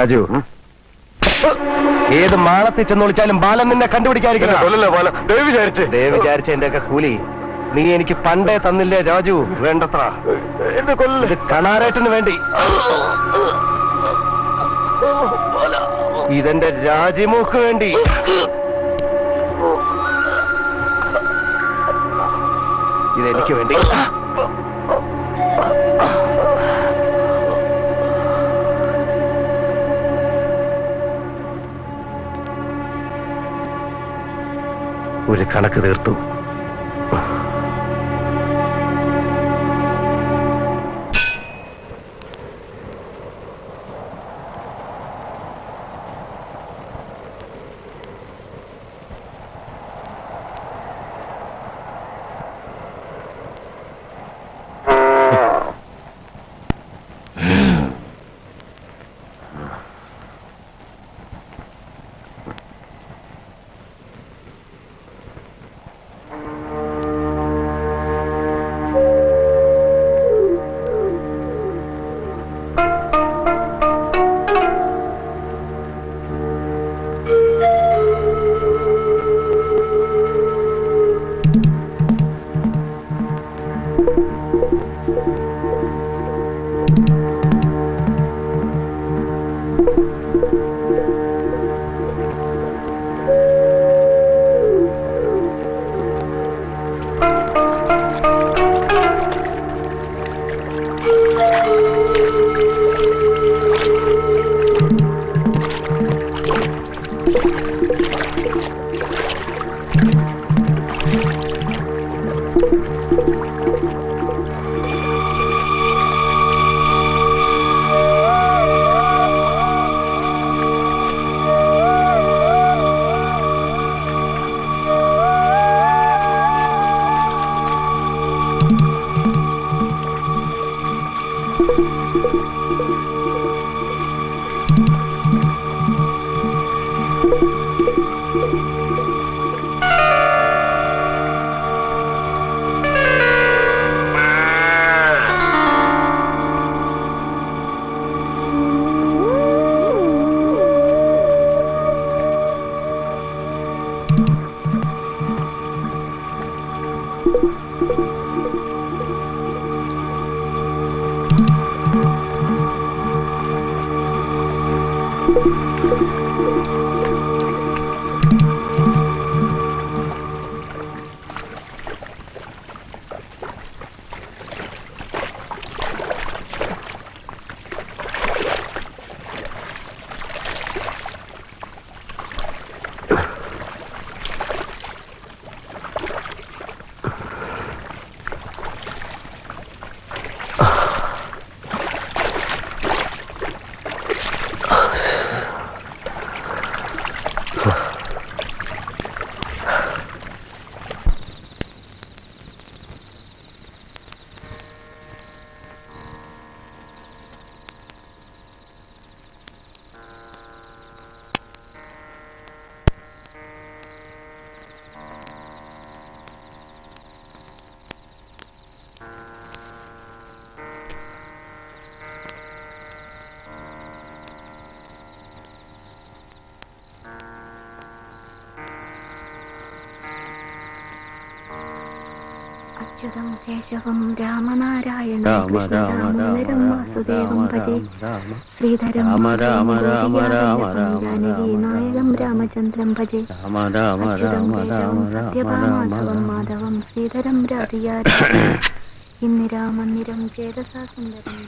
രാജു ഏത് മാളത്തിൽ ചെന്ന് വിളിച്ചാലും ബാലൻ നിന്നെ കണ്ടുപിടിക്കാതിരിക്കും. എന്റെ ഒക്കെ കൂലി നീ എനിക്ക് പണ്ടേ തന്നില്ലേ രാജു? വേണ്ടത്ര കണാരേട്ടന് വേണ്ടി ഇതെന്റെ രാജിമൂക്ക് വേണ്ടി. ഇതെനിക്ക് വേണ്ടി. ഒരു കണക്ക് തീർത്തു. കേശവം രാമനാരായണ വാസുദേവം ഭജേ ശ്രീധരം നായകം രാമചന്ദ്രം ഭജേ കേശവം സത്യഭാമാധവം മാധവം ശ്രീധരം രാധിയാ ഇന്ദിരാമന്ദിരം ചേതസാ സുന്ദരം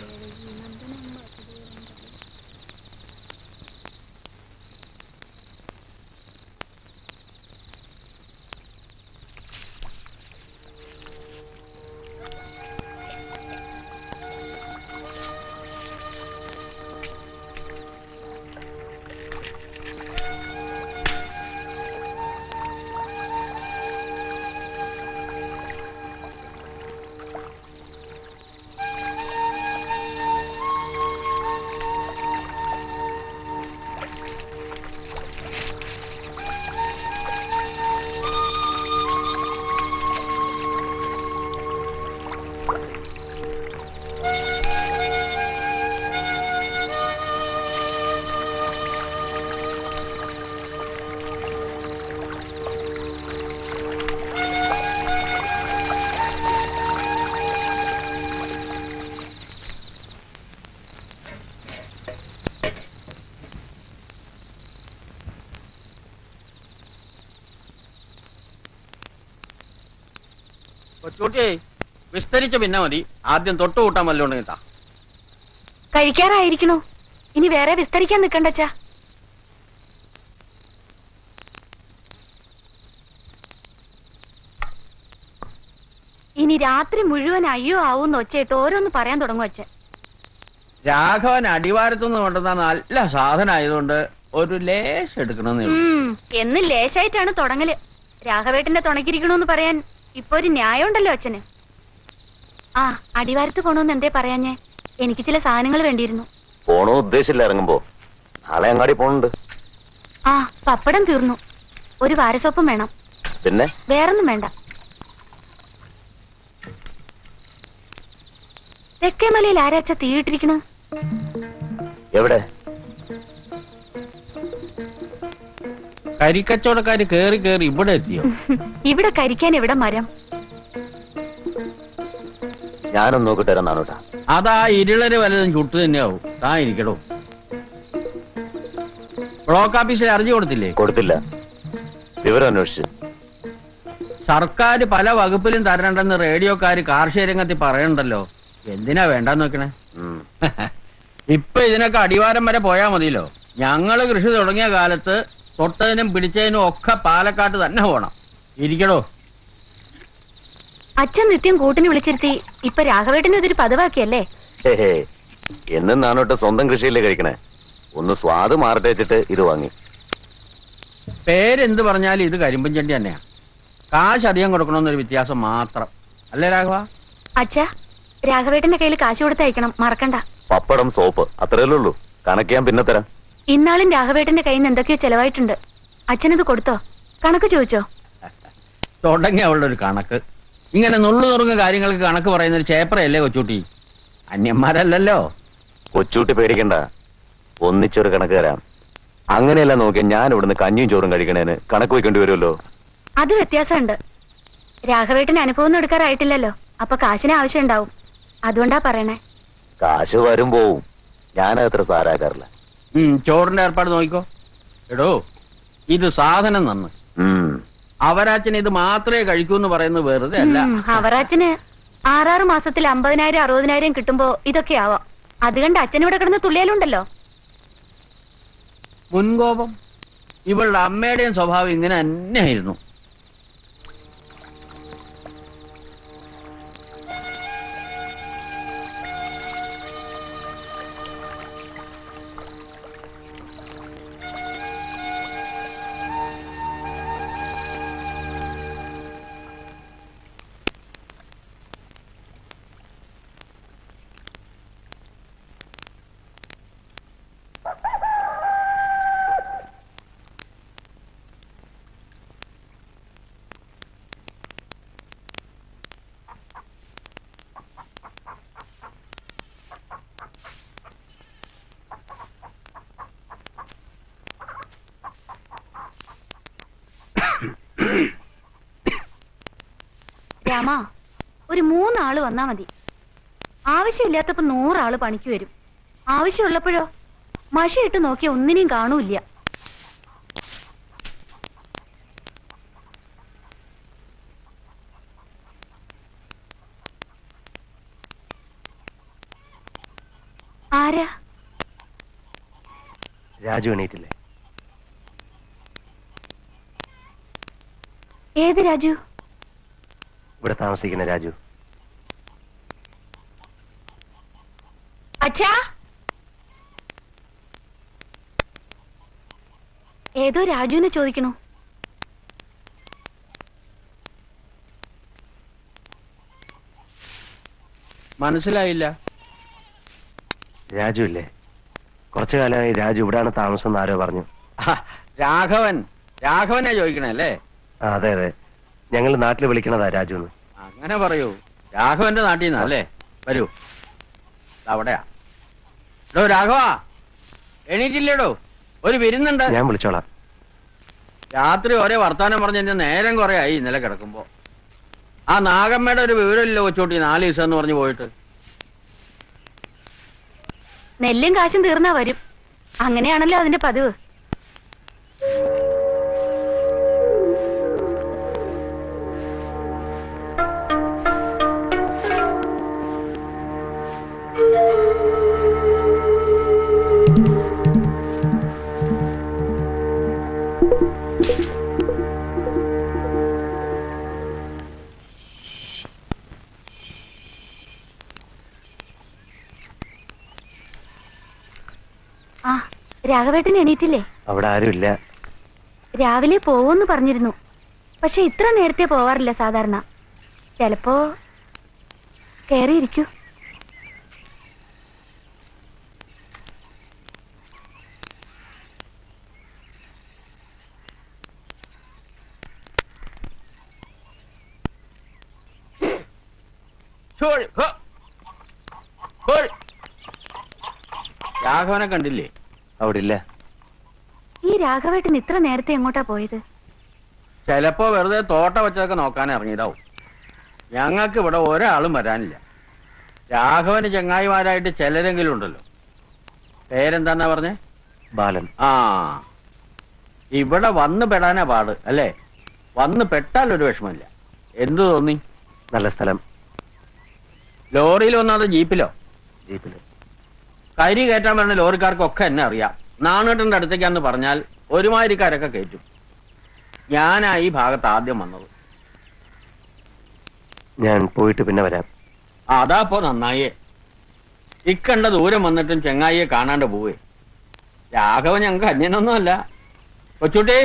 കൊച്ചുകുട്ടിയെ വിസ്തരിച്ച പിന്നെ മതി, ആദ്യം തൊട്ട് കൂട്ടാൻ വല്ലതുണ്ടെങ്കിൽ താ. കഴിക്കാറായിരിക്കണോ? ഇനി വേറെ വിസ്തരിക്കാൻ നിൽക്കണ്ടച്ചാ. ഇനി രാത്രി മുഴുവൻ അയ്യോ ആവൂന്ന് ഒച്ചയിട്ട് ഓരോന്ന് പറയാൻ തുടങ്ങും അച്ഛൻ. രാഘവൻ അടിവാരത്തുനിന്ന് കൊണ്ടുവന്ന നല്ല സാധനം ആയതുകൊണ്ട് ഒരു ലേശം എടുക്കണമെന്ന് എന്ന് ലേശായിട്ടാണ് തുടങ്ങല്. രാഘവേട്ടന്റെ തുണക്കിരിക്കണോന്ന് പറയാൻ ഇപ്പൊ ഒരു ന്യായം ഉണ്ടല്ലോ അച്ഛന്. ആ അടിവാരത്ത് പോണോന്ന് എന്തേ പറയാഞ്ഞേ? എനിക്ക് ചില സാധനങ്ങൾ വേണ്ടിയിരുന്നു. പോണോ ഉദ്ദേശിച്ചില്ല, ഇറങ്ങുമ്പോ നാളെ അങ്ങാടി പോണുണ്ട്. ആ പപ്പടം തീർന്നു, ഒരു വാരസോപ്പം വേണം. പിന്നെ വേറൊന്നും വേണ്ട. തെക്കേമലയിൽ ആരാച്ച തീയിട്ടിരിക്കണ? എവിടെ? കരിക്കച്ചവടക്കാര് കേറി കേറി ഇവിടെ എത്തിയോ? ഇവിടെ കരിക്കാൻ എവിടെ മരം? ഞാനൊന്ന് നോക്കിട്ട് വരാനാണ് കേട്ടാ. അതാ ഇരുളര് വലതും ചുട്ടു തന്നെയാവും. താ ഇരിക്കടോ. ബ്ലോക്ക് ഓഫീസിൽ അർജി കൊടുത്തില്ലേ? കൊടുത്തില്ല. വിവരം അന്വേഷിച്ചു. സർക്കാർ പല വകുപ്പിലും തരണ്ടെന്ന് റേഡിയോക്കാര് കാർഷിക രംഗത്ത് പറയണ്ടല്ലോ, എന്തിനാ വേണ്ടെന്ന് നോക്കണേ? ഇപ്പൊ ഇതിനൊക്കെ അടിവാരം വരെ പോയാ മതിയല്ലോ. ഞങ്ങള് കൃഷി തുടങ്ങിയ കാലത്ത് തൊട്ടതിനും പിടിച്ചതിനും ഒക്കെ പാലക്കാട്ട് തന്നെ പോണം. ഇരിക്കടോ. അച്ഛൻ നിത്യം കൂട്ടിന് വിളിച്ചിരുത്തി ഇപ്പൊ രാഘവേട്ടന് ഇതൊരു പതിവാക്കിയല്ലേ? എന്നാണോട്ട് സ്വന്തം കൃഷിയിലേ കഴിക്കണേ. ഒന്ന് സ്വാദ് മാറട്ടെ വെച്ചിട്ട് ഇത് വാങ്ങി. പേരെന്ത് പറഞ്ഞാലും ഇത് കരിമ്പൻ ചെണ്ടി തന്നെയാ. കാശ് അധികം കൊടുക്കണമെന്നൊരു വ്യത്യാസം മാത്രം, അല്ലേ രാഘവ? അച്ഛാ, രാഘവേട്ടന്റെ കയ്യിൽ കാശ് കൊടുത്തയക്കണം, മറക്കണ്ട. പപ്പടം സോപ്പ് അത്രയല്ലേ ഉള്ളൂ, കണക്ക് ഞാൻ പിന്നെ തരാം. ഇന്നാളും രാഘവേട്ടന്റെ കയ്യിൽ നിന്ന് എന്തൊക്കെയോ ചെലവായിട്ടുണ്ട്. അച്ഛനത് കൊടുത്തോ? കണക്ക് ചോദിച്ചോ? തുടങ്ങി അവളുടെ ഒരു കണക്ക്. ഇങ്ങനെ നുള്ളു നുറുങ്ങ കാര്യങ്ങൾക്ക് കണക്ക് പറയുന്ന ഒരു ചേപ്പറയല്ലേ കൊച്ചുട്ടി? അന്യന്മാരല്ലല്ലോ. കൊച്ചുട്ടി പേടിക്കണ്ട, ഒന്നിച്ചൊരു കണക്ക് തരാം. അങ്ങനെയല്ല നോക്കിയാൽ ഞാൻ ഇവിടുന്ന് കഞ്ഞിയും ചോറും കഴിക്കണേന് കണക്ക് വെക്കേണ്ടി വരുമല്ലോ. അത് വ്യത്യാസമുണ്ട്. രാഘവേട്ടന് അനുഭവം എടുക്കാറായിട്ടില്ലല്ലോ, അപ്പൊ കാശിന് ആവശ്യം ഉണ്ടാവും, അതുകൊണ്ടാ പറയണേ. കാശ് വരും പോവും, ഞാനത്ര സാരാക്കാറില്ല. ചോറിന്റെ ഏർപ്പാട് നോക്കിക്കോ. എടോ, ഇത് സാധനം നന്ന്. അവരാച്ചന് ഇത് മാത്രമേ കഴിക്കൂ എന്ന് പറയുന്നത് വെറുതെ അല്ല. അവരാച്ചന് 6 മാസത്തിൽ 50,000 60,000 കിട്ടുമ്പോ ഇതൊക്കെ ആവാം. അത് കണ്ട് അച്ഛനിവിടെ കിടന്ന് തുള്ളിയാലുണ്ടല്ലോ മുൻകോപം. ഇവളുടെ അമ്മയുടെയും സ്വഭാവം ഇങ്ങനെ തന്നെ ആയിരുന്നു. രാമാ, ഒരു 3 ആള് വന്നാ മതി. ആവശ്യമില്ലാത്തപ്പോ 100 ആള് പണിക്ക് വരും. ആവശ്യമുള്ളപ്പോഴോ മഷിയിട്ട് നോക്കിയ ഒന്നിനെയും കാണൂല്ല. ആരാ? രാജു എണീറ്റില്ലേ? ഏത് രാജു? ഇവിടെ താമസിക്കുന്ന രാജു. അച്ഛാ, ഏതോ രാജുവിനെ ചോദിക്കണോ? മനസ്സിലായില്ല. രാജു ഇല്ലേ? കുറച്ചു കാലമായി രാജു ഇവിടെയാണ് താമസം എന്ന് ആരോ പറഞ്ഞു. രാഘവൻ, രാഘവനെ ചോദിക്കണല്ലേ? അതെ അതെ, ഞങ്ങൾ നാട്ടിൽ വിളിക്കണതാ രാജു. അങ്ങനെ പറയൂ. രാഘവന്റെ നാട്ടിൽ നിന്നല്ലേ? വരൂ, അവിടെയാ. എടോ രാഘവ, എണീറ്റില്ലേടോ? ഒരു വിരുന്നുണ്ട്. ഞാൻ വിളിച്ചോളാം. രാത്രി ഒരേ വർത്താനം പറഞ്ഞ നേരം കുറെ ആയി. ഇന്നലെ കിടക്കുമ്പോ ആ നാഗമ്മയുടെ ഒരു വിവരമില്ലോ കൊച്ചോട്ടി. 4 ദിവസം എന്ന് പറഞ്ഞു പോയിട്ട്. നെല്ലും കാശും തീർന്നാ വരും. അങ്ങനെയാണല്ലോ അതിന്റെ പതിവ്. രാഘവേട്ടൻ എണീറ്റില്ലേ? അവിടെ ആരുമില്ല. രാവിലെ പോവെന്ന് പറഞ്ഞിരുന്നു, പക്ഷെ ഇത്ര നേരത്തെ പോവാറില്ല സാധാരണ. ചിലപ്പോ കേറിയിരിക്കൂ. രാഘവനെ കണ്ടില്ലേ? അവിടില്ല. ഈ രാഘവേട്ടൻ ഇത്ര നേരത്തെ എങ്ങോട്ടാ പോയത്? ചിലപ്പോ വെറുതെ തോട്ട വച്ചതൊക്കെ നോക്കാൻ ഇറങ്ങിയതാവും. ഞങ്ങൾക്ക് ഇവിടെ ഒരാളും വരാനില്ല. രാഘവന് ചങ്ങായിമാരായിട്ട് ചിലരെങ്കിലും ഉണ്ടല്ലോ. പേരെന്താന്നാ പറഞ്ഞേ? ബാലൻ. ആ, ഇവിടെ വന്ന് പെടാനാ പാട് അല്ലേ? വന്ന് പെട്ടാൽ ഒരു വിഷമമില്ല. എന്തു തോന്നി? നല്ല സ്ഥലം. ലോറിയിൽ വന്നോ അതോ ജീപ്പിലോ? ജീപ്പിലോ. കരി കയറ്റാൻ പറഞ്ഞ ലോറിക്കാർക്കൊക്കെ എന്നെ അറിയാം. നാണുകെട്ടൻ്റെ അടുത്തേക്കാന്ന് പറഞ്ഞാൽ ഒരുമാതിരിക്കാരൊക്കെ കയറ്റും. ഞാനാ ഈ ഭാഗത്ത് ആദ്യം വന്നത്. ഞാൻ പോയിട്ട് പിന്നെ വരാം. അതാ ഇപ്പോ നന്നായേ. ഇക്കണ്ട ദൂരം വന്നിട്ടും ചെങ്ങായിയെ കാണാണ്ട് പോവേ. രാഘവൻ ഞങ്ങൾക്ക് അന്യനൊന്നും അല്ല. കൊച്ചുട്ടി,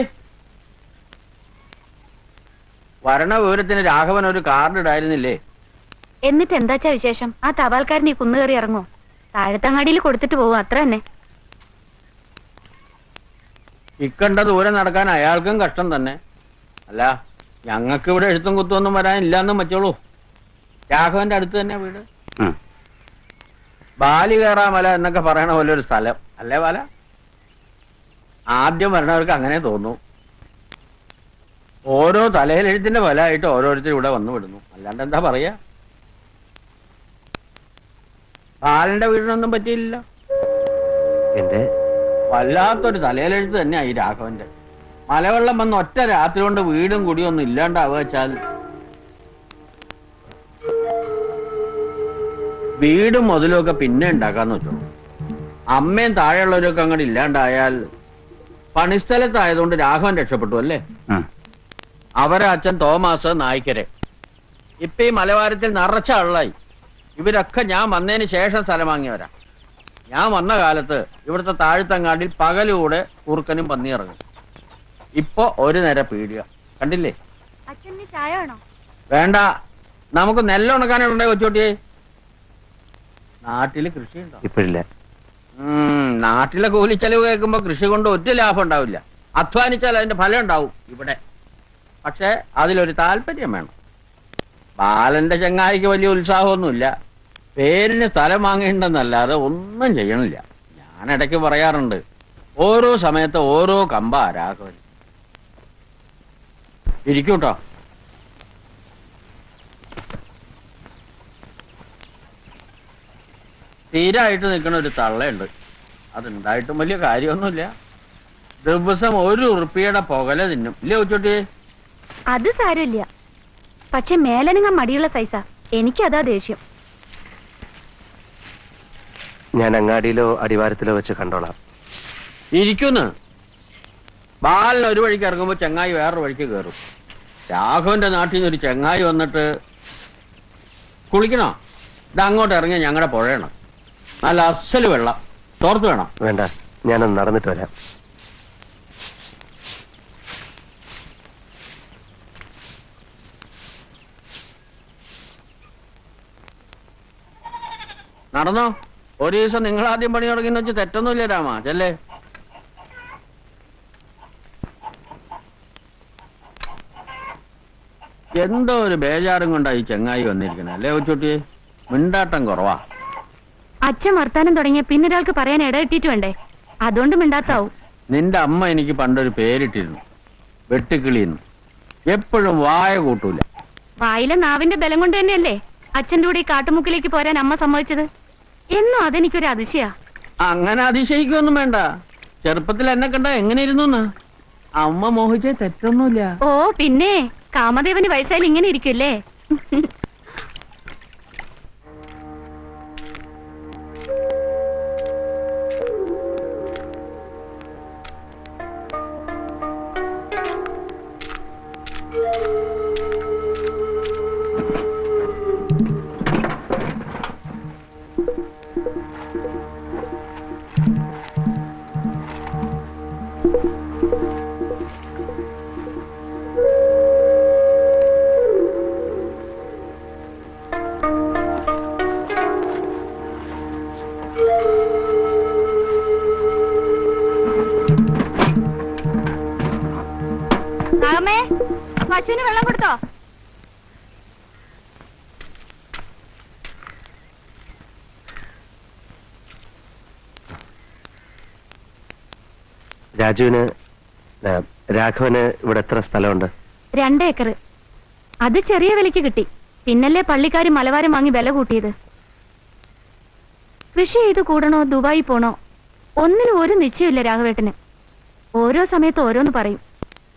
വരണ വിവരത്തിന് രാഘവൻ ഒരു കാർഡ് ഇടായിരുന്നില്ലേ? എന്നിട്ട് എന്താച്ചാ വിശേഷം? ആ തപാൽക്കാരൻ ഈ കുന്നുകയറി ഇറങ്ങോ? താഴത്തങ്ങാടിയിൽ കൊടുത്തിട്ട് പോവും, അത്ര തന്നെ. ഇക്കണ്ട ദൂരം നടക്കാൻ അയാൾക്കും കഷ്ടം തന്നെ. അല്ല, ഞങ്ങൾക്ക് ഇവിടെ എഴുത്തും കുത്തുമൊന്നും വരാനില്ലാന്നും വെച്ചോളൂ. രാഘവന്റെ അടുത്ത് തന്നെ വീട്. ബാലി കയറാമല എന്നൊക്കെ പറയണ പോലെ ഒരു സ്ഥലം അല്ലേ ബാല? ആദ്യം വരണവർക്ക് അങ്ങനെ തോന്നൂ. ഓരോ തലയിലെഴുത്തിന്റെ ഫലമായിട്ട് ഓരോരുത്തരും ഇവിടെ വന്നു വിടുന്നു. അല്ലാണ്ട് എന്താ പറയാ? ബാലന്റെ വീടിനൊന്നും പറ്റിയില്ല. എന്റെ വല്ലാത്തൊരു തലയിലെഴുത്ത് തന്നെയാ ഈ രാഘവന്റെ. മലവെള്ളം വന്ന് ഒറ്റ രാത്രി കൊണ്ട് വീടും കുടിയൊന്നും ഇല്ലാണ്ടാവുക വെച്ചാൽ വീടും മുതലുമൊക്കെ പിന്നെ ഉണ്ടാക്കാന്ന് വെച്ചോ. അമ്മയും താഴെയുള്ളവരൊക്കെ അങ്ങോട്ട് ഇല്ലാണ്ടായാൽ പണിസ്ഥലത്തായതുകൊണ്ട് രാഘവൻ രക്ഷപ്പെട്ടു അല്ലേ? അവരെ അച്ഛൻ തോമസ് നായ്ക്കരെ. ഇപ്പൊ ഈ മലവാരത്തിൽ നിറച്ച ആളായി. ഇവരൊക്കെ ഞാൻ വന്നതിന് ശേഷം സ്ഥലം വാങ്ങിയവരാ. ഞാൻ വന്ന കാലത്ത് ഇവിടുത്തെ താഴ്ത്തങ്ങാടിൽ പകലൂടെ കുറുക്കനും പന്നി ഇറങ്ങും. ഇപ്പൊ ഒരു നേരം പീടിക കണ്ടില്ലേ? വേണ്ട, നമുക്ക് നെല്ല് ഉണക്കാനുണ്ടേ കൊച്ചോട്ടിയെ? നാട്ടില് കൃഷി ഉണ്ടോ? ഇപ്പഴില്ല. നാട്ടിലെ കൂലിച്ചെലവ് കേൾക്കുമ്പോ കൃഷി കൊണ്ട് ഒറ്റ ലാഭം ഉണ്ടാവില്ല. അധ്വാനിച്ചാൽ അതിന്റെ ഫലം ഉണ്ടാവും ഇവിടെ. പക്ഷെ അതിലൊരു താല്പര്യം വേണം. ബാലന്റെ ചങ്ങായിക്ക് വലിയ ഉത്സാഹമൊന്നുമില്ല. പേരിന് സ്ഥലം വാങ്ങിയിട്ടുണ്ടെന്നല്ലാതെ ഒന്നും ചെയ്യണില്ല. ഞാൻ ഇടയ്ക്ക് പറയാറുണ്ട്, ഓരോ സമയത്ത് ഓരോ കമ്പ രാഘവൻ. ഇരിക്കൂട്ടോ. തീരായിട്ട് നിൽക്കണ ഒരു തള്ളയുണ്ട്. അതുണ്ടായിട്ടും വലിയ കാര്യമൊന്നുമില്ല. ദിവസം ഒരു ഉറുപ്പിയുടെ പുകല തിന്നും. ഇല്ലേ ഉച്ചോട്ടി? അത് സാരമില്ല, പക്ഷെ മേലനങ്ങ മടിയുള്ള സൈസാ. എനിക്കതാ ദേഷ്യം. ഞാൻ അങ്ങാടിയിലോ അടിവാരത്തിലോ വെച്ച് കണ്ടോളാം. ഇരിക്കുന്നു. ബാലൻ ഒരു വഴിക്ക് ഇറങ്ങുമ്പോ ചങ്ങായി വേറൊരു വഴിക്ക് കയറും. രാഘവന്റെ നാട്ടിൽ നിന്ന് ഒരു ചങ്ങായി വന്നിട്ട് കുളിക്കണോ? ഇത് അങ്ങോട്ട് ഇറങ്ങി ഞങ്ങളുടെ പുഴയണം. നല്ല അസല് വെള്ളം. തോർത്ത് വേണം? വേണ്ട, ഞാനൊന്ന് നടന്നിട്ട് വരാം. നടന്നോ? ഒരു ദിവസം നിങ്ങൾ ആദ്യം പണി തുടങ്ങിയെന്ന് വെച്ച് തെറ്റൊന്നുമില്ല രാമ. ചെല്ലേ. എന്തോ ഒരു ബേജാറും കൊണ്ടാ ഈ ചങ്ങായി വന്നിരിക്കണേ അല്ലേ കൊച്ചുട്ടിയെ? മിണ്ടാട്ടം കുറവാ. അച്ഛൻ വർത്താനം തുടങ്ങിയ പിന്നൊരാൾക്ക് പറയാൻ ഇട ഇട്ടിട്ട് വേണ്ടേ, അതുകൊണ്ട് മിണ്ടാത്താവും. നിന്റെ അമ്മ എനിക്ക് പണ്ടൊരു പേരിട്ടിരുന്നു, വെട്ടിക്കിളിന്ന്. എപ്പോഴും വായ കൂട്ടൂല. വായിലെ നാവിന്റെ ബലം കൊണ്ട് തന്നെയല്ലേ അച്ഛൻ്റെ കൂടെ ഈ കാട്ടുമുക്കിലേക്ക് പോരാൻ അമ്മ സമ്മതിച്ചത്? എന്നും അതെനിക്കൊരു അതിശയാ. അങ്ങനെ അതിശയിക്കൊന്നും വേണ്ട. ചെറുപ്പത്തിൽ എന്നെ കണ്ട എങ്ങനെ ഇരുന്നു? അമ്മ മോഹിച്ചേ തെറ്റൊന്നുമില്ല. ഓ പിന്നെ, കാമദേവന് വയസ്സായാൽ ഇങ്ങനെ ഇരിക്കുമല്ലേ? രാജുവിന് രാഘവന് ഇവിടെ എത്ര സ്ഥലമുണ്ട്? 2 ഏക്കർ. അത് ചെറിയ വിലയ്ക്ക് കിട്ടി. പിന്നല്ലേ പള്ളിക്കാര് മലവാരം വാങ്ങി വില കൂട്ടിയത്. കൃഷി ചെയ്ത് കൂടണോ ദുബായി പോണോ ഒന്നിനും ഒരു നിശ്ചയമില്ല രാഘവേട്ടന്. ഓരോ സമയത്ത് ഓരോന്ന് പറയും.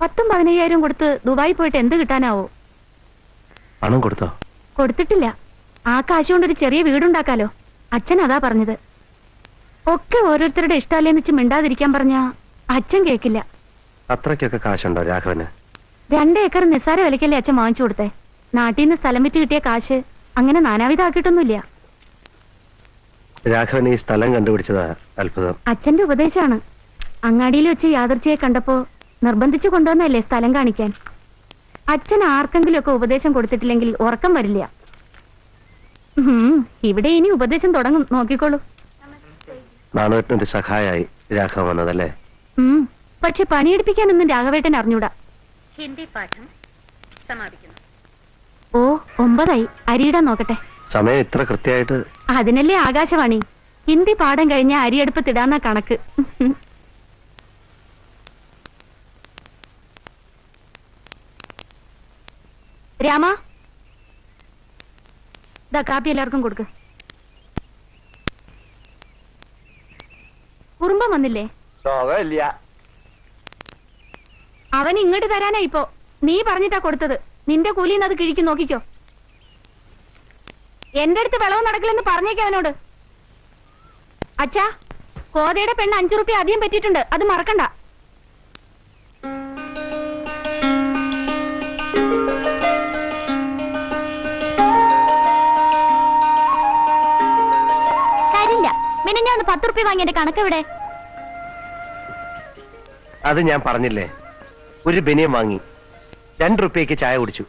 10,000-15,000 കൊടുത്ത് ദുബായി പോയിട്ട് എന്ത് കിട്ടാനാവോ? പണം കൊടുത്തോ? കൊടുത്തിട്ടില്ല. ആ കാശ് കൊണ്ടൊരു ചെറിയ വീടുണ്ടാക്കാലോ. അച്ഛൻ അതാ പറഞ്ഞത്. ഒക്കെ ഓരോരുത്തരുടെ ഇഷ്ടാലേന്ന് വെച്ച് മിണ്ടാതിരിക്കാൻ പറഞ്ഞ അച്ഛൻ കേക്കില്ല. അത്രക്കൊക്കെ കാശുണ്ടോ രാഘവന്? 2 ഏക്കർ നിസ്സാര വിലക്കല്ലേ അച്ഛൻ വാങ്ങിച്ചു കൊടുത്തേ. നാട്ടിൽ നിന്ന് സ്ഥലം വിറ്റ് കിട്ടിയ കാശ് അങ്ങനെ നാനാവിധ ആക്കിയിട്ടൊന്നുമില്ല. രാഘവൻ ഈ സ്ഥലം കണ്ടുപിടിച്ചതാ അത്ഭുതം. അച്ഛന്റെ ഉപദേശമാണ്. അങ്ങാടിയിൽ വെച്ച് യാദർച്ഛയെ കണ്ടപ്പോ നിർബന്ധിച്ചു കൊണ്ടുവന്നല്ലേ സ്ഥലം കാണിക്കാൻ. അച്ഛൻ ആർക്കെങ്കിലും ഒക്കെ ഉപദേശം കൊടുത്തിട്ടില്ലെങ്കിൽ ഉറക്കം വരില്ല. ഇവിടെ ഇനി ഉപദേശം തുടങ്ങും, നോക്കിക്കോളൂ. നാണുവേട്ടനൊരു സഹായമായി രാഘവൻ വന്നതല്ലേ? പക്ഷെ പണിയെടുപ്പിക്കാനൊന്നും രാഘവേട്ടൻ അറിഞ്ഞൂടാ. ഹിന്ദി പാഠം സമാപിക്കുന്നു. ഓ 9 ആയി. അരിയിടാൻ നോക്കട്ടെ. സമയം ഇത്ര കൃത്യമായിട്ട്? അതിനല്ലേ ആകാശവാണി. ഹിന്ദി പാഠം കഴിഞ്ഞ അരിയടുപ്പത്തിടാന്ന കണക്ക്. രാമ, ദാ കാപ്പി എല്ലാവർക്കും കൊടുക്ക്. കുറുമ്പം വന്നില്ലേ? അവൻ ഇങ്ങോട്ട് തരാനാ ഇപ്പോ. നീ പറഞ്ഞിട്ടാ കൊടുത്തത്. നിന്റെ കൂലിന്ന് അത് കിഴിക്കും, നോക്കിക്കോ. എന്റെ അടുത്ത് വിളവ് നടക്കില്ലെന്ന് പറഞ്ഞേക്ക അവനോട്. അച്ഛാ, കോതയുടെ പെണ്ണ് 5 രൂപ അധികം പറ്റിയിട്ടുണ്ട്, അത് മറക്കണ്ട. ഞാൻ 10 രൂപ വാങ്ങിയ കണക്ക് എവിടെ? അത് ഞാൻ പറഞ്ഞില്ലേ, ഒരു ബനിയം വാങ്ങി 2 രൂപയ്ക്ക് ചായ കുടിച്ചു.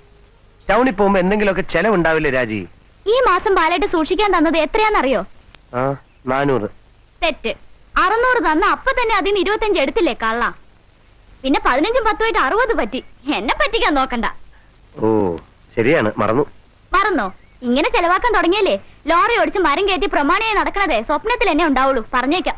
ടൗണിൽ പോകുമ്പോ എന്തെങ്കിലുമൊക്കെ ചെലവുണ്ടാവില്ലേ രാജി? ഈ മാസം പാലായിട്ട് സൂക്ഷിക്കാൻ തന്നത് എത്രയാന്നറിയോ? 400. തെറ്റ്. 600 തന്ന അപ്പൊ തന്നെ അതിന് 25 എടുത്തില്ലേ കള്ള. പിന്നെ 15-10 ആയിട്ട് 60 പറ്റി. എന്നെ പറ്റിക്കാൻ നോക്കണ്ട. ഓ ശരിയാണ്, മറന്നു. മറന്നോ? ഇങ്ങനെ ചെലവാക്കാൻ തുടങ്ങിയല്ലേ ലോറി ഓടിച്ച് മരം കയറ്റി പ്രമാണിയായി നടക്കണതേ സ്വപ്നത്തിൽ എന്നെ ഉണ്ടാവുള്ളൂ, പറഞ്ഞേക്കാം.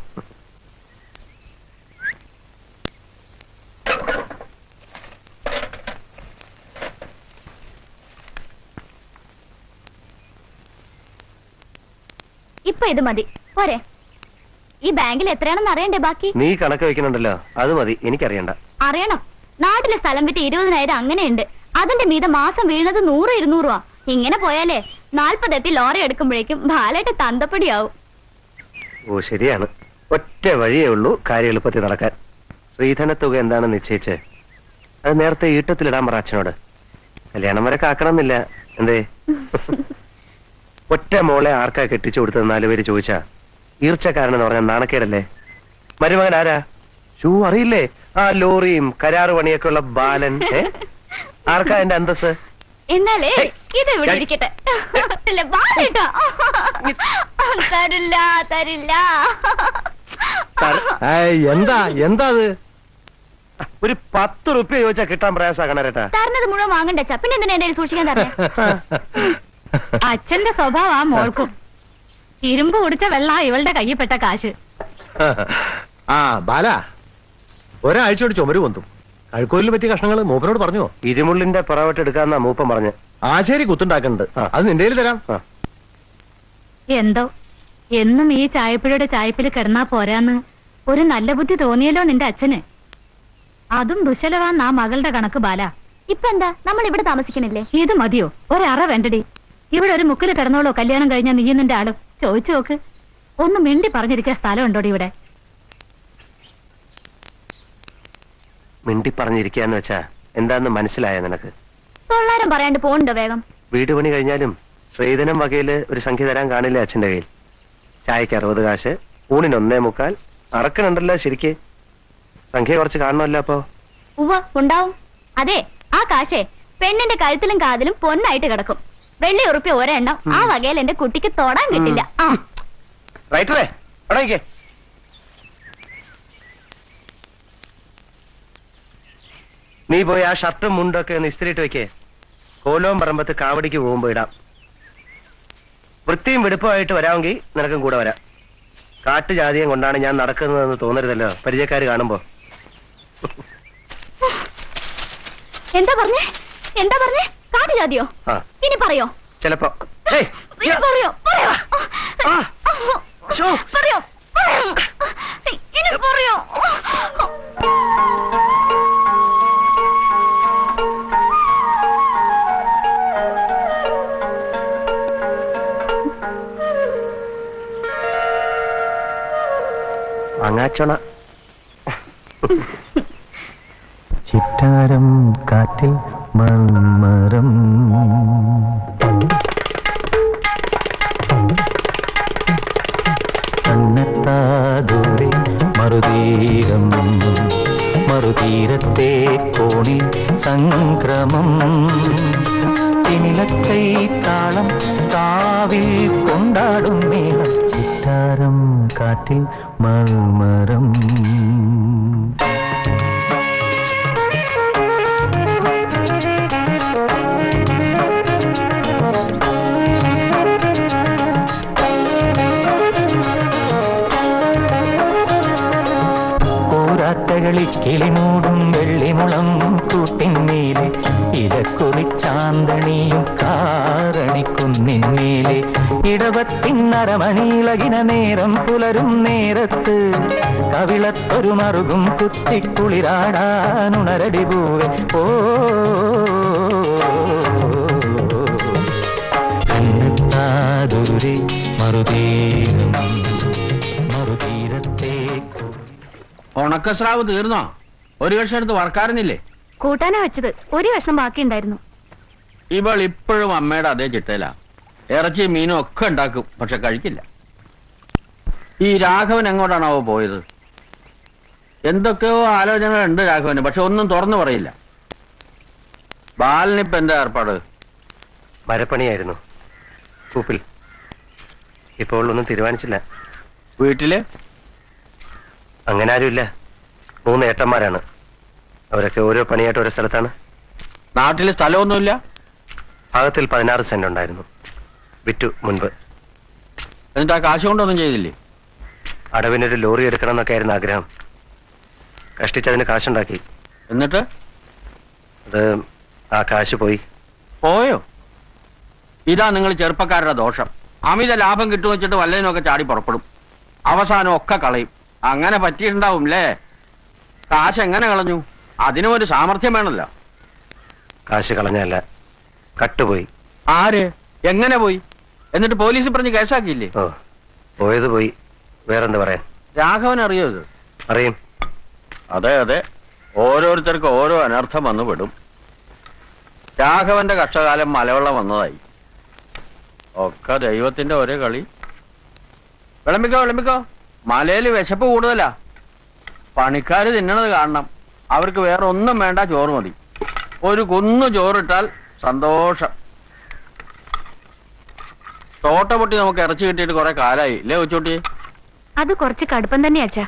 ഇപ്പൊ ഇത് മതി പോരെ? ഈ ബാങ്കിൽ എത്രയാണെന്ന് അറിയണ്ടേ? ബാക്കി നീ കണക്ക് വെക്കണുണ്ടല്ലോ, അത് മതി. എനിക്കറിയണ്ട. അറിയണം. നാട്ടിലെ സ്ഥലം വിറ്റ് 20,000 അങ്ങനെയുണ്ട്. അതിന്റെ മീതെ മാസം വീണത് 100-200 രൂപ. ഇങ്ങനെ പോയാലേ 40 എത്തി ലോറി എടുക്കുമ്പോഴേക്കും ബാലായിട്ട് തന്തപ്പടിയാവും. ഓ ശരിയാണ്. ഒറ്റ വഴിയേ ഉള്ളൂ കാര്യം എളുപ്പത്തിൽ നടക്കാൻ. ശ്രീധന തുക എന്താണെന്ന് നിശ്ചയിച്ച് അത് നേരത്തെ ഈട്ടത്തിലിടാൻ പറ അച്ഛനോട്. കല്യാണം വരെ കാക്കണമെന്നില്ല. എന്തേ ഒറ്റ മോളെ ആർക്കാ കെട്ടിച്ചു കൊടുത്തത് 4 പേര് ചോദിച്ചാ ഈർച്ചക്കാരനെന്ന് പറഞ്ഞാൽ നാണക്കേടല്ലേ? മരുമകൻ ആരാ? ഷൂ അറിയില്ലേ? ആ ലോറിയും കരാറ് പണിയൊക്കെ ഉള്ള ബാലൻ. ആർക്കാ എന്റെ അന്തസ്? എന്നാലേ ഇത് ഇവിടെ ഇരിക്കട്ടെ. തരില്ല തരില്ല. ഒരു 10 രൂപ ചോദിച്ചാ കിട്ടാൻ പ്രയാസാകണേട്ടാ. തരണത് മുഴുവൻ വാങ്ങണ്ടേ ചപ്പിന്റെ? എന്തിനാ എന്റെ സൂക്ഷിക്കാൻ തരണേ? അച്ഛന്റെ സ്വഭാവം ആ മോൾക്കും. ഇരുമ്പ് കുടിച്ച വെള്ളം ഇവളുടെ കയ്യിൽപ്പെട്ട കാശ്. ആ ബാല, ഒരാഴ്ചയോട് ചുമര് പൊന്തും. അഴുക്കോലിൽ പറ്റിയ കഷ്ണങ്ങൾ മൂപ്പനോട് പറഞ്ഞോ? ഇരുമുള്ളിന്റെ പുറവട്ട് എടുക്കാന്നാ മൂപ്പൻ പറഞ്ഞ്. ആശേരി കുത്തുണ്ടാക്കുന്നുണ്ട്, അത് നിന്റെ തരാം. എന്തോ എന്നും ഈ ചായപ്പിടിയുടെ ചായപ്പിൽ കിടന്നാ പോരാന്ന് ഒരു നല്ല ബുദ്ധി തോന്നിയല്ലോ നിന്റെ അച്ഛന്. അതും ദുശലവാന്നാ മകളുടെ കണക്ക് ബാല. ഇപ്പൊ എന്താ നമ്മൾ ഇവിടെ താമസിക്കണില്ലേ? ഇത് മതിയോ? ഒരറ വേണ്ടടി. ഇവിടെ ഒരു മുക്കിൽ കിടന്നോളൂ കല്യാണം കഴിഞ്ഞ നീയും നിന്റെ ആളും. ചോദിച്ചു നോക്ക്. ഒന്ന് മിണ്ടി പറഞ്ഞിരിക്കാൻ സ്ഥലം ഉണ്ടോടി ഇവിടെ? മിണ്ടി പറഞ്ഞിരിക്കാന്ന് വെച്ചാ എന്താന്ന് മനസ്സിലായ നിനക്ക്? തൊള്ളാരം പറയാണ്ട് പോണ്ടോ വേഗം. വീട് പണി കഴിഞ്ഞാലും ശ്രീധനം വകയില് ഒരു സംഖ്യ തരാൻ കാണില്ല അച്ഛന്റെ കയ്യിൽ. ചായക്ക് 60 കാശ്, ഊണിന് 1.25. അറക്കനുണ്ടല്ലോ ശരിക്ക്. സംഖ്യ കുറച്ച് കാണണമല്ലോ അപ്പൊ? ഉവ്വ ഉണ്ടാവും. അതെ, ആ കാശേ പെണ്ണിന്റെ കഴുത്തിലും കാതിലും പൊന്നായിട്ട് കിടക്കും. വെള്ളി ഉറുപ്പി ഒരെണ്ണം ആ വകയിൽ എന്റെ കുട്ടിക്ക് തൊടാൻ കിട്ടില്ല. നീ പോയി ആ ഷർട്ടും മുണ്ടൊക്കെ ഒന്ന് ഇസ്തിരിയിട്ട് വെക്കേ. കോലവും പറമ്പത്ത് കാവടിക്ക് പോകുമ്പോ ഇടാം. വൃത്തിയും വെടുപ്പമായിട്ട് വരാമെങ്കിൽ നിനക്കും കൂടെ വരാം. കാട്ടുജാതിയും കൊണ്ടാണ് ഞാൻ നടക്കുന്നതെന്ന് തോന്നരുതല്ലോ പരിചയക്കാര് കാണുമ്പോ. അങ്ങാച്ചോണ ചിറ്റാരം കാറ്റിൽ മൺമരം കണ്ണത്താതൂരെ മറുതീരം മറുതീരത്തെ കോണി സംക്രമം തിമിലത്തെ താളം താവിൽ കൊണ്ടാടും മേളം ചിറ്റാരം കാറ്റിൽ മൺമരം கிளி மூடும் வெள்ளி முளம் கூட்டின் மேலே இதற்குறி சாந்தனியும் காரணிக்கும் மேலே இடவத்தின் அரமணியிலகின நேரம் புலரும் நேரத்து கவிழத்தொரு மருகும் குத்தி குளிராடான் உணரடி பூவே ஓ கண்ணத்தாதுரி மருதீரம் மருதீரத்தே ഉണക്കസ്രാവ് തീർന്നോ? ഒരു കഷ്ണം എടുത്ത് വറക്കാറുന്നില്ലേ? കൂട്ടാനാ വെച്ചത്, ഒരു കഷ്ണം ബാക്കിയുണ്ടായിരുന്നു. ഇവൾ ഇപ്പോഴും അമ്മയുടെ അതേ ചിട്ടയിലാ. ഇറച്ചി മീനും ഒക്കെ ഉണ്ടാക്കും, പക്ഷെ കഴിക്കില്ല. ഈ രാഘവൻ എങ്ങോട്ടാണാവോ പോയത്? എന്തൊക്കെയോ ആലോചനകളുണ്ട് രാഘവന്, പക്ഷെ ഒന്നും തുറന്നു പറയില്ല. ബാലിനിപ്പോ എന്താ ഏർപ്പാട്? മരപ്പണിയായിരുന്നു കൂപ്പിൽ. ഇപ്പോൾ ഒന്നും തീരുമാനിച്ചില്ല. വീട്ടില് അങ്ങനെ ആരുമില്ല. 3 ഏട്ടന്മാരാണ്. അവരൊക്കെ ഓരോ പണിയായിട്ട് ഓരോ സ്ഥലത്താണ്. നാട്ടിൽ സ്ഥലമൊന്നുമില്ല. ഭാഗത്തിൽ 16 സെന്റ് ഉണ്ടായിരുന്നു, വിറ്റു മുൻപ്. എന്നിട്ട് ആ കാശ് കൊണ്ടൊന്നും ചെയ്തില്ലേ? അടവിനൊരു ലോറി എടുക്കണം എന്നൊക്കെ ആയിരുന്നു ആഗ്രഹം. കഷ്ടിച്ചതിന് കാശുണ്ടാക്കി. എന്നിട്ട് അത് ആ കാശ് പോയോ? ഇതാ നിങ്ങൾ ചെറുപ്പക്കാരുടെ ദോഷം. അമിത ലാഭം കിട്ടുമെന്ന് വെച്ചിട്ട് വല്ലതിനൊക്കെ ചാടി പുറപ്പെടും, അവസാനം ഒക്കെ കളയും. അങ്ങനെ പറ്റിയിട്ടുണ്ടാവും അല്ലേ? കാശ് എങ്ങനെ കളഞ്ഞു? അതിനും ഒരു സാമർഥ്യം വേണമല്ലോ. കാശ് കളഞ്ഞല്ല, കട്ടുപോയി. ആര്? എങ്ങനെ പോയി? എന്നിട്ട് പോലീസ് പറഞ്ഞ് കേസാക്കിയില്ലേ? പോയത് പോയി, വേറെന്ത് പറയാൻ. രാഘവൻ അറിയോ ഇത്? അറിയും. അതെ അതെ, ഓരോരുത്തർക്ക് ഓരോ അനർത്ഥം വന്നു പെടും. രാഘവന്റെ കഷ്ടകാലം മലവെള്ളം വന്നതായി. ഒക്കെ ദൈവത്തിന്റെ ഒരേ കളി. വിളമ്പിക്കോ വിളമ്പിക്കോ, മലയിൽ വിശപ്പ് കൂടുതലാ. പണിക്കാര് തിന്നണത് കാണണം. അവർക്ക് വേറെ ഒന്നും വേണ്ട, ചോറ് മതി. ഒരു കുന്നു ചോറിട്ടാൽ സന്തോഷം. തോട്ട പൊട്ടി നമുക്ക് ഇറച്ചി കിട്ടിയിട്ട് കുറെ കാലായി അല്ലേ കൊച്ചുട്ടി? അത് കുറച്ച് കടുപ്പം തന്നെയാ അച്ഛാ.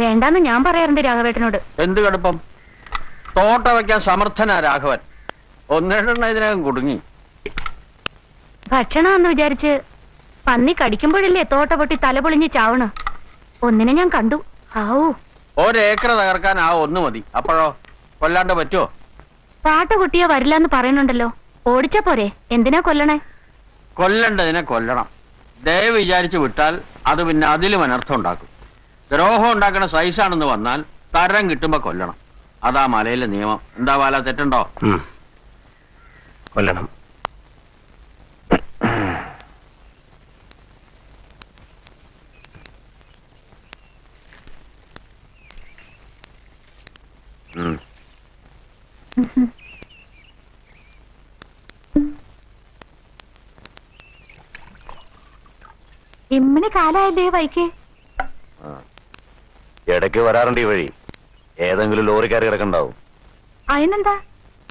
വേണ്ടാന്ന് ഞാൻ പറയാറുണ്ട് രാഘവേട്ടനോട്. എന്ത് കടുപ്പം? തോട്ട വയ്ക്കാൻ സമർത്ഥനാ രാഘവൻ. 1-2 ഇതിനകം കുടുങ്ങി. ഭക്ഷണം എന്ന് വിചാരിച്ച് പന്നി കടിക്കുമ്പോഴല്ലേ തോട്ട പൊട്ടി തല പൊളിഞ്ഞ് ചാവണ. ഒന്നിനെ ഞാൻ കണ്ടു. ആവൂ, 1 ഏക്കർ തകർക്കാൻ ആ ഒന്ന് മതി. അപ്പോഴോ കൊല്ലാണ്ട് പറ്റുമോ? പാട്ട കുട്ടിയെ വരില്ലെന്ന് പറയണുണ്ടല്ലോ, ഓടിച്ച പോരെ? എന്തിനാ കൊല്ലണേ? കൊല്ലണ്ടതിനെ കൊല്ലണം. ദയവ് വിചാരിച്ചു വിട്ടാൽ അത് പിന്നെ അതിലും അനർത്ഥം ഉണ്ടാക്കും. ദ്രോഹം ഉണ്ടാക്കണ സൈസാണെന്ന് വന്നാൽ തരം കിട്ടുമ്പോ കൊല്ലണം. അതാ മലയിലെ നിയമം. എന്താ വാല, തെറ്റുണ്ടോ? കൊല്ലണം. ഇമ്മണി കാലായല്ലേ വൈക്ക്. ഇടയ്ക്ക് വരാറുണ്ട് ഈ വഴി. ഏതെങ്കിലും ലോറിക്കാര് കിടക്കണ്ടാവും. അതിനെന്താ,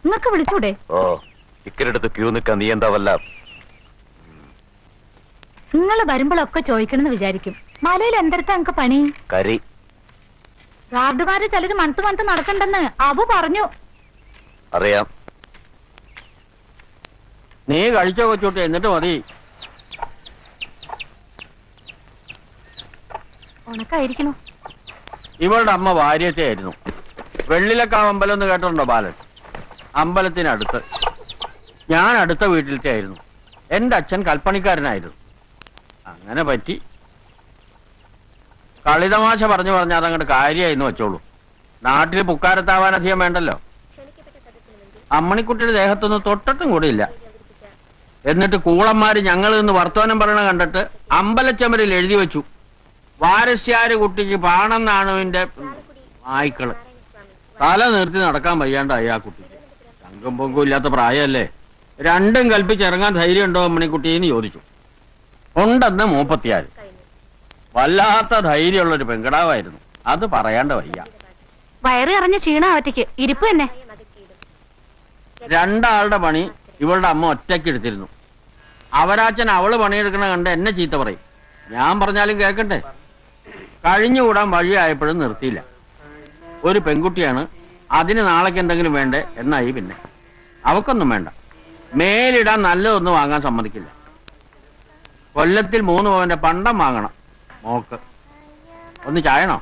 നിങ്ങൾക്ക് വിളിച്ചൂടെ? ഓ, ഇക്കരെടുത്ത് ക്യൂ നിൽക്കാൻ നീ എന്താ വല്ല. നിങ്ങൾ വരുമ്പോഴൊക്കെ ചോദിക്കണമെന്ന് വിചാരിക്കും, മലയിൽ എന്തെടുത്താ നിങ്ങൾക്ക് പണി? കരി ഗാർഡുകാര് ചിലര് മണത്ത് മണത്ത് നടക്കണ്ടെന്ന് അബു പറഞ്ഞു. അറിയാം. നീ കഴിച്ചോ കൊച്ചോട്ടെ, എന്നിട്ട് മതി. ഉണക്കായിരിക്കണോ? ഇവളുടെ അമ്മ വാര്യത്തെ ആയിരുന്നു. വെള്ളിലക്കാവ് അമ്പലം എന്ന് കേട്ടിട്ടുണ്ടോ ബാലൻ? അമ്പലത്തിനടുത്ത് ഞാൻ അടുത്ത വീട്ടിലത്തെ ആയിരുന്നു. എൻ്റെ അച്ഛൻ കൽപ്പണിക്കാരനായിരുന്നു. അങ്ങനെ പറ്റി കളിതമാശ പറഞ്ഞു പറഞ്ഞാൽ അതങ്ങോട്ട് കാര്യമായിരുന്നു വെച്ചോളൂ. നാട്ടിൽ പുക്കാരത്താവാനധികം വേണ്ടല്ലോ. അമ്മണിക്കുട്ടിയുടെ ദേഹത്തൊന്നും തൊട്ടട്ടും കൂടിയില്ല. എന്നിട്ട് കൂളന്മാര് ഞങ്ങൾ നിന്ന് വർത്തമാനം പറയണ കണ്ടിട്ട് അമ്പലച്ചമരിൽ എഴുതി വെച്ചു, വാരസ്യാര് കുട്ടിക്ക് പാണെന്നാണുവിന്റെ നായ്ക്കള്. തല നിർത്തി നടക്കാൻ വയ്യാണ്ടായി ആ കുട്ടിക്ക്. തങ്കം പൊങ്കും ഇല്ലാത്ത പ്രായമല്ലേ. രണ്ടും കൽപ്പിച്ചിറങ്ങാൻ ധൈര്യം ഉണ്ടോ അമ്മണിക്കുട്ടിയെന്ന് ചോദിച്ചു. ഉണ്ടെന്ന് മൂപ്പത്തിയാര്. വല്ലാത്ത ധൈര്യമുള്ളൊരു പെങ്കടാവായിരുന്നു. അത് പറയാണ്ട വയ്യ. വയറ് അറിഞ്ഞ ക്ഷീണാവറ്റയ്ക്ക് ഇരിപ്പ് തന്നെ. രണ്ടാളുടെ പണി ഇവളുടെ അമ്മ ഒറ്റയ്ക്ക് എടുത്തിരുന്നു. അവരാച്ചൻ അവള് പണിയെടുക്കണ കണ്ട് എന്നെ ചീത്ത പറയും. ഞാൻ പറഞ്ഞാലും കേൾക്കട്ടെ. കഴിഞ്ഞുകൂടാൻ വഴിയായപ്പോഴും നിർത്തിയില്ല. ഒരു പെൺകുട്ടിയാണ്, അതിന് നാളേക്ക് എന്തെങ്കിലും വേണ്ടേ എന്നായി. പിന്നെ അവക്കൊന്നും വേണ്ട. മേലിടാൻ നല്ലതൊന്നും വാങ്ങാൻ സമ്മതിക്കില്ല. കൊല്ലത്തിൽ 3 പവന്റെ പണ്ടം വാങ്ങണം. നോക്ക് ഒന്ന് ചായണോ?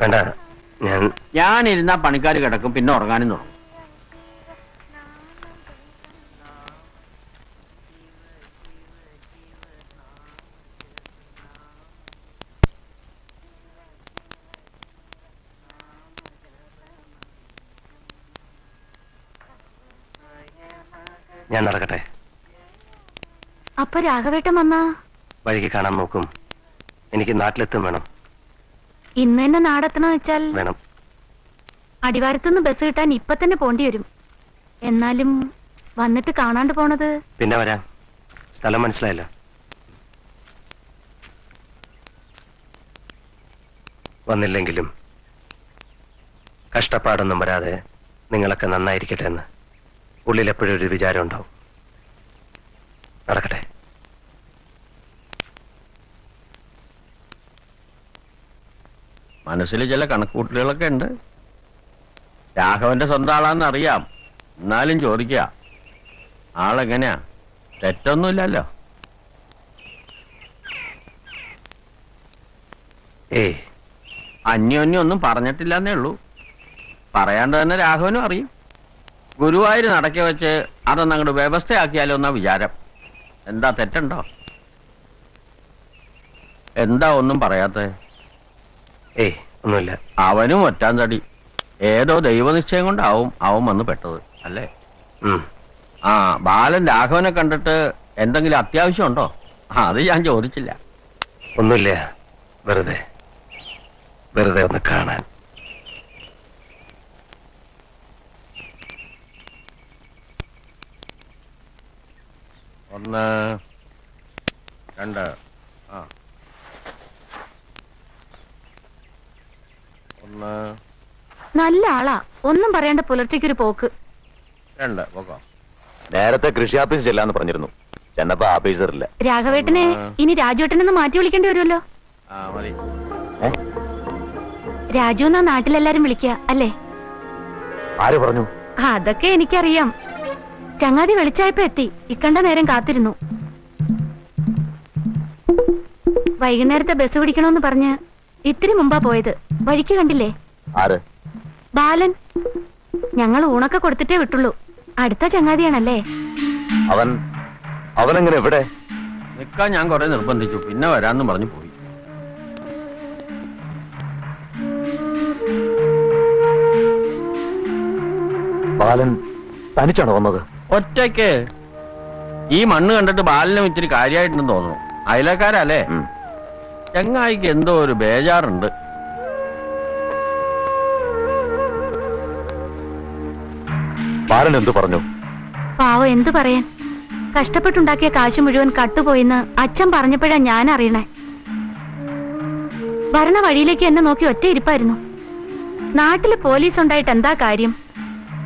വേണ്ട, ഞാനിരുന്നാ പണിക്കാർ കിടക്കും, പിന്നെ ഉറങ്ങാനും തുടങ്ങും. ഞാൻ നടക്കട്ടെ. അപ്പൊ രാഘവേട്ടൻ വന്നാ വഴിക്ക് കാണാൻ നോക്കും. എനിക്ക് നാട്ടിലെത്തും വേണം. ഇന്ന് തന്നെ നാടെത്തണമെന്ന് വെച്ചാൽ വേണം. അടിവാരത്തുനിന്ന് ബസ് കിട്ടാൻ ഇപ്പൊ തന്നെ പോണ്ടി വരും. എന്നാലും വന്നിട്ട് കാണാണ്ട് പോണത്. പിന്നെ വരാം. സ്ഥലം മനസ്സിലായല്ലോ. വന്നില്ലെങ്കിലും കഷ്ടപ്പാടൊന്നും വരാതെ നിങ്ങളൊക്കെ നന്നായിരിക്കട്ടെ എന്ന് ഉള്ളിലെപ്പോഴും ഒരു വിചാരം ഉണ്ടാവും. നടക്കട്ടെ. മനസ്സിൽ ചില കണക്കുകൂട്ടലുകളൊക്കെ ഉണ്ട്. രാഘവന്റെ സ്വന്തം ആളാന്ന് അറിയാം. എന്നാലും ചോദിക്കുക, ആളെങ്ങനെയാ? തെറ്റൊന്നുമില്ലല്ലോ. ഏയ് അന്യോന്യൊന്നും പറഞ്ഞിട്ടില്ലെന്നേ ഉള്ളൂ. പറയാണ്ട് തന്നെ രാഘവനും അറിയും. ഗുരുവായൂർ നടക്കെ വെച്ച് അതൊന്നും അങ്ങോട്ട് വ്യവസ്ഥയാക്കിയാലോ എന്നാ വിചാരം. എന്താ തെറ്റുണ്ടോ? എന്താ ഒന്നും പറയാത്തേ? ഏയ് ഒന്നുമില്ല. അവനും ഒറ്റാൻ തടി. ഏതോ ദൈവനിശ്ചയം കൊണ്ടാവും അവൻ വന്ന് പെട്ടത് അല്ലേ? ആ ബാലൻ രാഘവനെ കണ്ടിട്ട് എന്തെങ്കിലും അത്യാവശ്യം ഉണ്ടോ? അത് ഞാൻ ചോദിച്ചില്ല. ഒന്നുമില്ല, വെറുതെ വെറുതെ ഒന്ന് കാണാൻ. ഒന്ന് രണ്ട് ആ നല്ല ആളാ. ഒന്നും പറയണ്ട, പുലർച്ചയ്ക്കൊരു പോക്ക്. നേരത്തെ കൃഷി ഓഫീസ് ചെല്ലാന്ന് പറഞ്ഞിരുന്നു. ചെന്നപ്പോ ഓഫീസറില്ല. രാഘവേട്ടനെ ഇനി രാജുവേട്ടനെന്ന് മാറ്റി വിളിക്കേണ്ടി വരുമല്ലോ. രാജു എന്നാ നാട്ടിലെല്ലാരും വിളിക്കുക അല്ലേ? ആര് പറഞ്ഞു? അതൊക്കെ എനിക്കറിയാം. ചങ്ങാതി വെളിച്ചായപ്പോ എത്തി. ഇക്കണ്ട നേരം കാത്തിരുന്നു. വൈകുന്നേരത്തെ ബസ് പിടിക്കണോന്ന് പറഞ്ഞ് ഇത്തിരി മുമ്പാ പോയത്. വഴിക്ക് കണ്ടില്ലേ? ആര്? ബാലൻ. ഞങ്ങൾ ഊണൊക്കെ കൊടുത്തിട്ടേ വിട്ടുള്ളൂ. അടുത്ത ചങ്ങാതിയാണല്ലേ അവൻ? അവനെങ്ങനെ എവിടെ നിൽക്കാൻ ഞാൻ കുറെ നിർബന്ധിച്ചു. പിന്നെ വരാന്ന് പറഞ്ഞു പോയി. ബാലൻ തനിച്ചാണോ വന്നത്? ഒറ്റയ്ക്ക്. ഈ മണ്ണ് കണ്ടിട്ട് ബാലനും ഇത്തിരി കാര്യമായിട്ടുണ്ടെന്ന് തോന്നുന്നു. അയലക്കാരല്ലേ ചങ്ങായിക്ക് എന്തോ ഒരു ബേജാറുണ്ട്. ബാലൻ എന്തു പറഞ്ഞു? പാവം എന്തു പറയാൻ. കഷ്ടപ്പെട്ടുണ്ടാക്കിയ കാശ് മുഴുവൻ കട്ടുപോയിന്ന് അച്ഛൻ പറഞ്ഞപ്പോഴാ ഞാൻ അറിയണേ. വരണ വഴിയിലേക്ക് എന്നെ നോക്കി ഒറ്റ ഇരിപ്പായിരുന്നു. നാട്ടില് പോലീസ് ഉണ്ടായിട്ട് എന്താ കാര്യം?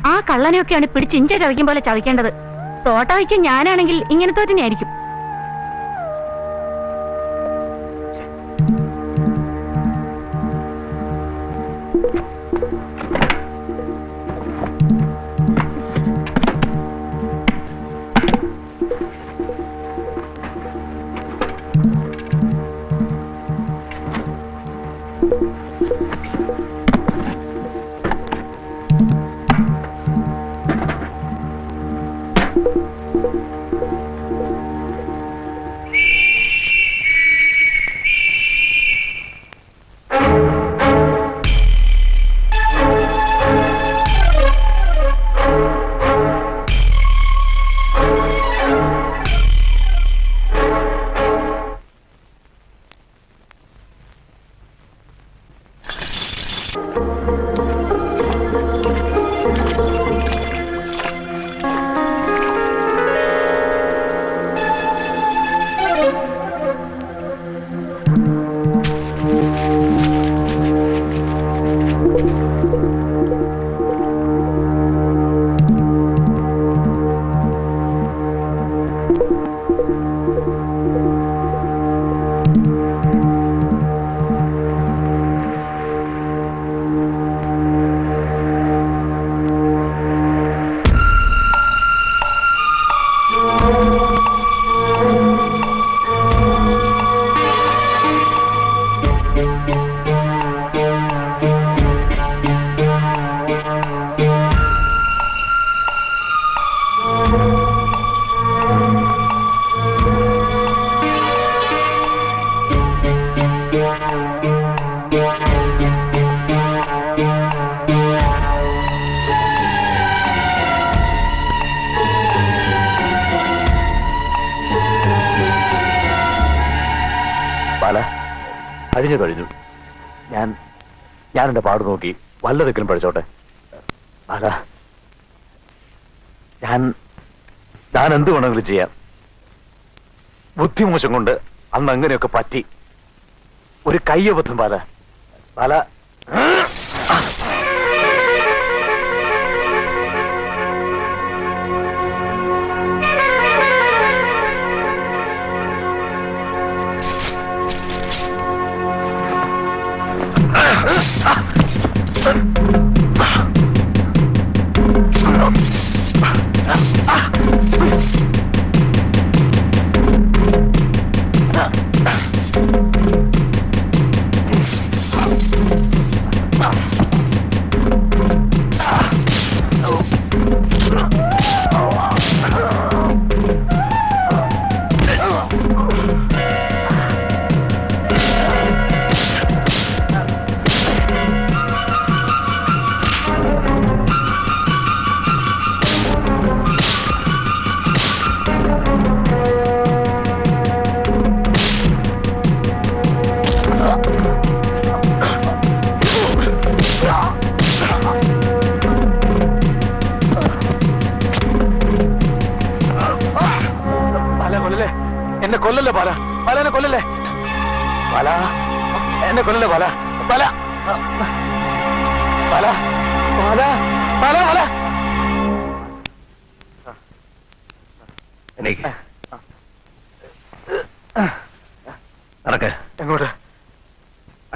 ആ കള്ളനെയൊക്കെയാണ് പിടിച്ചിഞ്ച ചതയ്ക്കും പോലെ ചതയ്ക്കേണ്ടത്. തോട്ടായിക്കും ഞാനാണെങ്കിൽ ഇങ്ങനത്തെ തന്നെയായിരിക്കും. കഴിഞ്ഞു കഴിഞ്ഞു. ഞാൻ എന്റെ പാട് നോക്കി വല്ലതെങ്കിലും പഠിച്ചോട്ടെ. അതാ ഞാൻ എന്ത് വേണമെങ്കിലും ചെയ്യാം. ബുദ്ധിമോശം കൊണ്ട് അന്ന് അങ്ങനെയൊക്കെ പറ്റി ഒരു കയ്യബദ്ധം. പാല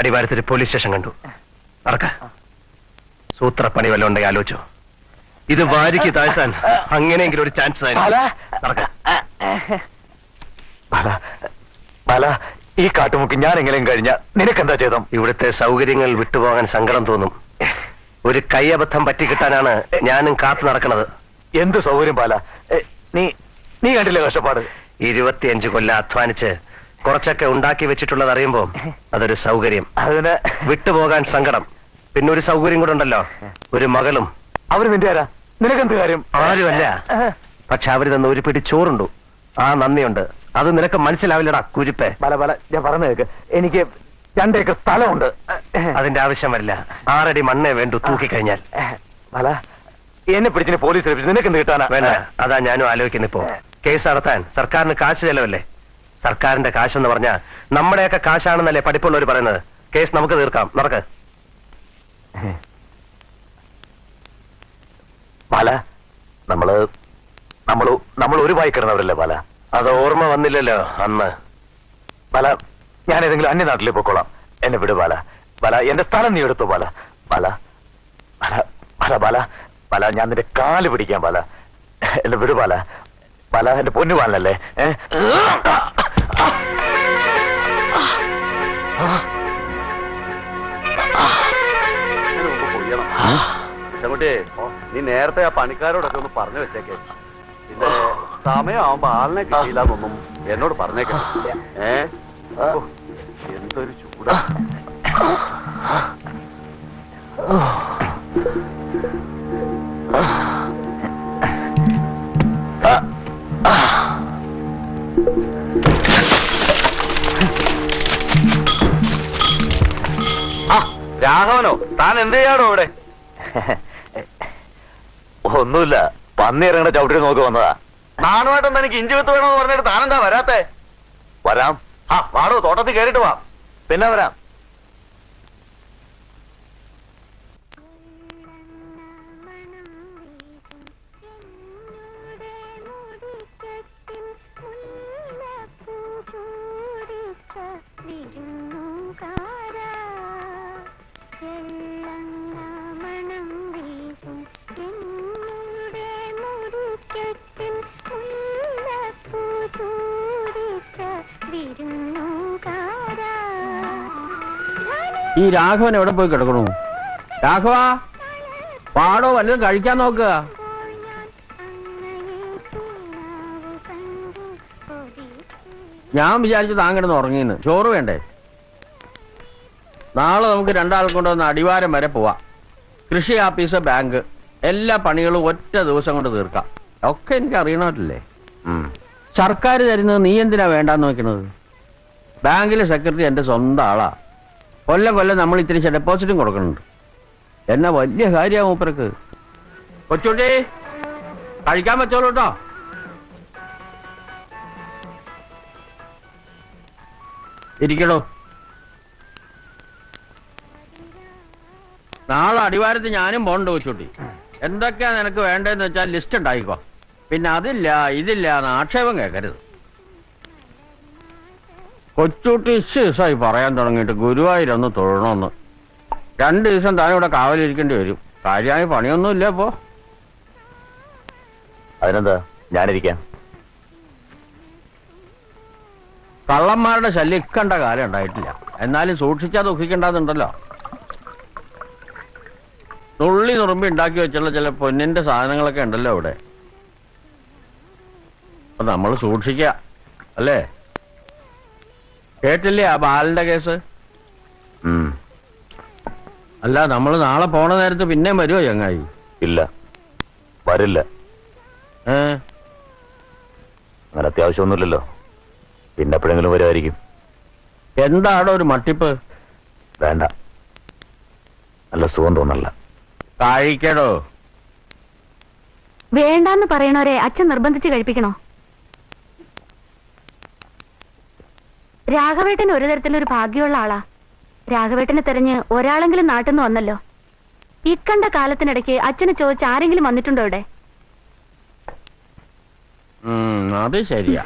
അടിവാരത്തൊരു പോലീസ് സ്റ്റേഷൻ കണ്ടു. നടക്ക സൂത്രപ്പണി വല്ല ഉണ്ടെങ്കിൽ ആലോചിച്ചു. ഇത് വാരിക്ക് താഴ്ത്താൻ അങ്ങനെയെങ്കിലും ഒരു ചാൻസ് ആയിരുന്നു. ഈ കാട്ടുമുക്ക് ഞാൻ എങ്ങനെയും കഴിഞ്ഞ നിനക്കെന്താ ചെയ്തോ? ഇവിടുത്തെ സൗകര്യങ്ങൾ വിട്ടുപോകാൻ സങ്കടം തോന്നും. ഒരു കൈയബദ്ധം പറ്റിക്കിട്ടാനാണ് ഞാനും കാത്തു നടക്കുന്നത്. എന്ത് സൗകര്യം പാല, നീ കണ്ടില്ലേ കഷ്ടപ്പാട്? 25 കൊല്ലം അധ്വാനിച്ച് കുറച്ചൊക്കെ ഉണ്ടാക്കി വെച്ചിട്ടുള്ളത് അറിയുമ്പോ അതൊരു സൗകര്യം. അതിന് വിട്ടുപോകാൻ സങ്കടം. പിന്നെ ഒരു സൗകര്യം കൂടെ ഉണ്ടല്ലോ, ഒരു മകളും. അവര് നിന്റെ ആരാ? നിനക്കെന്ത് കാര്യം? ആരുമല്ല, പക്ഷെ അവര് തന്ന ഒരു പിടി ചോറുണ്ടു. ആ നന്ദിയുണ്ട്. അത് നിനക്ക് മനസ്സിലാവില്ലടാ കുരിപ്പേ. ഞാൻ പറഞ്ഞു കേക്ക്, എനിക്ക് 2 ഏക്കർ സ്ഥലമുണ്ട്. അതിന്റെ ആവശ്യം വരില്ല. 6 അടി മണ്ണേ വേണ്ടു തൂക്കിക്കഴിഞ്ഞാൽ. എന്നെ പിടിച്ചിന് പോലീസ് ലഭിച്ചു, നിനക്കെന്ത് കിട്ടാനാ? വേണ്ട, അതാ ഞാനും ആലോചിക്കുന്നിപ്പോ. കേസ് നടത്താൻ സർക്കാരിന് കാശ് ചെലവല്ലേ? സർക്കാരിന്റെ കാശെന്ന് പറഞ്ഞാൽ നമ്മുടെയൊക്കെ കാശാണെന്നല്ലേ പഠിപ്പുള്ളവർ പറയുന്നത്. കേസ് നമുക്ക് തീർക്കാം, നടക്ക്. പാല, നമ്മൾ ഒരു വായി കിടന്നവരല്ലേ പാല? അത് ഓർമ്മ വന്നില്ലല്ലോ അന്ന്. പാല, ഞാൻ ഏതെങ്കിലും അന്യനാട്ടിൽ പൊക്കോളാം. എന്നെ വിട് പാല. പാല, എന്റെ സ്ഥലം നീ എടുത്തു. പാല പാല പാല പാല പാല പാല ഞാൻ നിന്റെ കാല് പിടിക്കാം. പാല, എന്നെ വിട്. പാല പാല, എന്റെ പൊന്നു പാലല്ലേ? നീ നേരത്തെ ആ പണിക്കാരോടൊക്കെ ഒന്ന് പറഞ്ഞു വെച്ചേക്കേ. പിന്നെ സമയം ആവുമ്പോ ആളിനെ കിട്ടിയില്ലാന്നൊന്നും എന്നോട് പറഞ്ഞേക്കാം. എന്തൊരു ചൂടാ. രാഘവനോ താൻ എന്ത് ചെയ്യാടോ ഇവിടെ? ഒന്നുമില്ല, പന്നി ഇറങ്ങുന്ന ചവിട്ടി നോക്കി വന്നതാ. നാണുമായിട്ടൊന്നും എനിക്ക് ഇഞ്ചി വിത്ത് വേണമെന്ന് പറഞ്ഞിട്ട് താനെന്താ വരാത്തെ? വരാം, ആ വാടോ, തോട്ടത്തിൽ കയറിട്ട് വാ, പിന്നെ വരാം. ഈ രാഘവൻ എവിടെ പോയി കിടക്കണു? രാഘവ പാടോ, വല്ലതും കഴിക്കാൻ നോക്കുക. ഞാൻ വിചാരിച്ചു താങ്കെന്ന് ഉറങ്ങിന്ന്. ചോറ് വേണ്ടേ? നാളെ നമുക്ക് രണ്ടാൾക്കൊണ്ടുവന്ന് അടിവാരം വരെ പോവാം. കൃഷി ആഫീസ്, ബാങ്ക്, എല്ലാ പണികളും ഒറ്റ ദിവസം കൊണ്ട് തീർക്കാം. ഒക്കെ എനിക്ക് അറിയണമല്ലേ. സർക്കാർ തരുന്നത് നീ എന്തിനാ വേണ്ടാന്ന് നോക്കണത്? ബാങ്കിലെ സെക്രട്ടറി എന്റെ സ്വന്തം ആളാ. കൊല്ലം കൊല്ലം നമ്മൾ ഇത്തിരി ഡെപ്പോസിറ്റും കൊടുക്കുന്നുണ്ട്. എന്നാ വലിയ കാര്യമാണ് മൂപ്പർക്ക്. കൊച്ചുട്ടി കഴിക്കാൻ വെച്ചോളൂ കേട്ടോ. ഇരിക്കണോ? നാളെ അടിവാരത്ത് ഞാനും പോണ്ട്. കൊച്ചുട്ടി എന്തൊക്കെയാ നിനക്ക് വേണ്ടതെന്ന് വെച്ചാൽ ലിസ്റ്റ് ഉണ്ടായിക്കോ. പിന്നെ അതില്ല ഇതില്ല എന്ന് ആക്ഷേപം കേൾക്കരുത്. കൊച്ചുട്ടി ഇഷ്യൂസായി പറയാൻ തുടങ്ങിയിട്ട് ഗുരുവായൂരൊന്ന് തൊഴണമെന്ന്. 2 ദിവസം താനും ഇവിടെ കാവലിരിക്കേണ്ടി വരും. കാര്യമായി പണിയൊന്നും ഇല്ല. അപ്പോ അതിനെന്താ, ഞാനിരിക്കാം. കള്ളന്മാരുടെ ശല്യം ഇക്കണ്ട കാലം ഉണ്ടായിട്ടില്ല. എന്നാലും സൂക്ഷിച്ചാൽ ദുഃഖിക്കേണ്ടതുണ്ടല്ലോ. തുള്ളി നുറുമ്പി ഉണ്ടാക്കി വെച്ചുള്ള ചില പൊന്നിന്റെ സാധനങ്ങളൊക്കെ ഉണ്ടല്ലോ ഇവിടെ. അപ്പൊ നമ്മൾ സൂക്ഷിക്കുക അല്ലേ? കേട്ടില്ലേ ആ ബാലന്റെ കേസ്? അല്ല, നമ്മൾ നാളെ പോണ നേരത്ത് പിന്നെയും വരുമോ ചങ്ങായി? ഇല്ല, വരില്ല. അങ്ങനെ അത്യാവശ്യമൊന്നുമില്ലല്ലോ. പിന്നെ എപ്പോഴെങ്കിലും വരുമായിരിക്കും. എന്താണോ ഒരു മട്ടിപ്പ്? വേണ്ട, നല്ല സുഖം തോന്നല്ല. കഴിക്കണോ? വേണ്ടാന്ന് പറയണവരെ അച്ഛൻ നിർബന്ധിച്ച് കഴിപ്പിക്കണോ? രാഘവേട്ടൻ ഒരു തരത്തിലൊരു ഭാഗ്യമുള്ള ആളാ. രാഘവേട്ടനെ തെരഞ്ഞ് ഒരാളെങ്കിലും നാട്ടിൽ നിന്ന് വന്നല്ലോ. ഇക്കണ്ട കാലത്തിനിടയ്ക്ക് അച്ഛനെ ചോദിച്ച് ആരെങ്കിലും വന്നിട്ടുണ്ടോ ഇവിടെ? അത് ശരിയാ.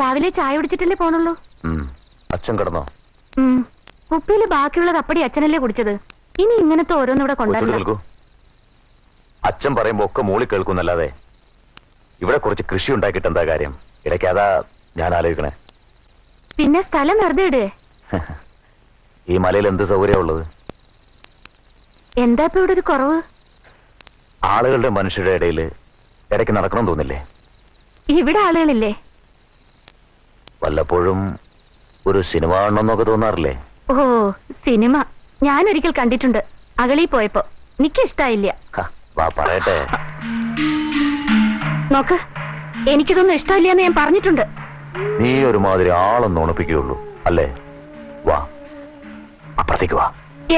രാവിലെ ചായ കുടിച്ചിട്ടല്ലേ പോണുള്ളൂ. അച്ഛൻ കിടന്നോ? കുപ്പിയില് ബാക്കിയുള്ളത് അപ്പടി അച്ഛനല്ലേ കുടിച്ചത്. ഇനി ഇങ്ങനത്തെ ഓരോന്നിവിടെ കൊണ്ടുവന്നു. അച്ഛൻ പറയുമ്പോ ഒക്കെ മൂളി കേൾക്കുന്നല്ലാതെ ഇവിടെ കുറച്ച് കൃഷി ഉണ്ടാക്കിട്ട് എന്താ കാര്യം? ഇടയ്ക്ക് അതാ ഞാൻ ആലോചിക്കണേ. പിന്നെ സ്ഥലം വെറുതെ ഇടേ? ഈ മലയിൽ എന്ത് സൗകര്യമുള്ളത്? എന്താ ഇപ്പൊ ഇവിടെ ഒരു കുറവ്? ആളുകളുടെ മനുഷ്യരുടെ ഇടയിൽ ഇടയ്ക്ക് നടക്കണം തോന്നില്ലേ? ഇവിടെ ആളുകളില്ലേ? വല്ലപ്പോഴും ഒരു സിനിമ കാണണമെന്നൊക്കെ തോന്നാറില്ലേ? ഓ, സിനിമ ഞാനൊരിക്കൽ കണ്ടിട്ടുണ്ട്. അകലി പോയപ്പോ എനിക്കിഷ്ടായില്ല. പറയട്ടെ, നോക്ക്, എനിക്കിതൊന്നും ഇഷ്ടമില്ല എന്ന് ഞാൻ പറഞ്ഞിട്ടുണ്ട്. നീ ഒരുമാതിരി ആളൊന്നും ഉണപ്പിക്കുകയുള്ളൂ അല്ലേ? വാ, അപ്പുറത്തേക്ക് വാ.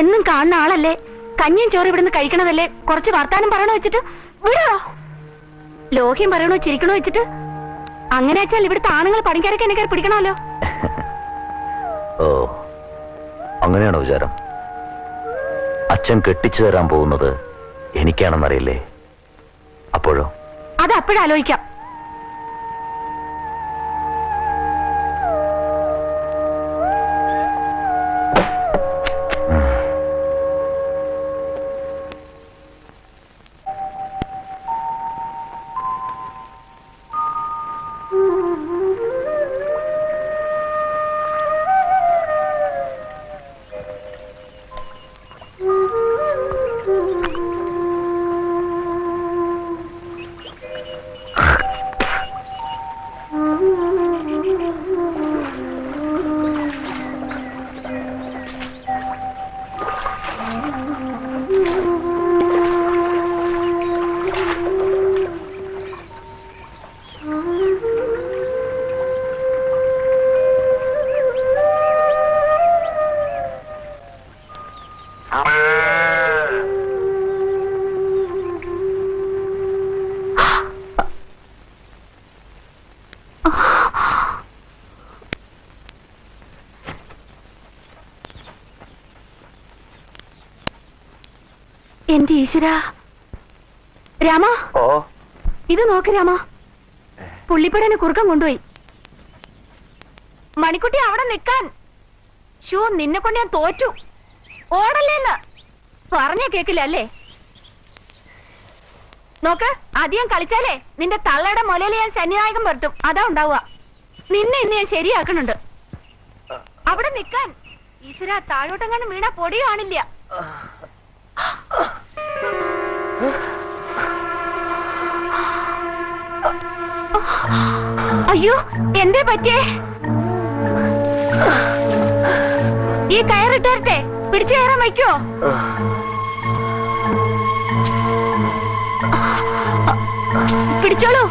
എന്നും കാണുന്ന ആളല്ലേ? കഞ്ഞിയും ചോറ് ഇവിടുന്ന് കഴിക്കണതല്ലേ? കുറച്ച് വർത്താനം പറയണോ വെച്ചിട്ട് വിടോ? ലോഹ്യം പറയണോ ചിരിക്കണോ വെച്ചിട്ട്? അങ്ങനെ വെച്ചാൽ ഇവിടുത്തെ ആണുങ്ങൾ പണിക്കാരൊക്കെ എന്നെ കയറി പിടിക്കണമല്ലോ. ഓ, അങ്ങനെയാണോ വിചാരം? അച്ഛൻ കെട്ടിച്ചു തരാൻ പോകുന്നത് എനിക്കാണെന്നറിയില്ലേ? അപ്പോഴോ? അത് അപ്പോഴാലോചിക്കാം. എന്റെ ഈശ്വര. രാമ ഇത് നോക്ക് രാമ, പുള്ളിപ്പടന് കുറുക്കം കൊണ്ടുപോയി. മണിക്കുട്ടി അവിടെ നിൽക്കാൻ. ഷോ നിന്നെ കൊണ്ട് ഞാൻ തോറ്റു. ഓടല്ലേന്ന് പറഞ്ഞാ കേക്കില്ല അല്ലേ? നോക്ക്, അധികം കളിച്ചാലേ നിന്റെ തള്ളയുടെ മുലയില് ഞാൻ ശനിനായകം പറ്റും. അതാ ഉണ്ടാവുക. നിന്നെ ഇന്ന് ഞാൻ ശരിയാക്കണുണ്ട്. അവിടെ നിൽക്കാൻ. ഈശ്വര, താഴോട്ടെങ്ങാനും വീണ പൊടി കാണില്ല. അയ്യോ, എന്തേ പറ്റിയേ? ഈ കയറിട്ടേരട്ടെ, പിടിച്ചു കയറാൻ വയ്ക്കോ? പിടിച്ചോളൂ.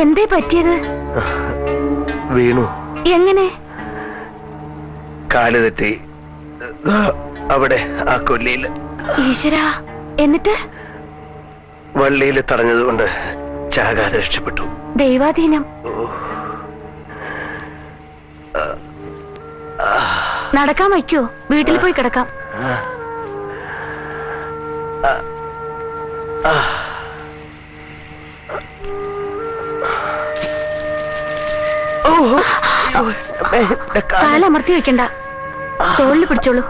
എന്തേ പറ്റിയത്? വീണു. എങ്ങനെ? കാല് തെറ്റി അവിടെ ആ കൊല്ലിയിൽ. ഈശ്വര, എന്നിട്ട്? വള്ളിയിൽ തടഞ്ഞതുകൊണ്ട് ചാകാതെ രക്ഷപ്പെട്ടു. ദൈവാധീനം. നടക്കാൻ വയ്ക്കോ? വീട്ടിൽ പോയി കിടക്കാം. കാലമർത്തി വെക്കണ്ട, തോളിൽ പിടിച്ചോളൂ.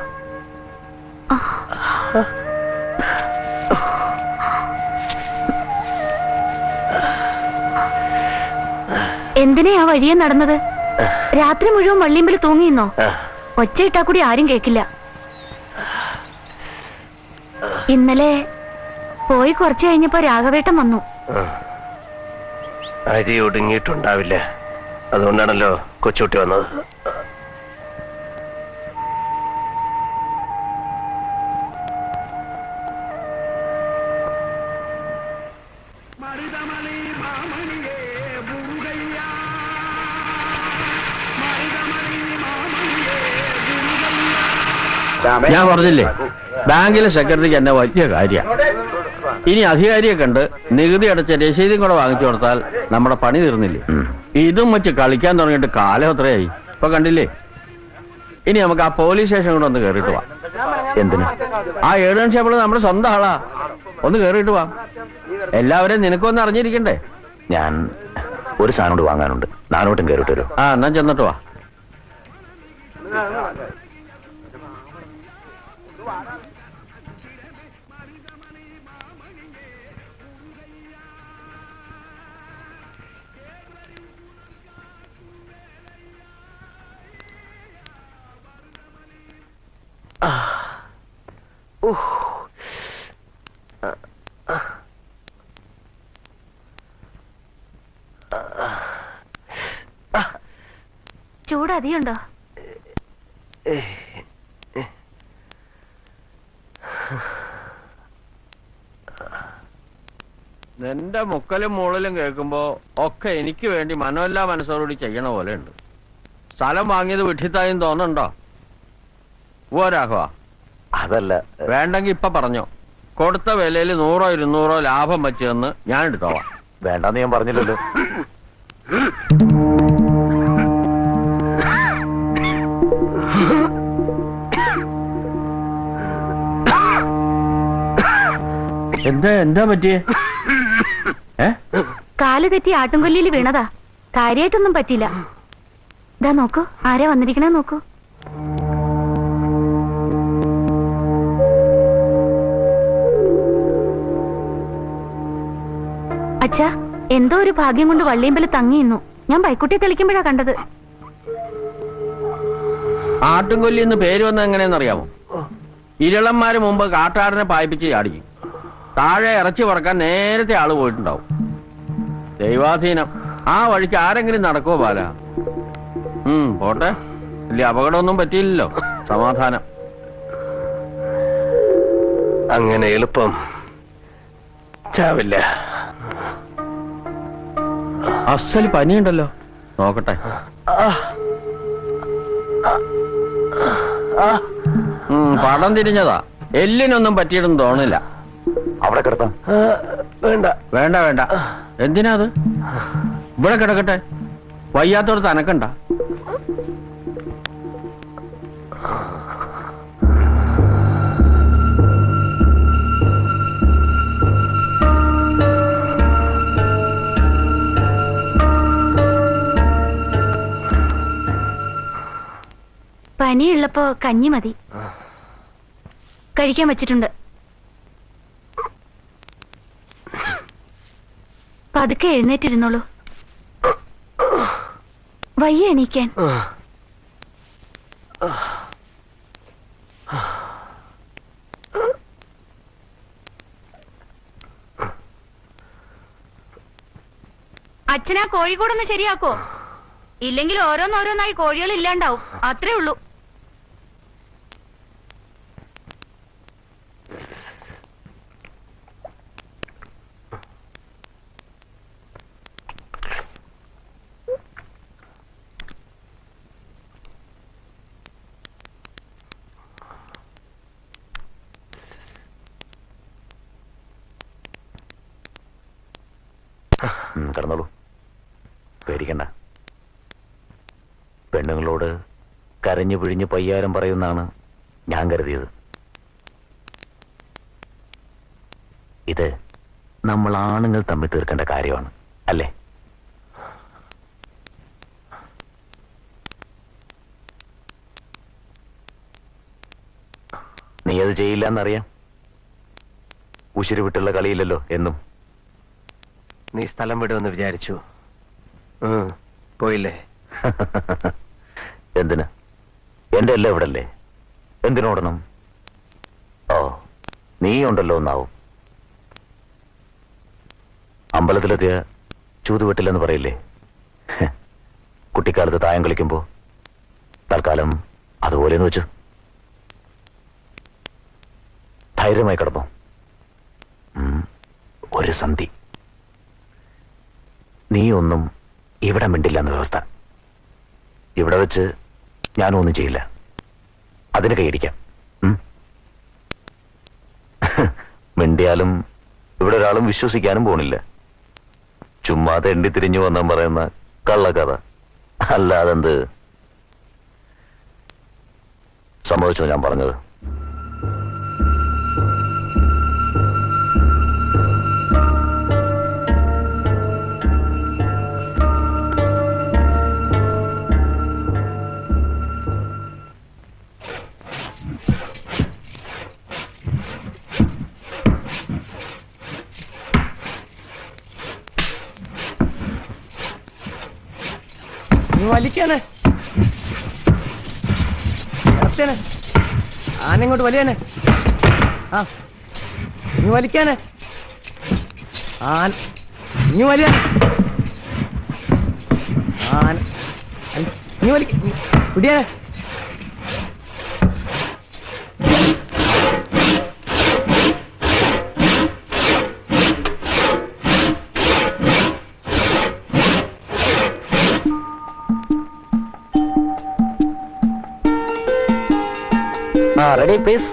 എന്തിനെയാ വഴിയെ നടന്നത്? രാത്രി മുഴുവൻ വള്ളിയമ്പിൽ തൂങ്ങിയിന്നോ? ഒച്ചയിട്ടാ കൂടി ആരും കേക്കില്ല. ഇന്നലെ പോയി കുറച്ചു കഴിഞ്ഞപ്പോ രാഘവേട്ടൻ വന്നു. അരി ഒടുങ്ങിയിട്ടുണ്ടാവില്ല, അതുകൊണ്ടാണല്ലോ കൊച്ചുട്ടി വന്നത്. ഞാൻ പറഞ്ഞില്ലേ, ബാങ്കിലെ സെക്രട്ടറിക്ക് എന്നെ വലിയ കാര്യമാണ്. ഇനി അധികാരിയെ കണ്ട് നികുതി അടച്ച രസീതും കൂടെ വാങ്ങിച്ചു കൊടുത്താൽ നമ്മുടെ പണി തീർന്നില്ലേ? ഇതും വെച്ച് കളിക്കാൻ തുടങ്ങിയിട്ട് കാലം എത്രയായി, ഇപ്പൊ കണ്ടില്ലേ? ഇനി നമുക്ക് ആ പോലീസ് സ്റ്റേഷൻ കൂടെ ഒന്ന് കയറിയിട്ട് വാ. എന്തിനാ? ആ ഏഴൻ ഷേപ്പിള് നമ്മുടെ സ്വന്തം ആളാ. ഒന്ന് കയറിയിട്ട് വാ. എല്ലാവരെയും നിനക്കൊന്ന് അറിഞ്ഞിരിക്കണ്ടേ? ഞാൻ ഒരു സാധനം വാങ്ങാനുണ്ട്, നാനോട്ടും കയറിയിട്ട് വരും. ആ, എന്നാ ചെന്നിട്ട് വാ. ചൂട് അധികമുണ്ടോ? നിന്റെ മുക്കലും മൂളലും കേൾക്കുമ്പോ ഒക്കെ എനിക്ക് വേണ്ടി മനോല്ലാ മനസ്സോടുകൂടി ചെയ്യണ പോലെ ഉണ്ട്. സ്ഥലം വാങ്ങിയത് വിട്ടിത്തായും തോന്നുന്നുണ്ടോ? ഓ രാഘവ, അതല്ല. വേണ്ടെങ്കി ഇപ്പൊ പറഞ്ഞോ. കൊടുത്ത വിലയിൽ 100-200 ലാഭം വെച്ച് തന്ന് ഞാൻ എടുത്തോളാം. വേണ്ടെന്ന് ഞാൻ പറഞ്ഞില്ലല്ലോ. എന്താ എന്താ പറ്റിയേ? കാല് തെറ്റി ആട്ടുംകൊല്ലിയിൽ വീണതാ. കാര്യായിട്ടൊന്നും പറ്റിയില്ല. ഇതാ നോക്കൂ, ആരാ വന്നിരിക്കണേ നോക്കൂ. അച്ഛാ, എന്തോ ഒരു ഭാഗ്യം കൊണ്ട് വള്ളിയമ്പല തങ്ങിയിരുന്നു. ഞാൻ ബൈക്കുട്ടിയെ തെളിക്കുമ്പോഴാ കണ്ടത്. ആട്ടുംകൊല്ലി എന്ന് പേര് വന്ന എങ്ങനെയെന്നറിയാമോ? ഇരളന്മാര് മുമ്പ് കാട്ടാടിനെ പായിപ്പിച്ച് ചാടിക്കും. താഴെ ഇറച്ചി പറക്കാൻ നേരത്തെ ആള് പോയിട്ടുണ്ടാവും. ദൈവാധീനം. ആ വഴിക്ക് ആരെങ്കിലും നടക്കോ ബാല? പോട്ടെ, ഇല്ല അപകടമൊന്നും പറ്റിയില്ലല്ലോ, സമാധാനം. അങ്ങനെ എളുപ്പം ചാവില്ല. അസല് പനിയുണ്ടല്ലോ, നോക്കട്ടെ. പടം തിരിഞ്ഞതാ, എല്ലിനൊന്നും പറ്റിയിട്ടൊന്നും തോന്നില്ല. അവിടെ കിടത്താം. വേണ്ട വേണ്ട വേണ്ട. എന്തിനാ അത്? ഇവിടെ കിടക്കട്ടെ, വയ്യാത്തോട് തനക്കണ്ട. പനിയുള്ളപ്പോ കഞ്ഞി മതി, കഴിക്കാൻ വെച്ചിട്ടുണ്ട്. പതുക്കെ എഴുന്നേറ്റിരുന്നോളൂ, വയ്യ എണീക്കാൻ. അച്ഛനാ കോഴിക്കോടൊന്ന് ശരിയാക്കോ, ഇല്ലെങ്കിൽ ഓരോന്നോരോന്നായി കോഴികൾ ഇല്ലാണ്ടാവും. അത്രേ ഉള്ളൂ. കടന്നോളൂ, പേടിക്കണ്ട. പെണ്ണുങ്ങളോട് കരഞ്ഞു പിഴിഞ്ഞ് പയ്യാരം പറയുന്നാണ് ഞാൻ കരുതിയത്. ഇത് നമ്മൾ ആണുങ്ങൾ തമ്മിൽ തീർക്കേണ്ട കാര്യമാണ്, അല്ലേ? നീ അത് ചെയ്യില്ല എന്നറിയാം. ഉശിരി വിട്ടുള്ള കളിയില്ലല്ലോ എന്നും. നീ സ്ഥലം വിടുമെന്ന് വിചാരിച്ചു പോയില്ലേ? എന്തിന്? എന്റെ എല്ലാം ഇവിടല്ലേ, എന്തിനോടണം? ഓ, നീ ഉണ്ടല്ലോ എന്നാവും. അമ്പലത്തിലെത്തിയ ചൂതുവെട്ടില്ലെന്ന് പറയില്ലേ? കുട്ടിക്കാലത്ത് തായം കളിക്കുമ്പോ തൽക്കാലം അതുപോലെയെന്ന് വെച്ചു. ധൈര്യമായി കിടന്നു. ഒരു സന്ധി, നീ ഒന്നും ഇവിടെ മിണ്ടില്ലെന്ന വ്യവസ്ഥ. ഇവിടെ വെച്ച് ഞാനൊന്നും ചെയ്യില്ല, അതിന് കൈയടിക്കാം. മിണ്ടിയാലും ഇവിടെ ഒരാളും വിശ്വസിക്കാനും പോണില്ല. ചുമ്മാ തെണ്ടി തിരിഞ്ഞു വന്നാൻ പറയുന്ന കള്ളക്കഥ അല്ലാതെന്ത്. സമ്മതിച്ചോ ഞാൻ പറഞ്ഞത്? വലിക്കാനെ ആനങ്ങോട്ട് വലിയാനെ. ആ നീ വലിക്കാനെ, ആന നീ വലിയ ആന നീ വലി പിടിയാനെ. Ready, please.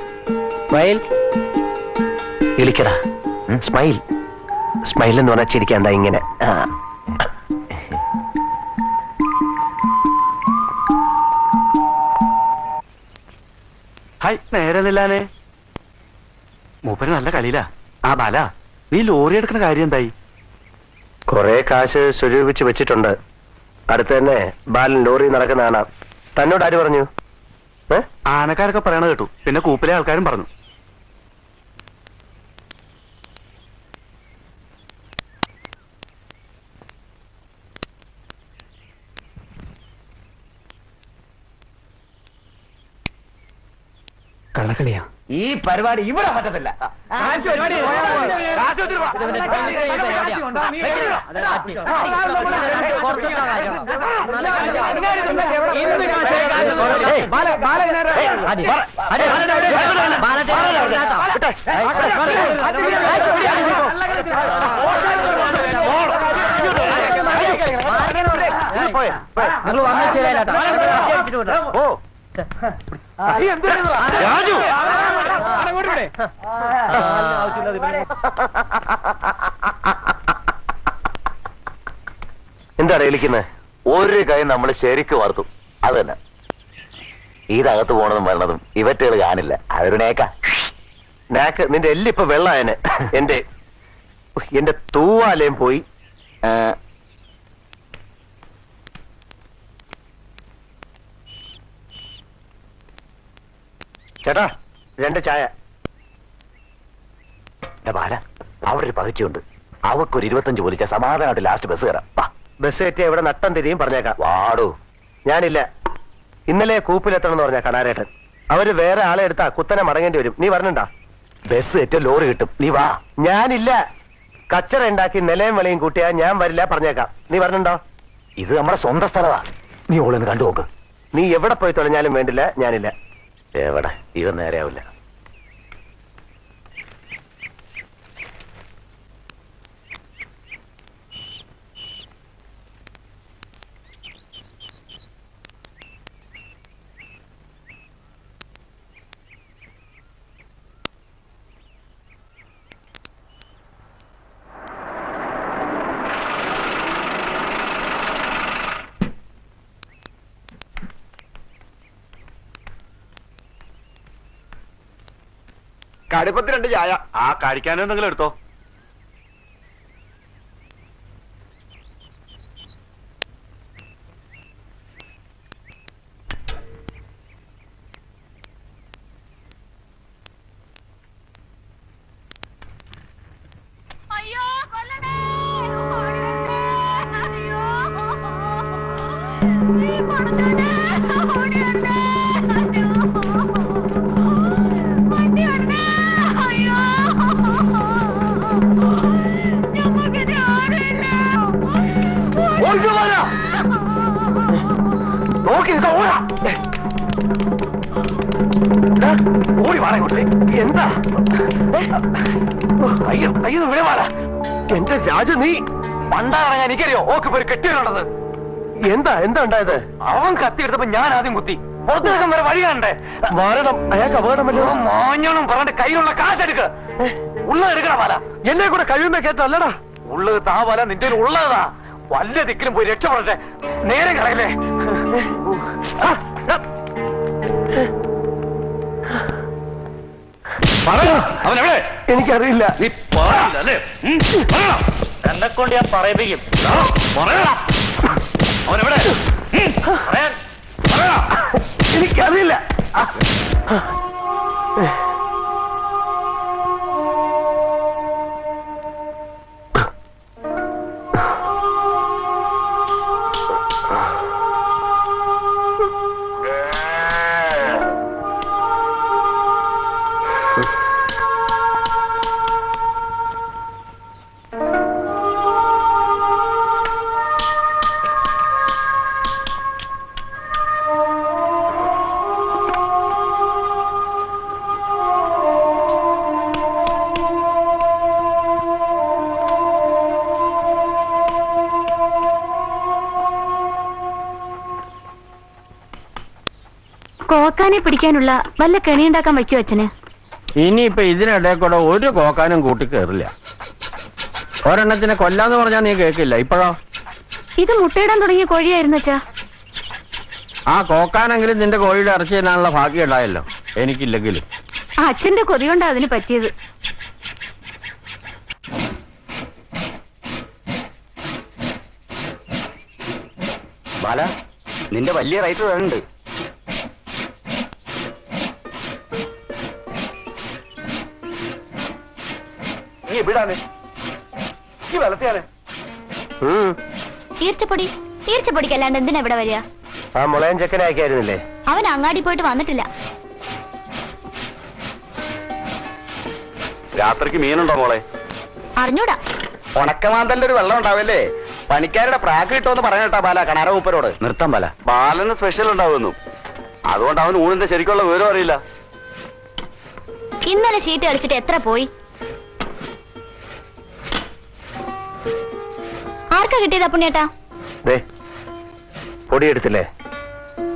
Smile. ഇളിക്കടാ, സ്മൈൽ. സ്മൈൽ എന്ന് പറഞ്ഞാൽ ചിരിക്കണ്ട, ഇങ്ങനെ. ഹായ്, നേരെ നില്ലാനേ. മൂപ്പര് നല്ല കളിയിലാ. ആ ബാല, നീ ലോറി എടുക്കുന്ന കാര്യം എന്തായി? കൊറേ കാശ് സ്വരൂപിച്ച് വെച്ചിട്ടുണ്ട്. അടുത്ത് തന്നെ ബാലൻ ലോറി നടക്കുന്നതാണ്. തന്നോട് ആര് പറഞ്ഞു? ആനക്കാരൊക്കെ പറയണ കേട്ടു, പിന്നെ കൂപ്പിലെ ആൾക്കാരും പറഞ്ഞു. കള്ളക്കളിയാ ഈ പരിപാടി ഇവിടെ പറ്റത്തില്ല. രാജു എന്താണ് എലിക്കുന്നത്? ഒരു കൈ നമ്മള് ശരിക്ക് വാർത്തും അത് തന്നെ. ഇതകത്ത് പോണതും വരണതും ഇവറ്റകള് കാണില്ല. അതൊരു നേക്ക് നിന്റെ എല്ലിപ്പൊ വെള്ളായന്. എന്റെ തൂവാലയും പോയി. ചേട്ടാ രണ്ട് ചായ. ബാല, അവിടെ ഒരു പകച്ചുണ്ട്. അവക്കൊരു 25 പോലിച്ചാ സമാധാനമായിട്ട് ലാസ്റ്റ് ബസ് കയറാം. ബസ് കയറ്റിയാ ഇവിടെ നട്ടം തിരിയും പറഞ്ഞേക്കാം. വാടൂ, ഞാനില്ല. ഇന്നലെ കൂപ്പിലെത്തണം എന്ന് പറഞ്ഞ കടാരേട്ടൻ. അവര് വേറെ ആളെ എടുത്താ കുത്തനെ മടങ്ങേണ്ടി വരും. നീ പറഞ്ഞണ്ടാ ബസ് കയറ്റ ലോറി കിട്ടും. നീ വാ. ഞാനില്ല. കച്ചറ ഉണ്ടാക്കി നിലയും വിളയും കൂട്ടിയാ ഞാൻ വരില്ല പറഞ്ഞേക്കാം. നീ പറഞ്ഞണ്ടോ? ഇത് നമ്മുടെ സ്വന്തം സ്ഥലവാ. നീ ഓളൊന്ന് കണ്ടുപോക്ക്. നീ എവിടെ പോയി തൊലഞ്ഞാലും വേണ്ടില്ല, ഞാനില്ല. എവിടെ ഇവ നേരെയാവില്ല. കടുപ്പത്തി രണ്ട് ചായ. ആ കഴിക്കാനോ എന്തെങ്കിലും എടുത്തോ. എന്തായത്? അവൻ കത്തിയെടുത്തപ്പോ ഞാൻ ആദ്യം കുത്തി. പുറത്തിറക്കം വരെ വഴി കാണണ്ടേ? മരണം അയാൾക്ക് അപകടമല്ലോ. മാഞ്ഞോണം പറഞ്ഞിട്ട് കയ്യിലുള്ള കാശെടുക്ക്. ഉള്ളത് എടുക്കണ പാല. എന്നെ കൂടെ കഴിയുമ്പോ കേട്ടല്ലടാ. ഉള്ളത് താ പാല, നിന്റെ ഉള്ളതാ. വല്ല ദിക്കിലും പോയി രക്ഷപ്പെടട്ടെ. നേരെ കളയല്ലേ. അവനെവിടെ എനിക്കറിയില്ല. നീ പറയല്ലേ? എന്നെ കൊണ്ട് ഞാൻ പറയിപ്പിക്കും. അവനെവിടെ എനിക്കറിയില്ല. കോക്കാനെ പിടിക്കാനുള്ള വല്ല കെണിയുണ്ടാക്കാൻ വയ്ക്കും അച്ഛന്. ഇനിയിപ്പൊ ഇതിനിടെ കൂടെ ഒരു കോക്കാനും കൂട്ടി കേറില്ല. ഒരെണ്ണത്തിനെ കൊല്ലാന്ന് പറഞ്ഞാൽ നീ കേക്കില്ല. ഇപ്പഴോ ഇത് മുട്ടയിടാൻ തുടങ്ങിയ കോഴിയായിരുന്നു അച്ഛാ. ആ കോക്കാനെങ്കിലും നിന്റെ കോഴിയുടെ ഇറച്ചി തരാനുള്ള ഭാഗ്യം ഉണ്ടായല്ലോ. എനിക്കില്ലെങ്കിലും അച്ഛന്റെ കൊതി കൊണ്ടാ അതിന് പറ്റിയത്. ബാല, നിന്റെ വലിയ റൈറ്റ് വേണുണ്ട്. ീർച്ചപ്പൊടിക്കല്ലാണ്ട് എന്തിനാ ഇവിടെ വരിക? അവൻ അങ്ങാടി പോയിട്ട് വന്നിട്ടില്ല. രാത്രിക്ക് മീനുണ്ടോ മോളെ? അറിഞ്ഞൂടാ. ഉണക്കമാന്തലിന്റെ ഒരു വെള്ളം ഉണ്ടാവല്ലേ? പണിക്കാരുടെ പ്രാക്ക് കിട്ടുമെന്ന് പറഞ്ഞേട്ടാ ബാല കണാര മൂപ്പരോട്. നിർത്താൻ ബാല, ബാലന് സ്പെഷ്യൽ ഉണ്ടാവുന്നു. അതുകൊണ്ട് അവന് ഊണിന്റെ ശരിക്കുള്ള വിവരം അറിയില്ല. ഇന്നലെ ഷീറ്റ് കളിച്ചിട്ട് എത്ര പോയി? ആർക്കാ കിട്ടിയതാ പുണ്യേട്ടാ? പൊടിയെടുത്തില്ലേ?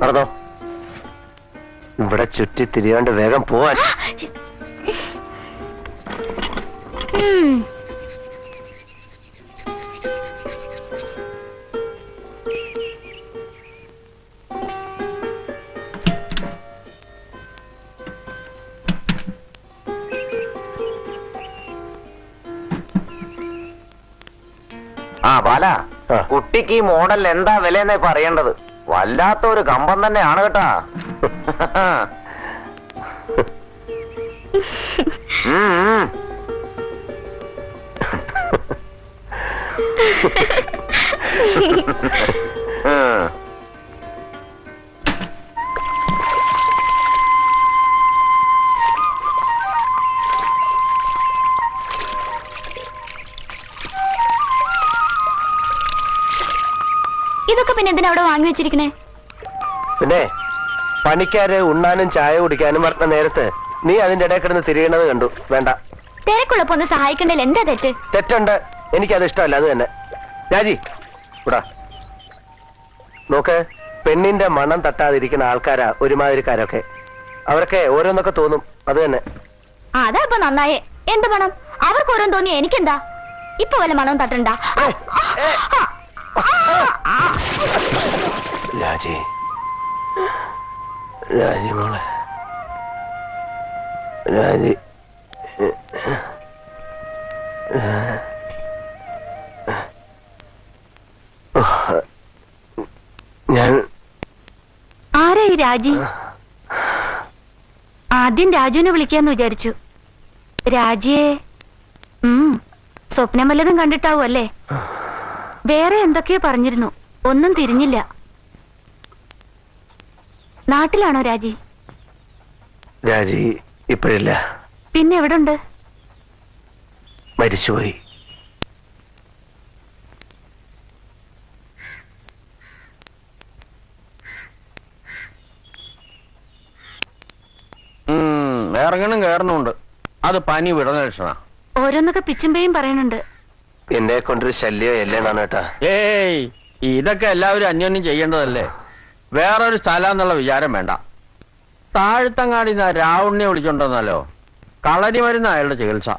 പറഞ്ഞോ, ഇവിടെ ചുറ്റി തിരിയാണ്ട് വേഗം പോവാൻ. ബാല, കുട്ടിക്ക് ഈ മോഡൽ എന്താ വിലയെന്നേ പറയേണ്ടത്. വല്ലാത്ത ഒരു കമ്പം തന്നെയാണ് കേട്ടാ. ഇതൊക്കെ പിന്നെ എന്തിനാ അവിടെ വാങ്ങി വെച്ചിരിക്കണേ? പിന്നെ പണിക്കാര് ഉണ്ണാനും ചായ കുടിക്കാനും പറഞ്ഞ നേരത്ത് നീ അതിന്റെ ഇടയിൽ കിടന്ന് തിരിയണത് കണ്ടു. വേണ്ട, തിരക്കുള്ളപ്പോ ഒന്ന് സഹായിക്കണ്ടേ. എന്താ തെറ്റ്? തെറ്റുണ്ട്, എനിക്കത് ഇഷ്ടമല്ല. അത് തന്നെ രാജി ഇടാ നോക്ക്. പെണ്ണിന്റെ മണം തട്ടാതിരിക്കുന്ന ആൾക്കാരാ ഒരുമാതിരിക്കാരൊക്കെ. അവരൊക്കെ ഓരോന്നൊക്കെ തോന്നും. അത് തന്നെ. അതാ ഇപ്പൊ നന്നായേ. എന്ത് മണം? അവർക്ക് ഓരോന്ന് തോന്നിയ എനിക്കെന്താ? ഇപ്പൊ വല്ല മണം തട്ടണ്ട. രാജി, രാജി മോളെ, രാജി. ഞാൻ ആരായി രാജി? ആദ്യം രാജുവിനെ വിളിക്കാന്ന് വിചാരിച്ചു. രാജിയെ സ്വപ്നം വല്ലതും കണ്ടിട്ടാവും അല്ലേ? വേറെ എന്തൊക്കെയോ പറഞ്ഞിരുന്നു, ഒന്നും തിരിഞ്ഞില്ല. നാട്ടിലാണോ രാജി? രാജി ഇപ്പോഴില്ല. പിന്നെ എവിടെ ഉണ്ട്? മരിച്ചുപോയി. ഇറങ്ങണം കയറണുണ്ട്. അത് പനി വിടണ ലക്ഷണ. ഓരോന്നൊക്കെ പിച്ചുമ്പേയും പറയുന്നുണ്ട്. എന്നെ കൊണ്ടൊരു ശല്യം അല്ലേന്നാണ് കേട്ടാ. ഏയ്, ഇതൊക്കെ എല്ലാവരും അന്യോന്യം ചെയ്യേണ്ടതല്ലേ. വേറൊരു സ്ഥലമെന്നുള്ള വിചാരം വേണ്ട. താഴ്ത്തങ്ങാടി രാവുണ്ണിയെ വിളിച്ചോണ്ടെന്നാലോ കളരി മരുന്ന് അയാളുടെ ചികിത്സ.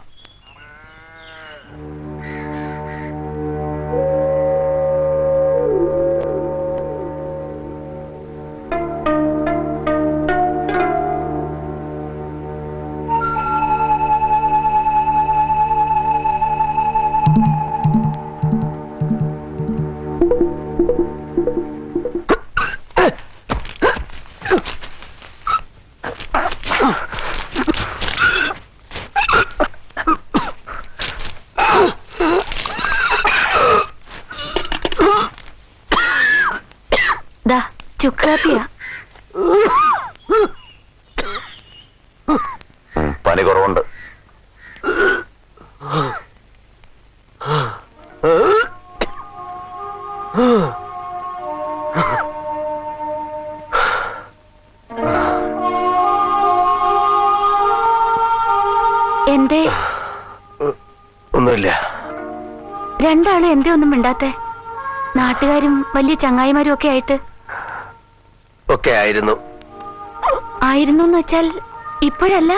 പനി കുറവുണ്ട്. എന്തേ? ഒന്നുമില്ല. രണ്ടാള് എന്തേ ഒന്നും മിണ്ടാത്തെ? നാട്ടുകാരും വലിയ ചങ്ങായിമാരും ഒക്കെ ആയിട്ട് ഒക്കെ ആയിരുന്നു. ആയിരുന്നു എന്ന് വെച്ചാൽ ഇപ്പോഴല്ല.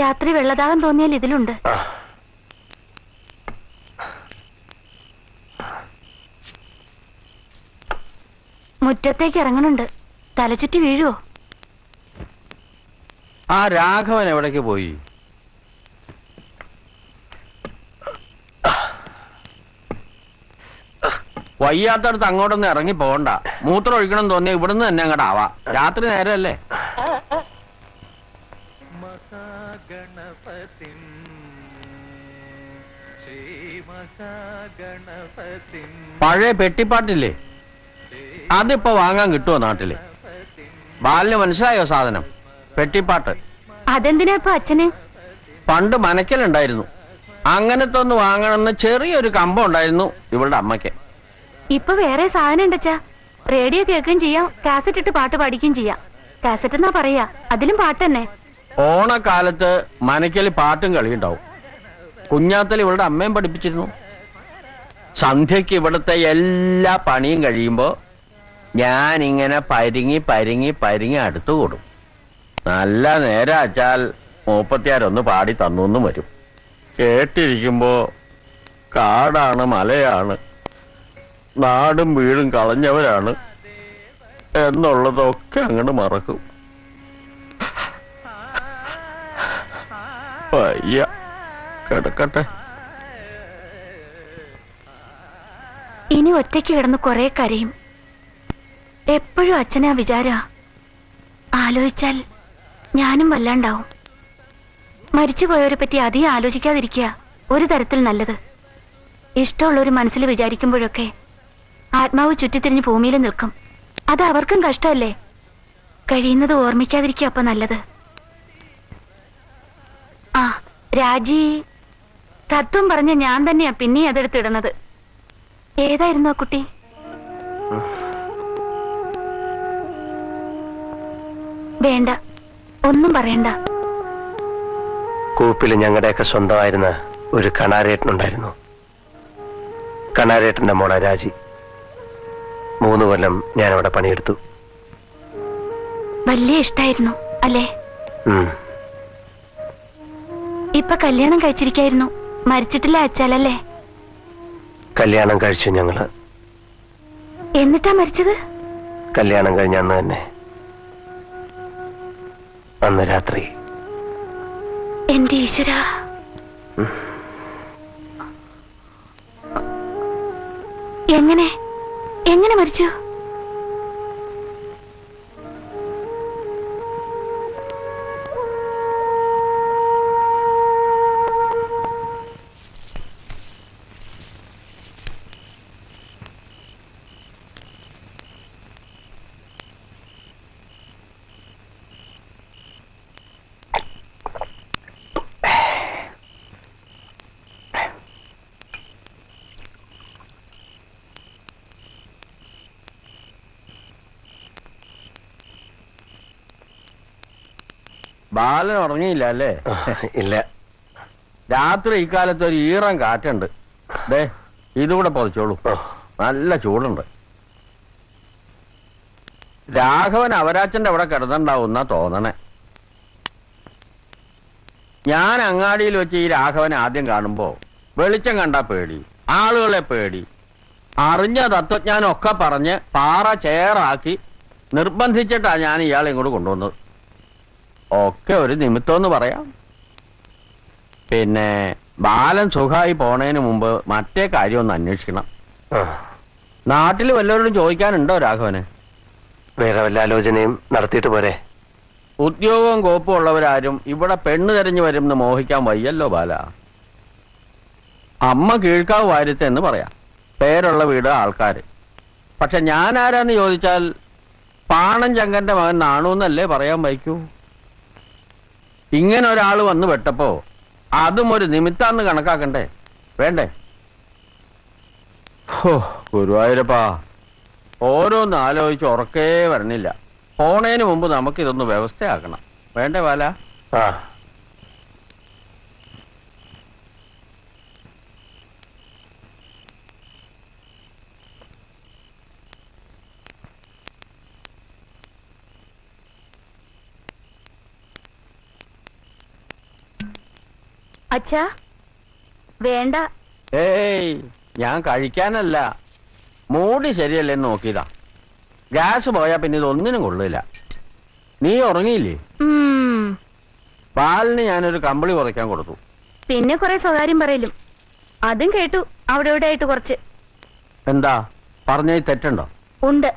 രാത്രി വെള്ളദാഹം തോന്നിയാൽ ഇതിലുണ്ട്. മുറ്റത്തേക്ക് ഇറങ്ങുന്നുണ്ട്. തലചുറ്റി വീഴുവോ? ആ രാഘവൻ എവിടേക്ക് പോയി? വയ്യാത്തടുത്ത് അങ്ങോട്ടൊന്നും ഇറങ്ങി പോകണ്ട. മൂത്രം ഒഴിക്കണം തോന്നിയ ഇവിടുന്ന് തന്നെ അങ്ങോട്ടാവാ. രാത്രി നേരല്ലേ? മഹാഗണപതി ശ്രീ മഹാഗണപതി. പഴയ പെട്ടിപ്പാട്ടില്ലേ, അതിപ്പോ വാങ്ങാൻ കിട്ടുമോ നാട്ടില്? ബാലിന് മനസ്സിലായോ സാധനം? പെട്ടിപ്പാട്ട് അതെന്തിനാപ്പോ അച്ഛന്? പണ്ട് മനക്കലുണ്ടായിരുന്നു, അങ്ങനത്തെ ഒന്ന് വാങ്ങണമെന്ന് ചെറിയൊരു കമ്പം ഉണ്ടായിരുന്നു ഇവളുടെ അമ്മയ്ക്ക്. ഇപ്പൊ വേറെ സാധനം ഉണ്ടച്ചാ, റേഡിയോ കേൾക്കുകയും ചെയ്യാം, കാസറ്റ് ഇട്ട് പാട്ട് പാടിക്കുകയും ചെയ്യാം. കാസറ്റ് എന്നാ പറയാ, അതിലും പാട്ട് തന്നെ. ഓണക്കാലത്ത് മനക്കല് പാട്ടും കളിയുണ്ടാവും. കുഞ്ഞാത്തൽ ഇവളുടെ അമ്മയും പഠിപ്പിച്ചിരുന്നു. സന്ധ്യക്ക് ഇവിടുത്തെ എല്ലാ പണിയും കഴിയുമ്പോ ഞാനിങ്ങനെ പരുങ്ങി പരുങ്ങി പരുങ്ങി അടുത്തു കൂടും. നല്ല നേരം അച്ചാൽ മൂപ്പത്തിയാരൊന്ന് പാടി തന്നൊന്നും വരും. കേട്ടിരിക്കുമ്പോ കാടാണ് മലയാണ് നാടും വീടും കളഞ്ഞവരാണ് എന്നുള്ളതൊക്കെ അങ്ങോട്ട് മറക്കും. പയ്യ കിടക്കട്ടെ. ഇനി ഒറ്റയ്ക്ക് കിടന്ന് കൊറേ കരയും. എപ്പോഴും അച്ഛനാ വിചാരാ. ആലോചിച്ചാൽ ഞാനും വല്ലാണ്ടാവും. മരിച്ചുപോയവരെ പറ്റി അധികം ആലോചിക്കാതിരിക്കുക ഒരു തരത്തിൽ നല്ലത്. ഇഷ്ടമുള്ളവർ മനസ്സിൽ വിചാരിക്കുമ്പോഴൊക്കെ ആത്മാവ് ചുറ്റിത്തിരിഞ്ഞ് ഭൂമിയിൽ നിൽക്കും. അത് അവർക്കും കഷ്ടമല്ലേ? കഴിയുന്നത് ഓർമ്മിക്കാതിരിക്കുക അപ്പൊ നല്ലത്. ആ രാജി തത്വം പറഞ്ഞ ഞാൻ തന്നെയാ പിന്നെ അതെടുത്തിടുന്നത്. ഏതായിരുന്നു ആ കുട്ടി? വേണ്ട, ഒന്നും പറയണ്ട. കൂപ്പിൽ ഞങ്ങളുടെയൊക്കെ സ്വന്തമായിരുന്ന ഒരു കണാരേട്ടനുണ്ടായിരുന്നു. കണാരേട്ടന്റെ മോള രാജി. 3 കൊല്ലം ഞാനവിടെ പണിയെടുത്തു. വലിയ ഇഷ്ടായിരുന്നു അല്ലേ? ഇപ്പൊ കല്യാണം കഴിച്ചിരിക്കായിരുന്നു, മരിച്ചിട്ടില്ല അച്ചാലല്ലേ? കല്യാണം കഴിച്ചു ഞങ്ങള്. എന്നിട്ടാ മരിച്ചത്? കല്യാണം കഴിഞ്ഞ അന്ന് തന്നെ, അന്ന് രാത്രി. എന്റെ ഈശ്വരാ. എങ്ങനെ എങ്ങനെ മരിച്ചു? ബാലൻ ഉറങ്ങിയില്ല അല്ലേ? ഇല്ല. രാത്രി ഇക്കാലത്ത് ഒരു ഈറം കാറ്റുണ്ട്. ദേ ഇതുകൂടെ പൊതിച്ചോളൂ, നല്ല ചൂടുണ്ട്. രാഘവൻ അവരാച്ചന്റെ അവിടെ കിടന്നുണ്ടാവുന്ന തോന്നണേ. ഞാൻ അങ്ങാടിയിൽ വെച്ച് ഈ രാഘവൻ ആദ്യം കാണുമ്പോ വെളിച്ചം കണ്ടാ പേടി, ആളുകളെ പേടി. അറിഞ്ഞ തത്വജ്ഞാനൊക്കെ പറഞ്ഞ് പാറ ചേറാക്കി നിർബന്ധിച്ചിട്ടാ ഞാൻ ഇയാളെ ഇങ്ങോട്ട് കൊണ്ടുവന്നത്. ഒക്കെ ഒരു നിമിത്തമെന്ന് പറയാം. പിന്നെ ബാലൻ സുഖമായി പോണേന് മുമ്പ് മറ്റേ കാര്യം ഒന്ന് അന്വേഷിക്കണം. നാട്ടിൽ വല്ലവരോടും ചോദിക്കാനുണ്ടോ രാഘവന്? വേറെ വല്ല ആലോചനയും നടത്തിയിട്ട് പോരെ. ഉദ്യോഗവും കോപ്പും ഉള്ളവരാരും ഇവിടെ പെണ്ണ് തെരഞ്ഞു വരും എന്ന് മോഹിക്കാൻ വയ്യല്ലോ ബാല. അമ്മ കീഴ്ക്കാവ് വാര്യത്തെന്ന് പറയാം, പേരുള്ള വീട് ആൾക്കാര്. പക്ഷെ ഞാൻ ആരാന്ന് ചോദിച്ചാൽ പാണൻ ചങ്കന്റെ മകൻ നാണൂന്നല്ലേ പറയാൻ വയ്ക്കൂ. ഇങ്ങനെ ഒരാൾ വന്ന് പെട്ടപ്പോ അതും ഒരു നിമിത്താന്ന് കണക്കാക്കണ്ടേ? വേണ്ടേ? ഓ ഗുരുവായൂരപ്പാ, ഓരോന്ന് ആലോചിച്ച് ഉറക്കേ വരണില്ല. പോണേന് മുമ്പ് നമുക്കിതൊന്ന് വ്യവസ്ഥയാക്കണം. വേണ്ടേ ബാല? ആ അച്ഛാ വേണ്ട. ഏയ് ഞാൻ കഴിക്കാനല്ല, മൂടി ശരിയല്ലെന്ന് നോക്കിയതാ. ഗ്യാസ് പോയാ പിന്നെ ഇതൊന്നിനും കൊള്ളില്ല. നീ ഉറങ്ങിയില്ലേ? പാലിന് ഞാനൊരു കമ്പിളി കുറയ്ക്കാൻ കൊടുത്തു. പിന്നെ കുറെ സ്വകാര്യം പറയലും അതും കേട്ടു. അവിടെ ഇവിടെ ആയിട്ട് കുറച്ച്. എന്താ പറഞ്ഞേ? തെറ്റുണ്ടോ? ഉണ്ട്.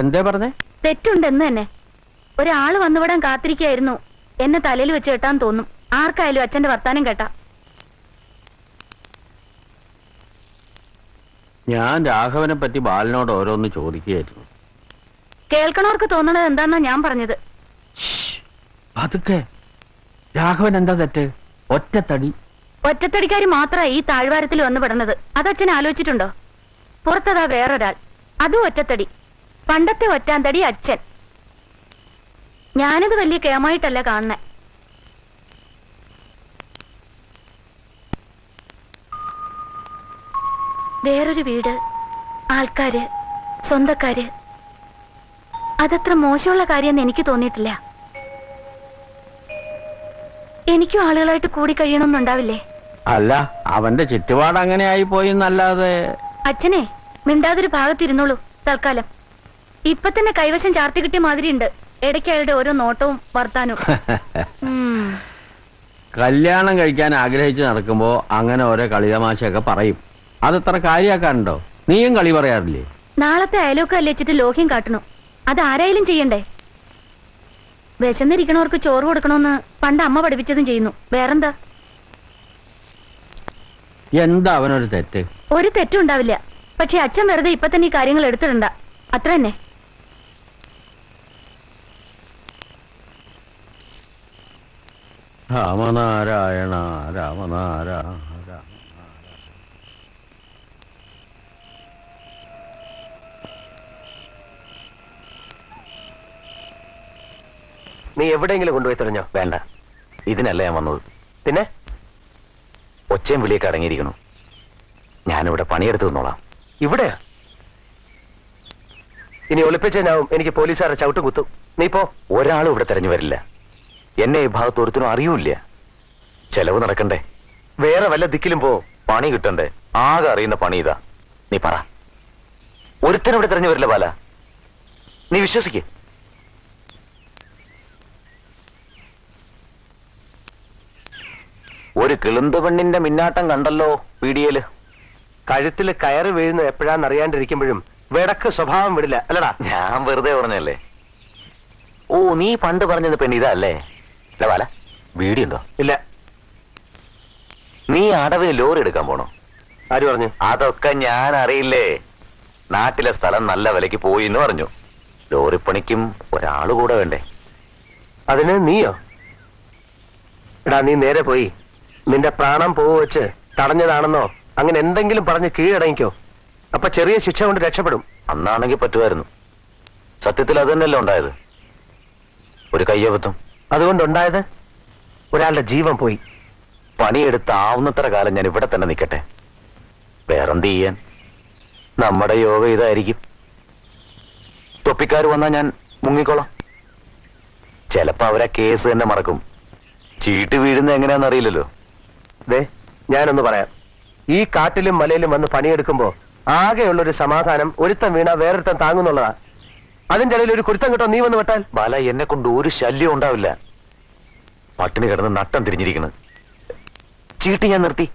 എന്തേ പറഞ്ഞേ? തെറ്റുണ്ടെന്ന് തന്നെ. ഒരാള് വന്നുവിടാൻ കാത്തിരിക്കായിരുന്നു. എന്നെ തലയിൽ വെച്ച് കെട്ടാൻ തോന്നും. ആർക്കായാലും അച്ഛന്റെ വർത്താനം കേട്ടാ. ഞാൻ രാഘവനെ പറ്റി ബാലനോട് ഓരോന്ന് ചോദിക്കുകയായിരുന്നു. കേൾക്കണവർക്ക് തോന്നണത് എന്താന്നാ ഞാൻ പറഞ്ഞത്. അതൊക്കെ രാഘവൻ എന്താ തെറ്റ്? ഒറ്റത്തടി. ഒറ്റത്തടിക്കാര് മാത്രമായി ഈ താഴ്വാരത്തിൽ വന്നു പെടുന്നത്. അത് അച്ഛൻ ആലോചിച്ചിട്ടുണ്ടോ? പുറത്തതാ വേറൊരാൾ, അതും ഒറ്റത്തടി. പണ്ടത്തെ ഒറ്റാന്തടി അച്ഛൻ. ഞാനത് വലിയ കേമായിട്ടല്ല കാണുന്നേ. വേറൊരു വീട്, ആൾക്കാര്, സ്വന്തക്കാര്, അതത്ര മോശമുള്ള കാര്യമെന്ന് എനിക്ക് തോന്നിയിട്ടില്ല. എനിക്കും ആളുകളായിട്ട് കൂടി കഴിയണമെന്നുണ്ടാവില്ലേ? അല്ല, അവന്റെ ചുറ്റുപാട് അങ്ങനെ ആയി പോയി. എന്നല്ലാതെ അച്ഛനെ മിണ്ടാതൊരു ഭാഗത്തിരുന്നോളൂ തൽക്കാലം. ഇപ്പൊ തന്നെ കൈവശം ചാർത്തി കിട്ടിയ മാതിരിയുണ്ട് ഇടയ്ക്ക് അയാളുടെ ഓരോ നോട്ടവും വർത്താനവും. കല്യാണം കഴിക്കാൻ ആഗ്രഹിച്ചു നടക്കുമ്പോ അങ്ങനെ ഓരോ കളിതമാശയൊക്കെ പറയും. അതത്ര കാര്യാക്കാനുണ്ടോ? നീയും കളി പറയാറില്ലേ? നാളത്തെ അയലൊക്കെ അല്ലിച്ചിട്ട് ലോഹ്യം കാട്ടണോ? അതാരായാലും ചെയ്യണ്ടേ. വിശന്നിരിക്കണവർക്ക് ചോറ് കൊടുക്കണോന്ന് പണ്ട് അമ്മ പഠിപ്പിച്ചതും ചെയ്യുന്നു. വേറെന്താ? എന്താ അവനൊരു തെറ്റ്? ഒരു തെറ്റും ഉണ്ടാവില്ല. പക്ഷെ അച്ഛൻ വെറുതെ ഇപ്പൊ തന്നെ ഈ കാര്യങ്ങൾ എടുത്തിടണ്ട, അത്ര തന്നെ. രാമനാരായണ രാമനാരായണ. നീ എവിടെയെങ്കിലും കൊണ്ടുപോയി തെളിഞ്ഞോ? വേണ്ട, ഇതിനല്ല ഞാൻ വന്നത്. പിന്നെ ഒച്ചയും വിളിയൊക്കെ അടങ്ങിയിരിക്കണു. ഞാനിവിടെ പണിയെടുത്ത് നിന്നോളാം. ഇവിടെ ഇനി ഒളിപ്പിച്ചാവും. എനിക്ക് പോലീസുകാരെ ചവിട്ട് കുത്തും. നീ പോ. ഒരാളും ഇവിടെ തെരഞ്ഞു വരില്ല. എന്നെ ഈ ഭാഗത്ത് ഒരുത്തിനും അറിയൂല്ല. ചെലവ് നടക്കണ്ടേ? വേറെ വല്ല ദിക്കിലും പോ, പണി കിട്ടണ്ടേ? ആകെ അറിയുന്ന പണി ഇതാ. നീ പറ, ഒരുത്തനും ഇവിടെ തെരഞ്ഞു വരില്ല ബാല. നീ വിശ്വസിക്കേ? ഒരു കിളുന്തു പെണ്ണിന്റെ മിന്നാട്ടം കണ്ടല്ലോ പീഡിയയില്. കഴുത്തില് കയറ് വീഴുന്ന എപ്പോഴാന്നറിയാണ്ടിരിക്കുമ്പോഴും വിടക്ക് സ്വഭാവം വിടില്ല. അല്ലടാ, ഞാൻ വെറുതെ പറഞ്ഞല്ലേ. ഓ, നീ പണ്ട് പറഞ്ഞത് പെണ്ണ് ഇതല്ലേ? ബാല, വീടിയുണ്ടോ? ഇല്ല. നീ അടവിന് ലോറി എടുക്കാൻ പോണോ? ആര് പറഞ്ഞു? അതൊക്കെ ഞാൻ അറിയില്ലേ. നാട്ടിലെ സ്ഥലം നല്ല വിലയ്ക്ക് പോയി എന്ന് പറഞ്ഞു. ലോറിപ്പണിക്കും ഒരാള് കൂടെ വേണ്ടേ? അതിന് നീയോ? എടാ, നീ നേരെ പോയി നിന്റെ പ്രാണം പോവു വെച്ച് തടഞ്ഞതാണെന്നോ അങ്ങനെ എന്തെങ്കിലും പറഞ്ഞ് കീഴടങ്ങിക്കോ. അപ്പൊ ചെറിയ ശിക്ഷ കൊണ്ട് രക്ഷപ്പെടും. അന്നാണെങ്കിൽ പറ്റുമായിരുന്നു. സത്യത്തിൽ അത് തന്നെയല്ലോ ഉണ്ടായത്. ഒരു കയ്യബദ്ധം. അതുകൊണ്ടുണ്ടായത് ഒരാളുടെ ജീവൻ പോയി. പണിയെടുത്ത് ആവുന്നത്ര കാലം ഞാൻ ഇവിടെ തന്നെ നിൽക്കട്ടെ. വേറെന്ത് ചെയ്യാൻ? നമ്മുടെ യോഗ ഇതായിരിക്കും. തൊപ്പിക്കാർ വന്നാൽ ഞാൻ മുങ്ങിക്കോളാം. ചിലപ്പോ അവരാ കേസ് തന്നെ മറക്കും. ചീട്ട് വീഴുന്ന എങ്ങനെയാണെന്നറിയില്ലല്ലോ. ദേ, ഞാനൊന്ന് പറയാം. ഈ കാട്ടിലും മലയിലും വന്ന് പണിയെടുക്കുമ്പോ ആകെയുള്ളൊരു സമാധാനം ഒരുത്തം വീണ വേറൊരുത്തം താങ്ങുന്നുള്ളതാ. അതിന്റെ ഇടയിൽ ഒരു കുരുത്തം കിട്ടോ നീ വന്ന് വിട്ടാൽ. ബാല, എന്നെ കൊണ്ട് ഒരു ശല്യം ഉണ്ടാവില്ല. പട്ടിണി കിടന്ന് നട്ടം തിരിഞ്ഞിരിക്കുന്നു. ചീട്ട് ഞാൻ നിർത്തി.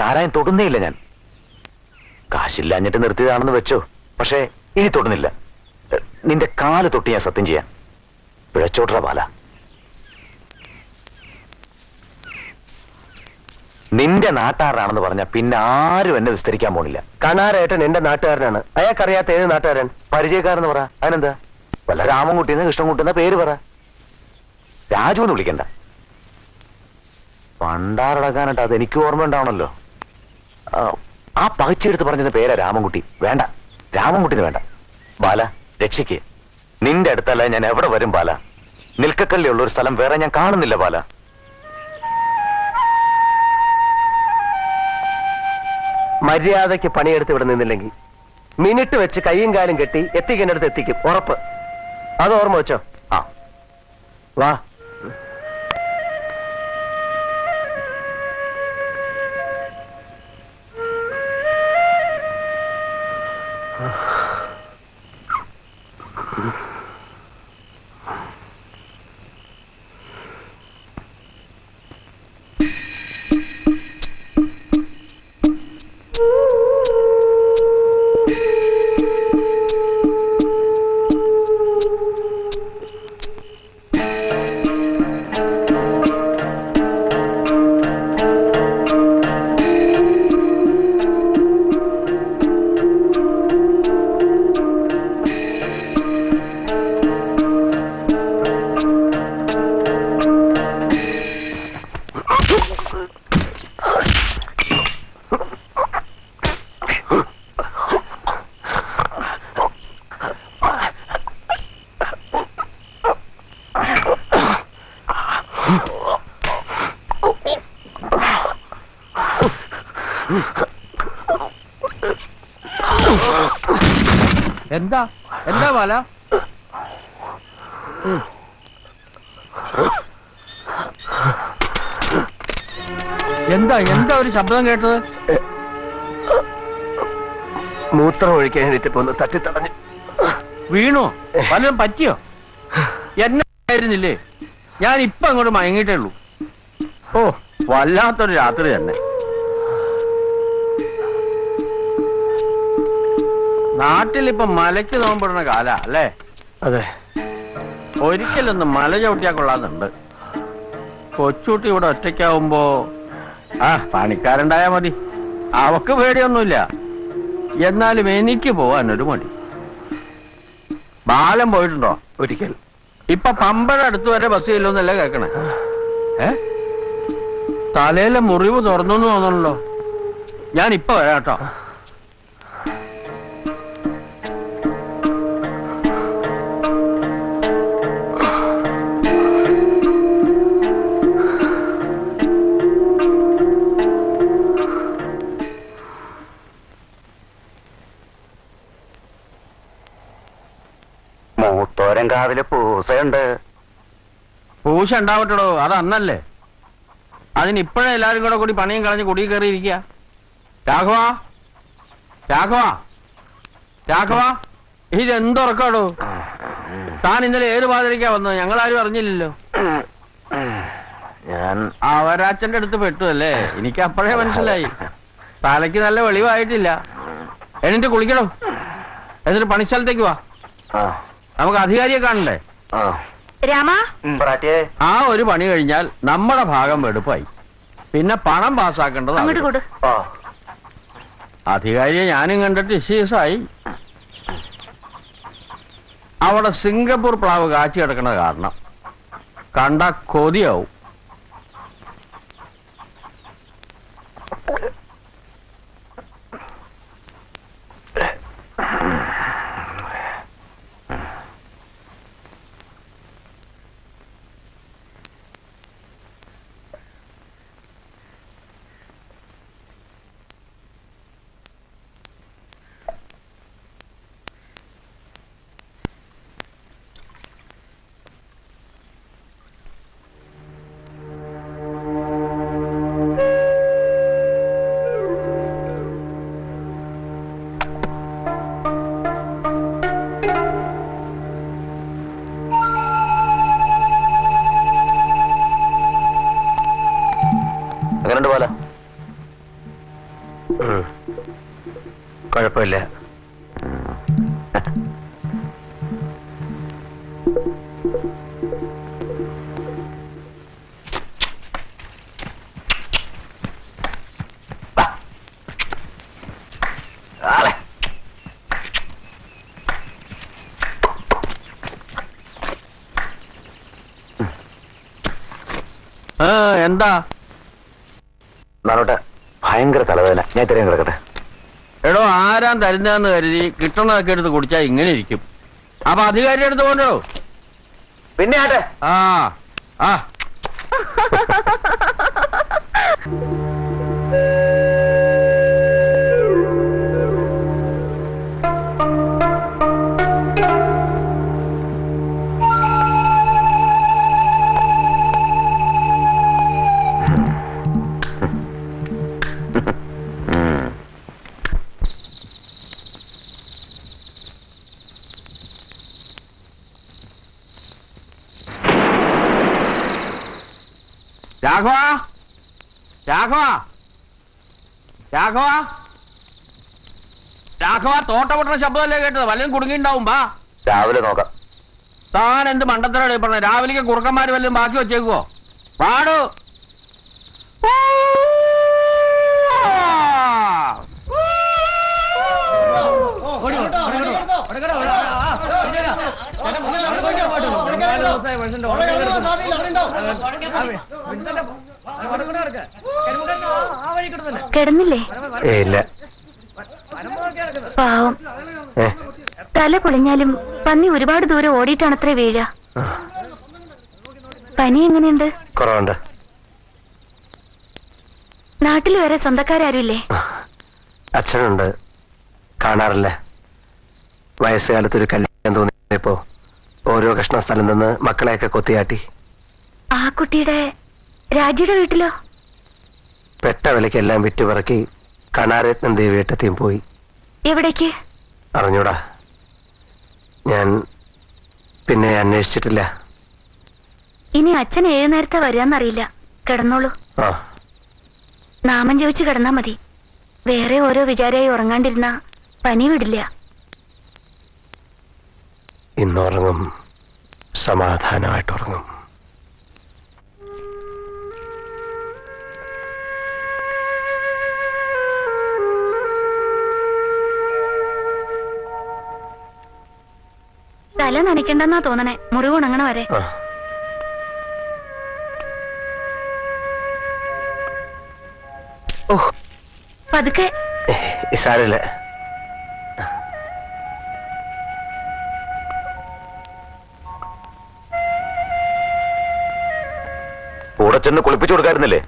ചാരായം തൊടുന്നേ ഇല്ല ഞാൻ. കാശില്ലാഞ്ഞിട്ട് നിർത്തിയതാണെന്ന് വെച്ചോ, പക്ഷേ ഇനി തൊടുന്നില്ല. നിന്റെ കാല് തൊട്ട് ഞാൻ സത്യം ചെയ്യാം. പിഴച്ചോട്ടറ ബാല. നിന്റെ നാട്ടുകാരനാണെന്ന് പറഞ്ഞ പിന്നെ ആരും എന്നെ വിസ്തരിക്കാൻ പോണില്ല. കണാരേട്ടൻ എന്റെ നാട്ടുകാരനാണ്. അയാൾക്കറിയാത്ത ഏത് നാട്ടുകാരൻ? പരിചയക്കാരെന്ന് പറ. അതിനെന്താ? വല്ല രാമൻകുട്ടിന്ന് കൃഷ്ണൻകുട്ടിന്ന പേര് പറ. രാജു എന്ന് വിളിക്കണ്ട. പണ്ടാറടക്കാനായിട്ട് അത് എനിക്ക് ഓർമ്മ ഉണ്ടാവണല്ലോ. ആ പകച്ചെടുത്ത് പറഞ്ഞതിന് പേരാ രാമൻകുട്ടി. വേണ്ട, രാമൻകുട്ടിന് വേണ്ട. ബാല, രക്ഷിക്ക്. നിന്റെ അടുത്തല്ല ഞാൻ എവിടെ വരും ബാല. നിൽക്കക്കല്ലുള്ള ഒരു സ്ഥലം വേറെ ഞാൻ കാണുന്നില്ല ബാല. മര്യാദയ്ക്ക് പണിയെടുത്ത് ഇവിടെ നിന്നില്ലെങ്കിൽ മിനിറ്റ് വെച്ച് കൈയും കാലും കെട്ടി എത്തിക്കേണ്ടടുത്ത് എത്തിക്കും. ഉറപ്പ്. അത് ഓർമ്മ വെച്ചോ. ആ വാ. എന്താ എന്താ പാല എന്താ എന്താ ഒരു ശബ്ദം കേട്ടത്? മൂത്രം ഒഴിക്കാൻ എണീറ്റപ്പോ ഒന്ന് തട്ടി തടഞ്ഞു വീണോ? പലരും പറ്റിയോ? എന്നായിരുന്നില്ലേ? ഞാൻ ഇപ്പൊ അങ്ങോട്ട് മയങ്ങിട്ടേ ഉള്ളൂ. ഓ വല്ലാത്തൊരു രാത്രി തന്നെ. നാട്ടിലിപ്പൊ മലയ്ക്ക് നോമ്പിടുന്ന കാല അല്ലേ? അതെ. ഒരിക്കലൊന്ന് മല ചവിട്ടിയാ കൊള്ളാന്നുണ്ട്. കൊച്ചുട്ടി ഇവിടെ ഒറ്റയ്ക്കാവുമ്പോ ആ പണിക്കാരുണ്ടായാ മതി. അവക്ക് പേടിയൊന്നുമില്ല, എന്നാലും എനിക്ക് പോവാനൊരു മടി. ബാലം പോയിട്ടുണ്ടോ ഒരിക്കൽ? ഇപ്പൊ പമ്പയുടെ അടുത്ത് വരെ ബസ് ചെല്ലോന്നല്ലേ കേക്കണേ? തലയിലെ മുറിവ് തുറന്നു തോന്നണല്ലോ. ഞാൻ ഇപ്പൊ വരാട്ടോ. ില് പൂസയുണ്ട്. പൂശ ഉണ്ടാവട്ടോ, അത് അന്നല്ലേ? അതിനിപ്പോഴേ എല്ലാരും കൂടെ കൂടി പണിയും കളഞ്ഞ് കുടിയിൽ കയറിയിരിക്കുക. രാഘവ രാഘവ രാഘവ, ഇതെന്തുറക്കാടോ? താൻ ഇന്നലെ ഏത് പാതിരിക്കാ വന്നത്? ഞങ്ങളാരും അറിഞ്ഞില്ലല്ലോ. ഞാൻ അവരാച്ചന്റെ അടുത്ത് പെട്ടു അല്ലേ? എനിക്ക് അപ്പോഴേ മനസ്സിലായി തലയ്ക്ക് നല്ല വെളിവായിട്ടില്ല. എന്നിട്ട് കുളിക്കണം, എന്നിട്ട് പണിസ്ഥലത്തേക്ക് വാ. നമുക്ക് അധികാരിയെ കാണണ്ടേ? രാമ, ആ ഒരു പണി കഴിഞ്ഞാൽ നമ്മുടെ ഭാഗം വെടുപ്പായി. പിന്നെ പണം പാസ്സാക്കേണ്ടത്. അധികാരിയെ ഞാനും കണ്ടിട്ട് ഇഷ്യൂസായി. അവിടെ സിംഗപ്പൂർ പ്ലാവ് കാച്ചി കിടക്കുന്നത് കാരണം കണ്ട കൊതിയാവും. കുഴപ്പമില്ല. എന്താ നാളോട്ട് ഭയങ്കര തലവേദന. ഞാൻ തിരിയാൻ കിടക്കട്ടെ. എടോ, ആരാൻ തരുന്നതെന്ന് കരുതി കിട്ടണതൊക്കെ എടുത്ത് കുടിച്ചാൽ ഇങ്ങനെ ഇരിക്കും. അപ്പൊ അധികാരി എടുത്ത് പോകണ്ടോ? പിന്നെ ആട്ടെ. ആ ആ രാഘവ രാഘവ രാഘവ രാഘവ, തോട്ട പൊട്ടണ ശബ്ദമല്ലേ കേട്ടത്? വല്ലതും കുടുങ്ങിണ്ടാവും. ബാ, രാവിലെ നോക്കാം. താൻ എന്ത് മണ്ടത്തരാണ് പറഞ്ഞ? രാവിലേക്ക് കുറുക്കന്മാര് വല്ലതും ബാക്കി വെച്ചേക്കുവോ? പാടു കിടന്നില്ലേ? പാവം, തല പൊളിഞ്ഞാലും പന്നി ഒരുപാട് ദൂരം ഓടിയിട്ടാണ് അത്ര വീഴ. പനി എങ്ങനെയുണ്ട്? നാട്ടിൽ വരെ സ്വന്തക്കാരാരുമില്ലേ? അച്ഛനുണ്ട്, കാണാറില്ല. വയസ്സുകാലത്തൊരു കല്യാണം തോന്നിയപ്പോ ഓരോ കഷ്ണ സ്ഥലം നിന്ന് മക്കളെയൊക്കെ കൊത്തിയാട്ടി. ആ കുട്ടിയുടെ രാജിയുടെ വീട്ടിലോ? പെട്ട വിലക്കെല്ലാം വിറ്റുപറക്കി കണാരത്നം ദേവിയേട്ടത്തെയും പോയി. എവിടേക്ക് അറിഞ്ഞൂടാ, ഞാൻ പിന്നെ അന്വേഷിച്ചിട്ടില്ല. ഇനി അച്ഛൻ ഏഴു നേരത്തെ വരാന്നറിയില്ല, കിടന്നോളൂ. നാമം ജപിച്ച് കിടന്നാ മതി. വേറെ ഓരോ വിചാരമായി ഉറങ്ങാണ്ടിരുന്ന പനി വിടില്ല. ഇന്നുറങ്ങും, സമാധാനമായിട്ട് ഉറങ്ങും. തല നനയ്ക്കണ്ടെന്നാ തോന്നണേ, മുറിവുണങ്ങണ വരെ. പതുക്കെ. സാരമില്ല. കൂടെ ചെന്ന് കുളിപ്പിച്ചു കൊടുക്കായിരുന്നില്ലേ?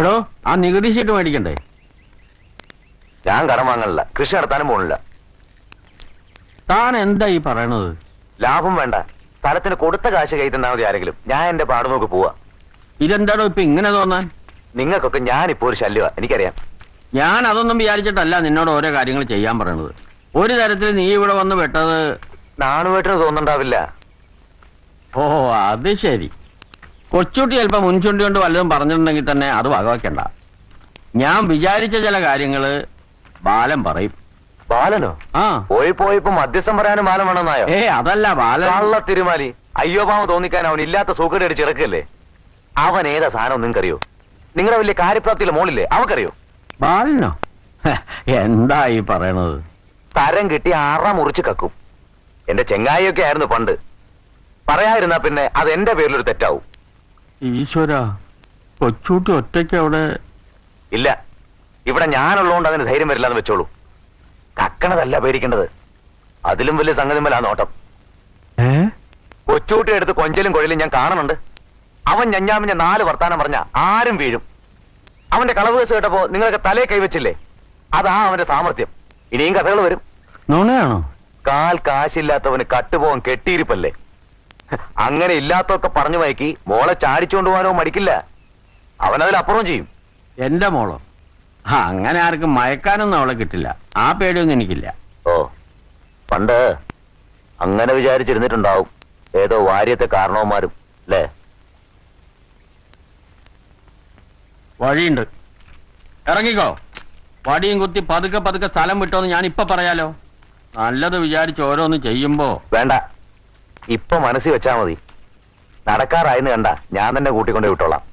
എടോ, ആ നികുതി ഷീട്ട് മേടിക്കണ്ടേ? ഞാൻ കടം വാങ്ങണില്ല, കൃഷി നടത്താനും പോണില്ല. താൻ എന്താ ഈ പറയണത്? ലാഭം വേണ്ട, സ്ഥലത്തിന് കൊടുത്ത കാശ് കൈ തന്നാ മതി ആരെങ്കിലും. ഞാൻ എന്റെ പാട് നോക്കി പോവാ. ഇതെന്താണോ ഇപ്പൊ ഇങ്ങനെ തോന്നാൻ? നിങ്ങൾക്കൊക്കെ ഞാനിപ്പോ ഒരു ശല്യമാ, എനിക്കറിയാം. ഞാൻ അതൊന്നും വിചാരിച്ചിട്ടല്ല നിന്നോട് ഓരോ കാര്യങ്ങൾ ചെയ്യാൻ പറയണത്. ഒരു തരത്തിൽ നീ ഇവിടെ വന്ന് പെട്ടത് നാണുവേട്ടന് തോന്നുന്നുണ്ടാവില്ല. ഓ, അത് ശരി. കൊച്ചുട്ടി ചിലപ്പോ മുൻചുണ്ടി കൊണ്ട് വല്ലതും പറഞ്ഞിട്ടുണ്ടെങ്കിൽ തന്നെ അത് വകവെക്കണ്ട. ഞാൻ വിചാരിച്ച ചില കാര്യങ്ങള് ബാലൻ പറയും. ബാലനോ? ആ, പോയി പോയിപ്പോ മധ്യസ്ഥം പറയാനും ബാലൻ വേണമെന്നായോ? ഏ, അതല്ല ബാലൻ. നല്ല തിരുമാലി, അയ്യോഭാവം തോന്നിക്കാൻ അവൻ ഇല്ലാത്ത സൂക്കേട് അടിച്ച് ഇറക്കല്ലേ. അവൻ ഏതാ സാധനം നിങ്ങൾക്കറിയോ? നിങ്ങളുടെ വലിയ കാര്യപ്രാപ്തിയിലെ മോളില്ലേ, അവക്കറിയോ? ബാലനോ? എന്താ ഈ പറയണത്? തരം കിട്ടി ആറാ മുറിച്ച് കക്കും. എന്റെ ചെങ്ങായിയൊക്കെ ആയിരുന്നു പണ്ട്. പറയാതിരുന്നാ പിന്നെ അത് എന്റെ പേരിലൊരു തെറ്റാവും. ഈശ്വര, കൊച്ചൂട്ടി ഒറ്റയ്ക്ക് അവിടെ ഇല്ല. ഇവിടെ ഞാനുള്ളതുകൊണ്ട് അതിന് ധൈര്യം വരില്ലാന്ന് വെച്ചോളൂ. കക്കണതല്ല പേടിക്കേണ്ടത്, അതിലും വലിയ സംഗതി മേലാ നോട്ടം. കൊച്ചൂട്ടി എടുത്ത് കൊഞ്ചലും കൊഴലും ഞാൻ കാണുന്നുണ്ട്. അവൻ ഞഞ്ഞാമിഞ്ഞ നാല് വർത്താനം പറഞ്ഞ ആരും വീഴും. അവന്റെ കളവ് കേസ് കേട്ടപ്പോ നിങ്ങൾക്ക് തലയെ കൈവച്ചില്ലേ? അതാ അവന്റെ സാമർത്ഥ്യം. ഇനിയും കഥകൾ വരും. നോണയാണോ? കാൽ കാശില്ലാത്തവന് കട്ടുപോകാൻ കെട്ടിയിരിപ്പല്ലേ. അങ്ങനെ ഇല്ലാത്തൊക്കെ പറഞ്ഞു വയക്കി മോളെ ചാടിച്ചുകൊണ്ട് പോകാനോ മടിക്കില്ല. അവനതിലപ്പുറവും ചെയ്യും. എന്റെ മോളോ? അങ്ങനെ ആർക്കും മയക്കാനൊന്നും അവളെ കിട്ടില്ല. ആ പേടിയൊന്നും എനിക്കില്ല. ഓ, പണ്ട് അങ്ങനെ വിചാരിച്ചിരുന്നിട്ടുണ്ടാവും ഏതോ വാര്യത്തെ കാരണവന്മാരും അല്ലേ? വഴിയുണ്ട്, ഇറങ്ങിക്കോ. വടിയും കുത്തി പതുക്കെ പതുക്കെ സ്ഥലം വിട്ടോന്ന് ഞാൻ ഇപ്പൊ പറയാലോ. നല്ലത് വിചാരിച്ച് ഓരോന്ന് ചെയ്യുമ്പോ വേണ്ട, ഇപ്പൊ മനസ്സിൽ വെച്ചാ മതി. നടക്കാറായെന്ന് കണ്ട ഞാൻ തന്നെ കൂട്ടിക്കൊണ്ടേ വിട്ടോളാം.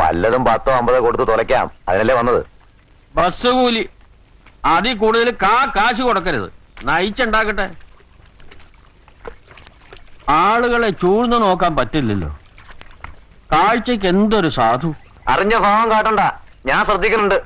വല്ലതും 10-50 കൊടുത്ത് തുലയ്ക്കാം, അതിനല്ലേ വന്നത്. ബസ് കൂലി അതിൽ കൂടുതൽ കാശ് കൊടുക്കരുത്, നയിച്ചുണ്ടാക്കട്ടെ. ആളുകളെ ചൂഴ്ന്നു നോക്കാൻ പറ്റില്ലല്ലോ. കാഴ്ചക്ക് എന്തൊരു സാധു. അറിഞ്ഞ ഭാവം കാട്ടണ്ട, ഞാൻ ശ്രദ്ധിക്കുന്നുണ്ട്.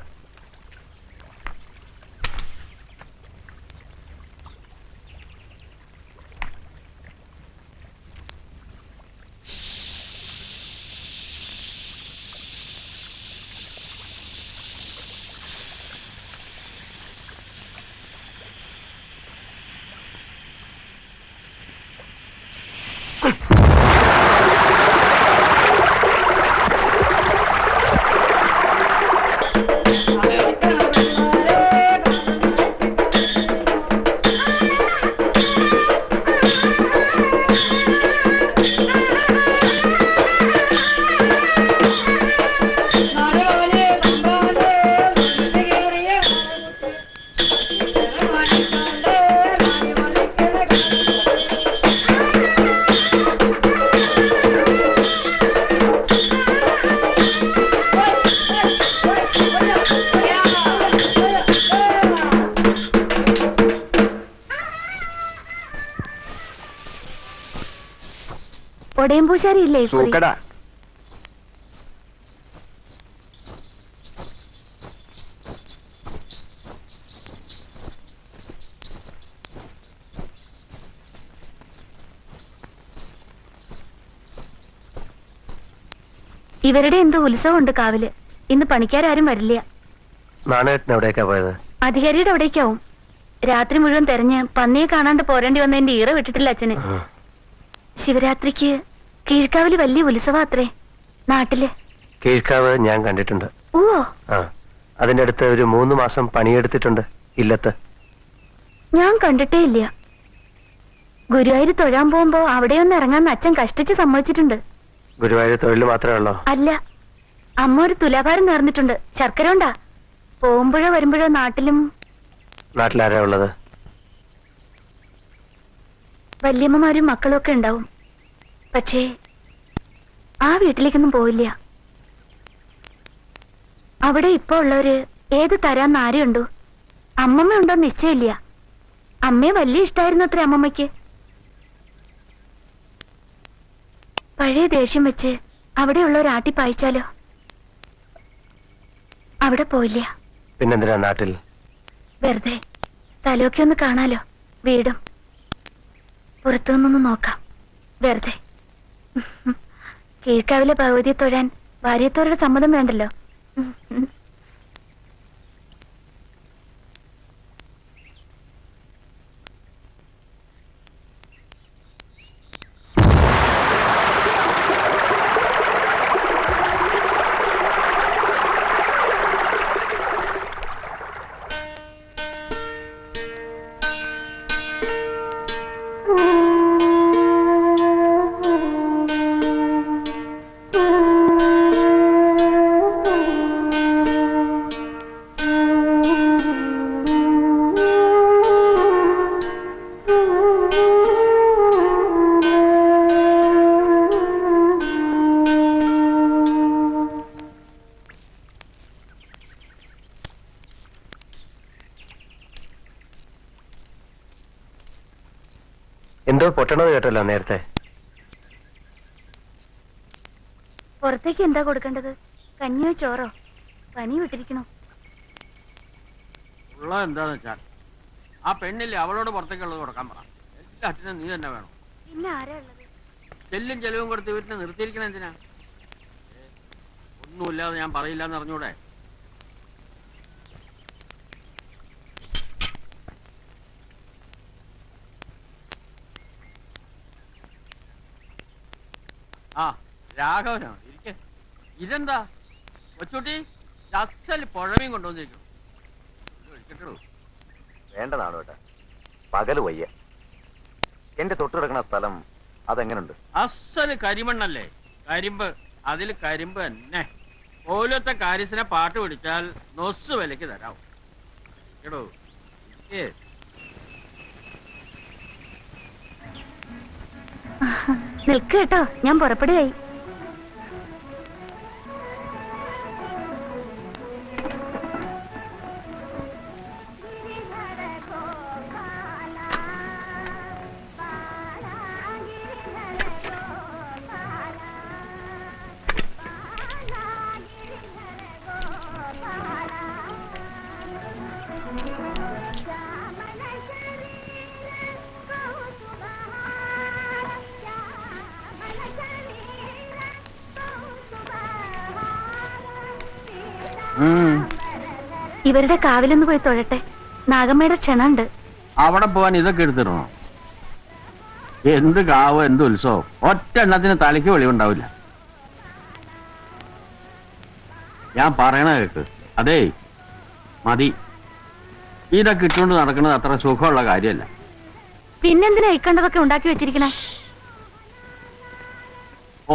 ഇവരുടെ എന്തോ ഉത്സവമുണ്ട് കാവില്. ഇന്ന് പണിക്കാരും വരില്ല. അധികാരിയുടെ അവിടേക്കാവും. രാത്രി മുഴുവൻ തെരഞ്ഞ് പന്നിയെ കാണാണ്ട് പോരേണ്ടി വന്നതിന്റെ ഈറ വിട്ടിട്ടില്ല അച്ഛന്. ശിവരാത്രിക്ക് കീഴ്ക്കാവില് വലിയ ഉത്സവം അത്രേ നാട്ടില്. കീഴ്ക്കാവ് ഞാൻ കണ്ടിട്ടുണ്ട്. ഓ, അതിന്റെ അടുത്ത് ഒരു 3 മാസം പണിയെടുത്തിട്ടുണ്ട് ഇല്ലത്ത്. ഞാൻ കണ്ടിട്ടേ ഇല്ല. ഗുരുവായൂർ തൊഴാൻ പോകുമ്പോ അവിടെയൊന്നും ഇറങ്ങാൻ അച്ഛൻ കഷ്ടിച്ച് സമ്മതിച്ചിട്ടുണ്ട്. ഗുരുവായൂർ തൊഴിൽ മാത്രമേ ഉള്ളോ? അല്ല, അമ്മ ഒരു തുലാഭാരം നേർന്നിട്ടുണ്ട്. ശർക്കര ഉണ്ടാ. പോകുമ്പോഴോ വരുമ്പോഴോ നാട്ടിലും. നാട്ടിലാരാ ഉള്ളത്? വല്യമ്മമാരും മക്കളും ഒക്കെ ഉണ്ടാവും. പക്ഷേ ആ വീട്ടിലേക്കൊന്നും പോയില്ല. അവിടെ ഇപ്പൊ ഉള്ളവര് ഏത് തരാന്ന് ആരെയുണ്ടോ? അമ്മമ്മ ഉണ്ടോ നിശ്ചയില്ല. അമ്മയെ വലിയ ഇഷ്ടായിരുന്നു അത്ര അമ്മമ്മയ്ക്ക്. പഴയ ദേഷ്യം വെച്ച് അവിടെയുള്ള ഒരാട്ടി പായിച്ചാലോ? അവിടെ പോയില്ല. പിന്നെന്തിനാ നാട്ടിൽ? വെറുതെ സ്ഥലമൊക്കെ ഒന്ന് കാണാലോ, വീടും പുറത്തുനിന്നൊന്ന് നോക്കാം. വെറുതെ കീഴ്ക്കാവിലെ ഭഗവതിയെ തൊഴാൻ ഭാര്യത്തോരുടെ സമ്മതം വേണ്ടല്ലോ. പൊട്ടണത് കേട്ടല്ലോ നേരത്തെ. പുറത്തേക്ക് എന്താ കൊടുക്കേണ്ടത്? കഞ്ഞിയോ ചോറോ? പനി വിട്ടിരിക്കണോ? എന്താന്ന് വെച്ചാൽ ആ പെണ്ണില്ലേ, അവളോട് പുറത്തേക്കുള്ളത് കൊടുക്കാൻ പറ. എല്ലാ അച്ഛനും നീ തന്നെ വേണം. പിന്നെ ആരാ ഉള്ളത്? ചെല്ലും ചെലവും കൊടുത്ത് വീട്ടിൽ നിർത്തിയിരിക്കണം. എന്തിനാ? ഒന്നുമില്ലാതെ ഞാൻ പറയില്ലാന്ന് അറിഞ്ഞൂടെ? രാഘവനാണ് ഇരിക്കെ. ഇതെന്താ കൊച്ചുട്ടി അസൽ പുഴമയും കൊണ്ടുവന്നിരിക്കും. വേണ്ടതാണ് കേട്ടാ. പകല് വയ്യ. എന്റെ തൊട്ടുകിടക്കണ സ്ഥലം അതെങ്ങനുണ്ട്? അസല് കരിമണ്ണല്ലേ, കരിമ്പ്. അതിൽ കരിമ്പ് തന്നെ. ഓലത്തെ കാര്യസിനെ പാട്ട് പിടിച്ചാൽ നൊസ് വിലക്ക് തരാവും. കേടോ ഇരിക്കേ. നിൽക്ക് കേട്ടോ, ഞാൻ പുറപ്പെടുകയായി. ഇവരുടെ കാവിലൊന്ന് പോയി തൊഴട്ടെ. നാഗമ്മയുടെ ക്ഷണുണ്ട്. അവിടെ പോവാൻ ഇതൊക്കെ എടുത്തിടണോ? എന്ത് കാവ്, എന്ത് ഉത്സവം. ഒറ്റ എണ്ണത്തിന് തലയ്ക്ക് വെളിവുണ്ടാവില്ല. ഞാൻ പറയണ കേക്ക്. അതേ മതി. ഇതൊക്കെ ഇട്ടുകൊണ്ട് നടക്കുന്നത് അത്ര സുഖമുള്ള കാര്യമല്ല. പിന്നെന്തിനാ ഇക്കണ്ടതൊക്കെ ഉണ്ടാക്കി വെച്ചിരിക്കണേ?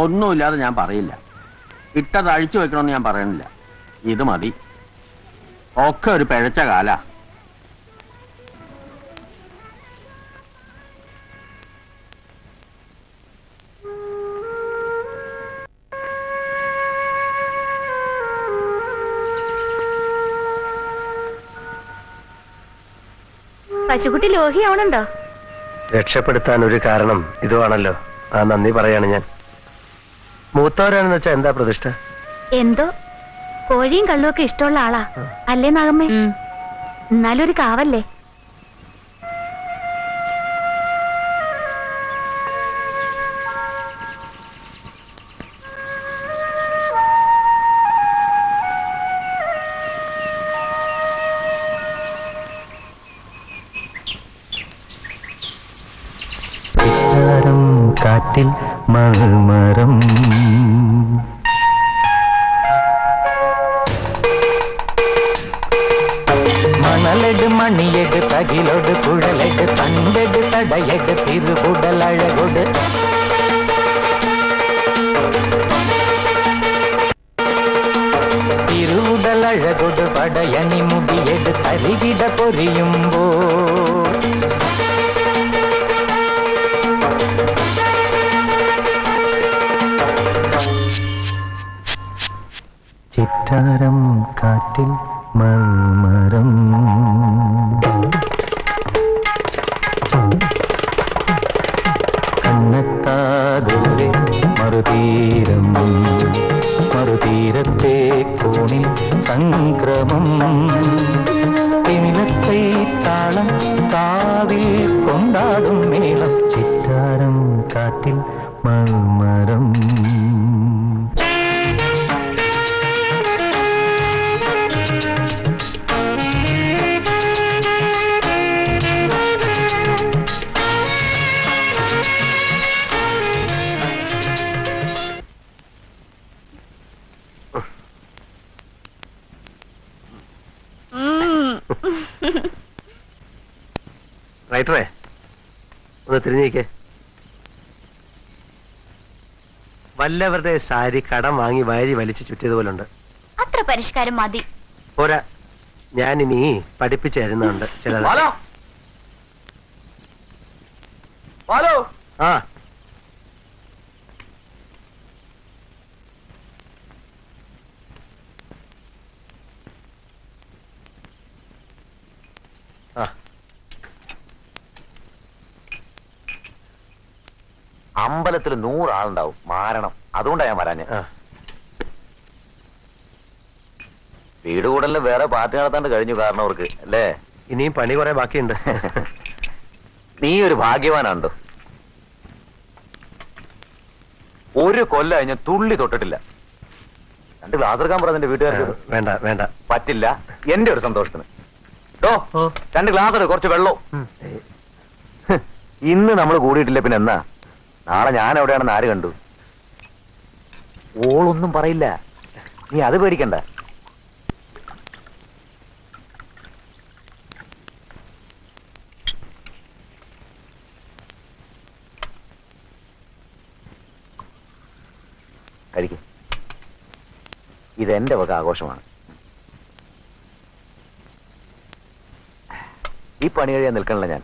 ഒന്നുമില്ലാതെ ഞാൻ പറയില്ല. ഇട്ടത് അഴിച്ചു വെക്കണമെന്ന് ഞാൻ പറയണില്ല. ഇത് മതി. ഒക്കെ ഒരു പിഴച്ച കാല. പശുക്കുട്ടി ലോഹി ആവണുണ്ടോ? രക്ഷപ്പെടുത്താൻ ഒരു കാരണം ഇതുവാണല്ലോ. ആ നന്ദി പറയാണ് ഞാൻ. മൂത്തവരാണെന്ന് വെച്ചാ എന്താ പ്രതിഷ്ഠ? എന്തോ കോഴിയും കള്ളുമൊക്കെ ഇഷ്ടമുള്ള ആളാ അല്ലേ നാഗമ്മേ? എന്നാലും ഒരു കാവല്ലേ. காற்றில் மல்மரம் மணலெடு மணியெடு தகிலோடு குழலெடு தண்டெடு தடையெடு திருவுடல் அழகொடு திருவுடல் அழகொடு படையணி முடியெடு தருகிட பொரியும் போ சித்தாரம் காற்றில் மல்மரம் கண்ணத்தாதூரே மறுதீரம் மறுதீரத்தே கோணில் சங்கிரமம் திமிலத்தை தாளம் காவில் கொண்டாடும் மேளம் சித்தாரம் காற்றில் மல்மரம் ரைட்டரே ഒന്ന് തിരിഞ്ഞേക്ക് വല്ലവരുടെ സാരി കടം വാങ്ങി വാരി വലിച്ചു ചുറ്റിയതുപോലുണ്ട് അത്ര പരിഷ്കാരം മതി പോരാ ഞാനിനി പഠിപ്പിച്ചിരുന്നുണ്ട് ചിലത് ഹലോ ഹലോ ആ അമ്പലത്തിൽ 100 ആളുണ്ടാവും മാരണം അതുകൊണ്ടാ ഞാൻ വരാഞ്ഞ് വീട് കൂടലിന് വേറെ പാർട്ടി നടത്താണ്ട് കഴിഞ്ഞു കാരണം അവർക്ക് അല്ലേ ഇനിയും പണി കുറെ ബാക്കിയുണ്ട് നീ ഒരു ഭാഗ്യവാനാണ്ടോ ഒരു കൊല്ലം ഞാൻ തുള്ളി തൊട്ടിട്ടില്ല 2 ഗ്ലാസ് എടുക്കാൻ പറഞ്ഞ എന്റെ വീട്ടുകാർക്ക് വേണ്ട വേണ്ട പറ്റില്ല എന്റെ ഒരു സന്തോഷത്തിന് ഡോ 2 ഗ്ലാസ് എടുക്ക കുറച്ച് വെള്ളവും ഇന്ന് നമ്മൾ കൂടിയിട്ടില്ല പിന്നെ എന്നാ നാളെ ഞാൻ എവിടെയാണെന്ന് ആര് കണ്ടു ഓളൊന്നും പറയില്ല നീ അത് പേടിക്കണ്ട കഴിക്കും ഇതെന്റെ വക ആഘോഷമാണ് ഈ പണി കഴിയാൻ നിൽക്കണില്ല ഞാൻ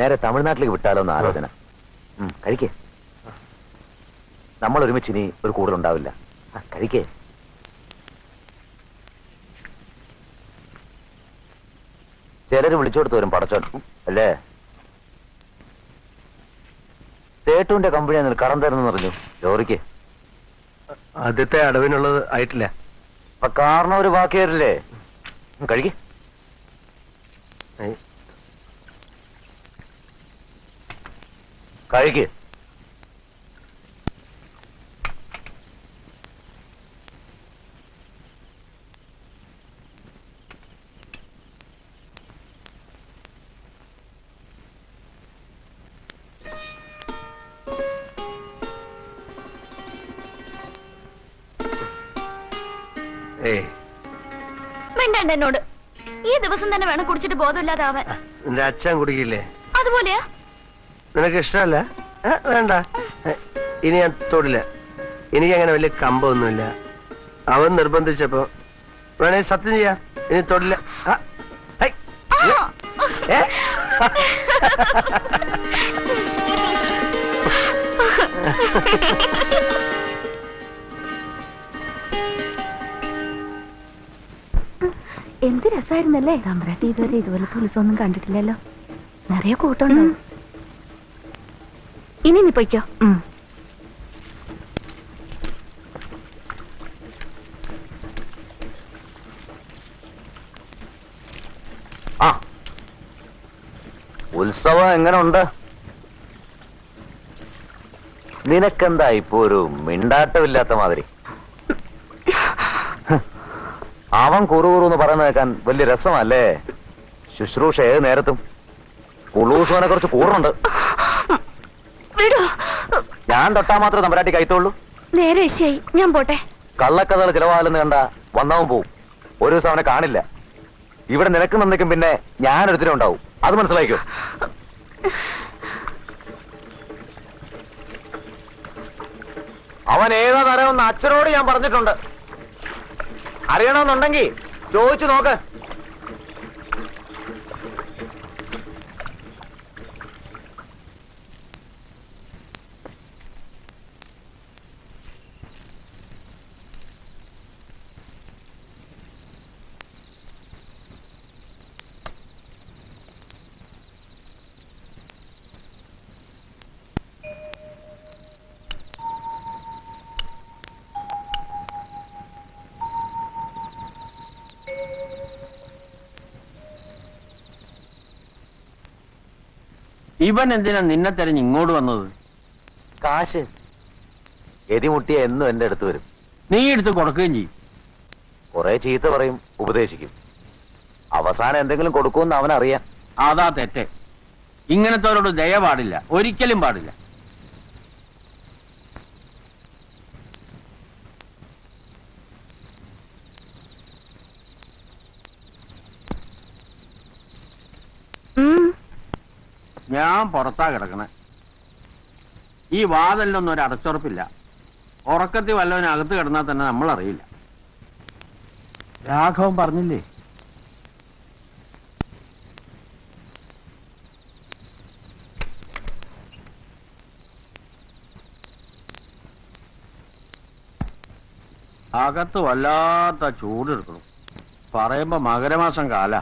നേരെ തമിഴ്നാട്ടിലേക്ക് വിട്ടാലോ എന്ന് ആലോചന കഴിക്കേ നമ്മൾ ഒരുമിച്ച് ഇനി ഒരു കൂടുതലുണ്ടാവില്ല കഴിക്കേ ചിലര് വിളിച്ചോടുത്ത് വരും പടച്ചോൻ അല്ലേ സേട്ടുവിന്റെ കമ്പനിയാന്ന് കടം തരുന്നു പറഞ്ഞു ലോറിക്ക് ആദ്യത്തെ അടവിനുള്ളത് ആയിട്ടില്ല അപ്പൊ കാരണം ഒരു വാക്ക് തരില്ലേ കഴിക്കേ കഴിക്ക് വേണ്ട എന്നോട് ഈ ദിവസം തന്നെ വേണം കുടിച്ചിട്ട് ബോധമില്ലാതാവാൻ നിന്റെ അച്ഛൻ കുടിക്കില്ലേ അതുപോലെയാ നിനക്ക് ഇഷ്ടമല്ല വേണ്ട ഇനി ഞാൻ തൊടില്ല എനിക്കങ്ങനെ വലിയ കമ്പമൊന്നുമില്ല അവൻ നിർബന്ധിച്ചപ്പോ വേണേ സത്യം ചെയ്യാം ഇനി തൊടില്ല എന്ത് രസമായിരുന്നല്ലേ രാമരാട്ടി ഇതുവരെ ഇതുപോലെ പോലീസൊന്നും കണ്ടിട്ടില്ലല്ലോ നിറയെ കൂട്ടമുണ്ടോ ഇനി നീ പോയിക്കോ ആ ഉത്സവം എങ്ങനെ ഉണ്ട് നിനക്കെന്താ ഇപ്പൊ ഒരു മിണ്ടാട്ടമില്ലാത്ത മാതിരി അവൻ കുറുകുറുന്ന് പറയുന്നത് കേൾക്കാൻ വലിയ രസമല്ലേ ശുശ്രൂഷ ഏത് നേരത്തും കുളൂസവനെ കുറിച്ച് കൂറുണ്ട് Wait up! ഞാൻ തൊട്ടാ മാത്രമേ നമ്പരാട്ടി കഴിത്തുള്ളൂ. നേരെ ശരി, ഞാൻ പോട്ടെ. കള്ളക്കഥകൾ ചിലവാലെന്ന് കണ്ട വന്നവും പോവും. ഒരു ദിവസം അവനെ കാണില്ല. ഇവിടെ നിനക്ക് നിന്നേക്കും, പിന്നെ ഞാൻ എടുത്തിനും ഉണ്ടാവും. അത് മനസ്സിലായിക്കോ. അവൻ ഏതാ തരമെന്ന് അച്ഛനോട് ഞാൻ പറഞ്ഞിട്ടുണ്ട്. അറിയണമെന്നുണ്ടെങ്കിൽ ചോദിച്ചു നോക്ക്. ഇവൻ എന്തിനാ നിന്നെ തെരഞ്ഞ് ഇങ്ങോട്ട് വന്നത്? കാശ് എതിമുട്ടിയ എന്നും എന്റെ അടുത്ത് വരും. നീ എടുത്ത് കൊടുക്കുകയും ചെയ്യും. കൊറേ ചീത്ത പറയും, ഉപദേശിക്കും. അവസാനം എന്തെങ്കിലും കൊടുക്കുമെന്ന് അവനറിയാം. അതാ തെറ്റ്. ഇങ്ങനത്തോരോട് ദയ പാടില്ല, ഒരിക്കലും പാടില്ല. ഞാൻ പുറത്താ കിടക്കണേ. ഈ വാതിലൊന്നും ഒരു അടച്ചുറപ്പില്ല. ഉറക്കത്തിൽ വല്ലവനകത്ത് കിടന്നാൽ തന്നെ നമ്മൾ അറിയില്ല. രാഘവൻ പറഞ്ഞില്ലേ? അകത്ത് വല്ലാത്ത ചൂടെടുക്കണം. പറയുമ്പോ മകരമാസം കാല.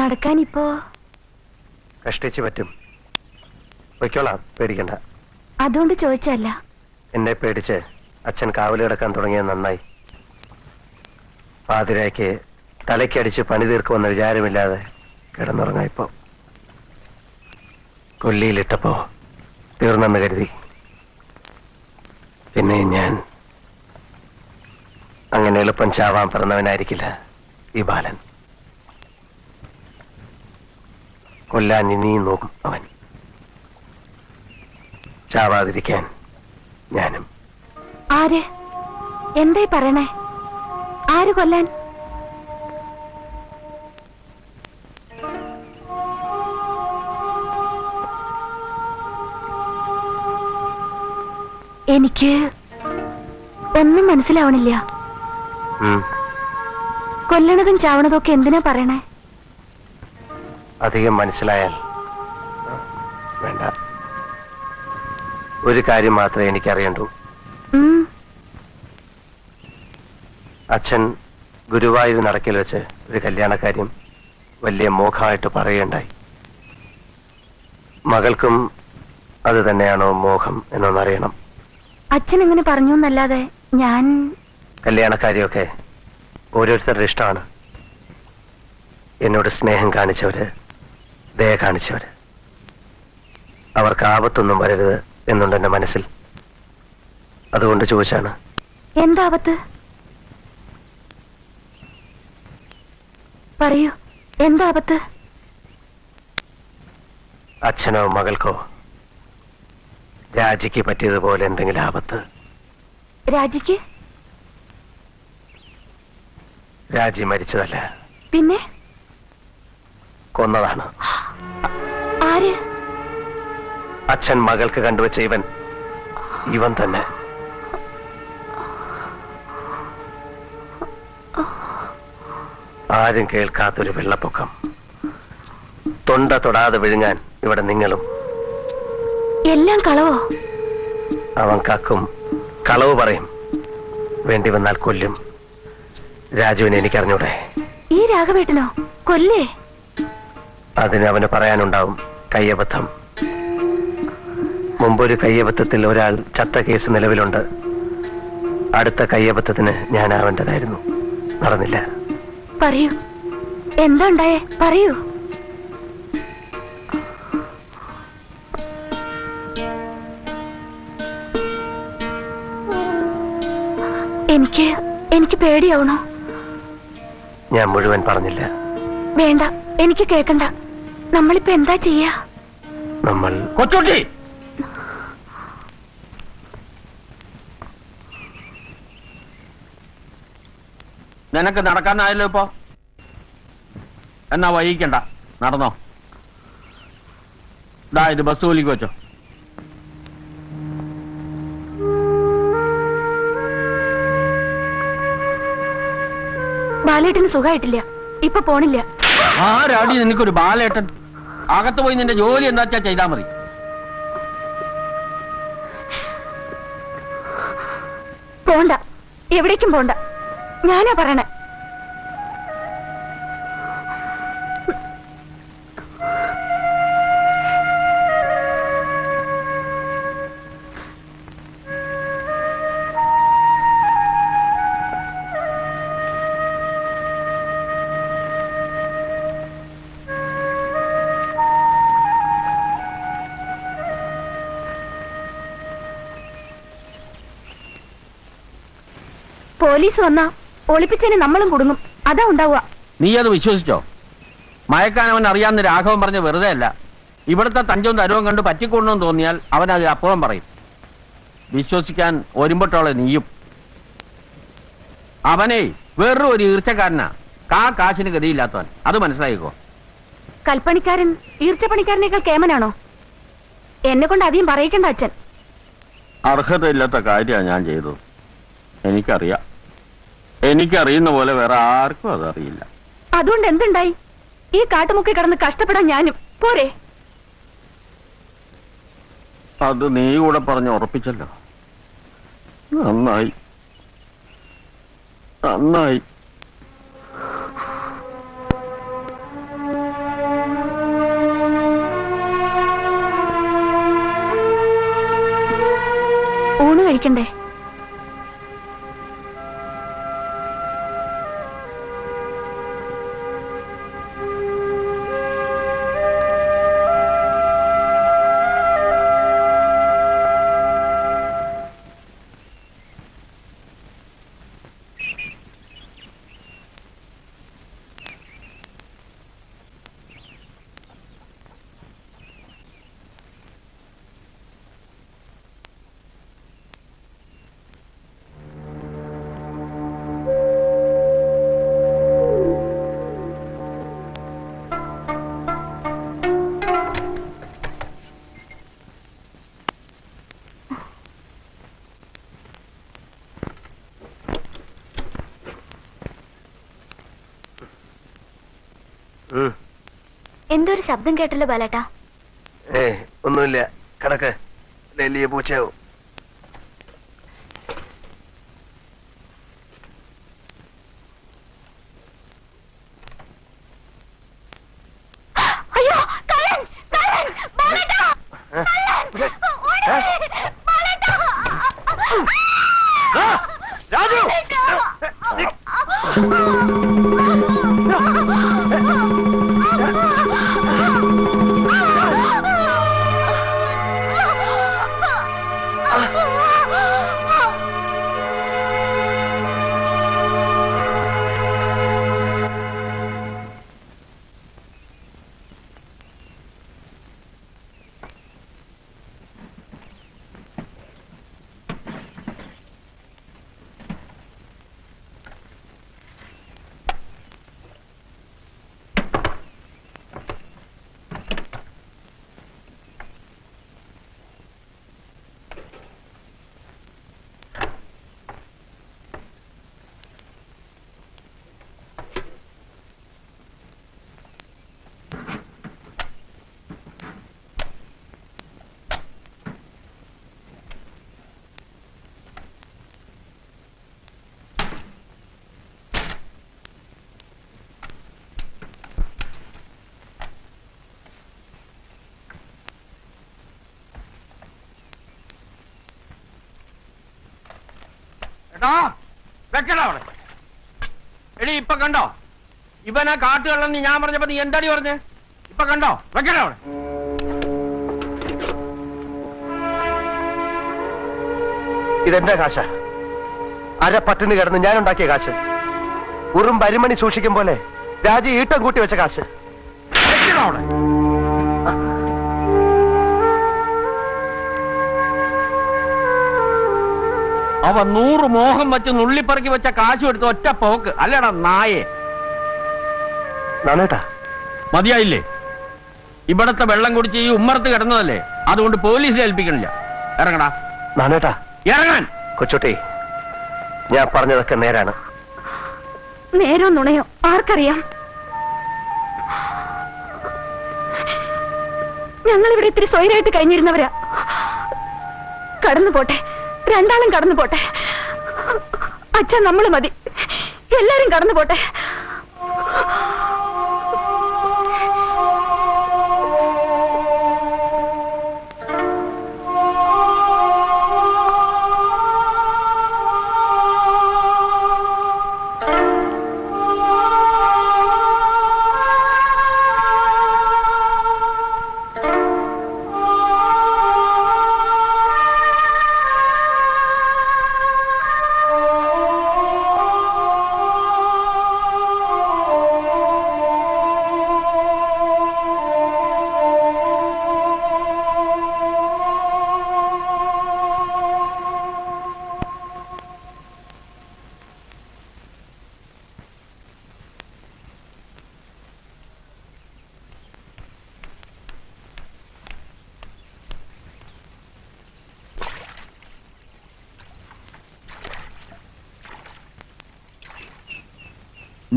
നടക്കാനിപ്പോ കഷ്ടിച്ച് പറ്റും. പൊയ്ക്കോളാം, പേടിക്കണ്ട. അതുകൊണ്ട് ചോദിച്ചല്ല. എന്നെ പേടിച്ച് അച്ഛൻ കാവല് കിടക്കാൻ തുടങ്ങിയത് നന്നായി. പാതിരായ്ക്ക് തലയ്ക്കടിച്ച് പണി തീർക്കുമെന്ന വിചാരമില്ലാതെ കിടന്നുറങ്ങാം. ഇപ്പോ കൊല്ലിയിലിട്ടപ്പോ തീർന്നെന്ന് കരുതി. പിന്നെ ഞാൻ അങ്ങനെ എളുപ്പം ചാവാൻ പറഞ്ഞവനായിരിക്കില്ല ഈ ബാലൻ. കൊല്ലാൻ ഇനിയും നോക്കും അവൻ. ചാവാതിരിക്കാൻ ഞാനും. ആര് എന്തായി പറയണേ? ആര് കൊല്ലാൻ? എനിക്ക് ഒന്നും മനസ്സിലാവണില്ല. കൊല്ലണതും ചാവണതും ഒക്കെ എന്തിനാ പറയണേ? അധികം മനസ്സിലായാൽ വേണ്ട. ഒരു കാര്യം മാത്രമേ എനിക്കറിയണ്ടൂ. അച്ഛൻ ഗുരുവായൂർ നടക്കിൽ വെച്ച് ഒരു കല്യാണക്കാര്യം വലിയ മോഹമായിട്ട് പറയുകയുണ്ടായി. മകൾക്കും അത് തന്നെയാണോ മോഹം എന്നൊന്നറിയണം. അച്ഛൻ എങ്ങനെ പറഞ്ഞു എന്നല്ലാതെ ഞാൻ. കല്യാണക്കാരിയൊക്കെ ഓരോരുത്തരുടെ ഇഷ്ടമാണ്. എന്നോട് സ്നേഹം കാണിച്ചവര്, ദയ കാണിച്ചവര്, അവർക്ക് ആപത്തൊന്നും വരരുത് എന്നുണ്ട് എന്റെ മനസ്സിൽ. അതുകൊണ്ട് ചോദിച്ചാണ്. എന്താപത്ത്? പറയൂ, എന്താപത്ത്? അച്ഛനോ മകൾക്കോ രാജിക്ക് പറ്റിയതുപോലെ എന്തെങ്കിലും ആപത്ത്. രാജിക്ക്? രാജി മരിച്ചതല്ല, പിന്നെ കൊന്നതാണ്. ആര്? അച്ഛൻ മകൾക്ക് കണ്ടുവച്ച ഇവൻ. ഇവൻ തന്നെ. ആരും കേൾക്കാത്തൊരു വെള്ളപ്പൊക്കം. തൊണ്ട തൊടാതെ വിഴുങ്ങാൻ ഇവിടെ നിങ്ങളും. എല്ലാം കളവോ? അവൻ കാക്കും, കളവ് പറയും, വേണ്ടി വന്നാൽ കൊല്ലും. രാജുവിനെ എനിക്കറിഞ്ഞൂടെ? ഈ രാഘവേട്ടനോ? കൊല്ലേ? അതിന് അവന് പറയാനുണ്ടാവും കയ്യബദ്ധം. മുമ്പൊരു കയ്യബദ്ധത്തിൽ ഒരാൾ ചത്ത കേസ് നിലവിലുണ്ട്. അടുത്ത കയ്യബദ്ധത്തിന് ഞാനാവേണ്ടതായിരുന്നു, നടന്നില്ല. പറയൂ, എന്താ ഉണ്ടായേ? പറയൂ. എനിക്ക് പേടിയാവണോ? ഞാൻ മുഴുവൻ പറഞ്ഞില്ല. വേണ്ട, എനിക്ക് കേക്കണ്ട. നമ്മളിപ്പോ എന്താ ചെയ്യാ? നമ്മൾ കൊച്ചോട്ടി നിനക്ക് നടക്കാനായല്ലോ. ഇപ്പൊ എന്നാ വൈകിക്കണ്ട, നടന്നോ. ദാ ഇത് ബസ് കൂലിക്ക് വെച്ചോ. ബാലേട്ടന് സുഖമായിട്ടില്ല, ഇപ്പൊ പോണില്ല. ആരാടി നിനക്കൊരു ബാലേട്ടൻ? അകത്ത് പോയി നിന്റെ ജോലി എന്താ വെച്ചാ ചെയ്താ മതി. പോണ്ട, എവിടേക്കും പോണ്ട. ഞാനാ പറയണേ, പോലീസ് വന്നാ ഒളിപ്പിച്ചതിന് നമ്മളും കുടുങ്ങും. അതാ ഉണ്ടാവുക. നീ അത് വിശ്വസിച്ചോ? മയക്കാനവൻ അറിയാമെന്ന് രാഘവൻ പറഞ്ഞ വെറുതെ അല്ല. ഇവിടുത്തെ തഞ്ചവും തരവും കണ്ട് പറ്റിക്കൊണ്ടെന്ന് തോന്നിയാൽ അവൻ അത് അപ്പുറം പറയും. വിശ്വസിക്കാൻ ഒരുമ്പട്ടോളെ നീയും. അവനെ വെറും ഒരു ഈർച്ചക്കാരനാ, കാശിന് ഗതിയില്ലാത്തവൻ. അത് മനസ്സിലായിക്കോ. കൽപ്പണിക്കാരൻ ഈർച്ചപ്പണിക്കാരനേക്കാൾ കേമനാണോ? എന്നെ കൊണ്ട് അധികം പറയിക്കണ്ട അച്ഛൻ. അർഹതയില്ലാത്ത കാര്യമാണ് ഞാൻ ചെയ്തത്, എനിക്കറിയാം. എനിക്കറിയുന്ന പോലെ വേറെ ആർക്കും അതറിയില്ല. അതുകൊണ്ട് എന്തുണ്ടായി? ഈ കാട്ടുമുക്കി കിടന്ന് കഷ്ടപ്പെടാൻ ഞാനും പോരെ? അത് നീ കൂടെ പറഞ്ഞ് ഉറപ്പിച്ചല്ലോ. നന്നായി നന്നായി. ഊണ് കഴിക്കണ്ടേ? എന്തൊരു ശബ്ദം കേട്ടല്ലോ ബാലേട്ടാ. ഏ ഒന്നുമില്ല, കിടക്ക്. ഡൽഹിയെ പൂച്ചയാവും. कौ इवन काटे या नी कौ वे इतने काश अर पटि कटिया काश उमणि सूक्षिकोले राजी ईटम कूटी वच काश नूर मोहम वोलिपरक वच काशु पोक अलड़ा नाये नानेटा मे इवड़ते वेलम कुड़ी उम्मरत कटदे अदीस ऐलपा नानेटा കൊച്ചുട്ടി ഞാൻ പറഞ്ഞതൊക്കെ നേരാണ് നേരോ നുണയോ ആർക്കറിയാം ഞങ്ങൾ ഇവിടെ ഇത്തിരി സോയിരായിട്ട് കഴിഞ്ഞിരുന്നവരാ കടന്നു പോട്ടെ രണ്ടാളും കടന്നു പോട്ടെ അച്ഛാ നമ്മൾ മതി എല്ലാരും കടന്നു പോട്ടെ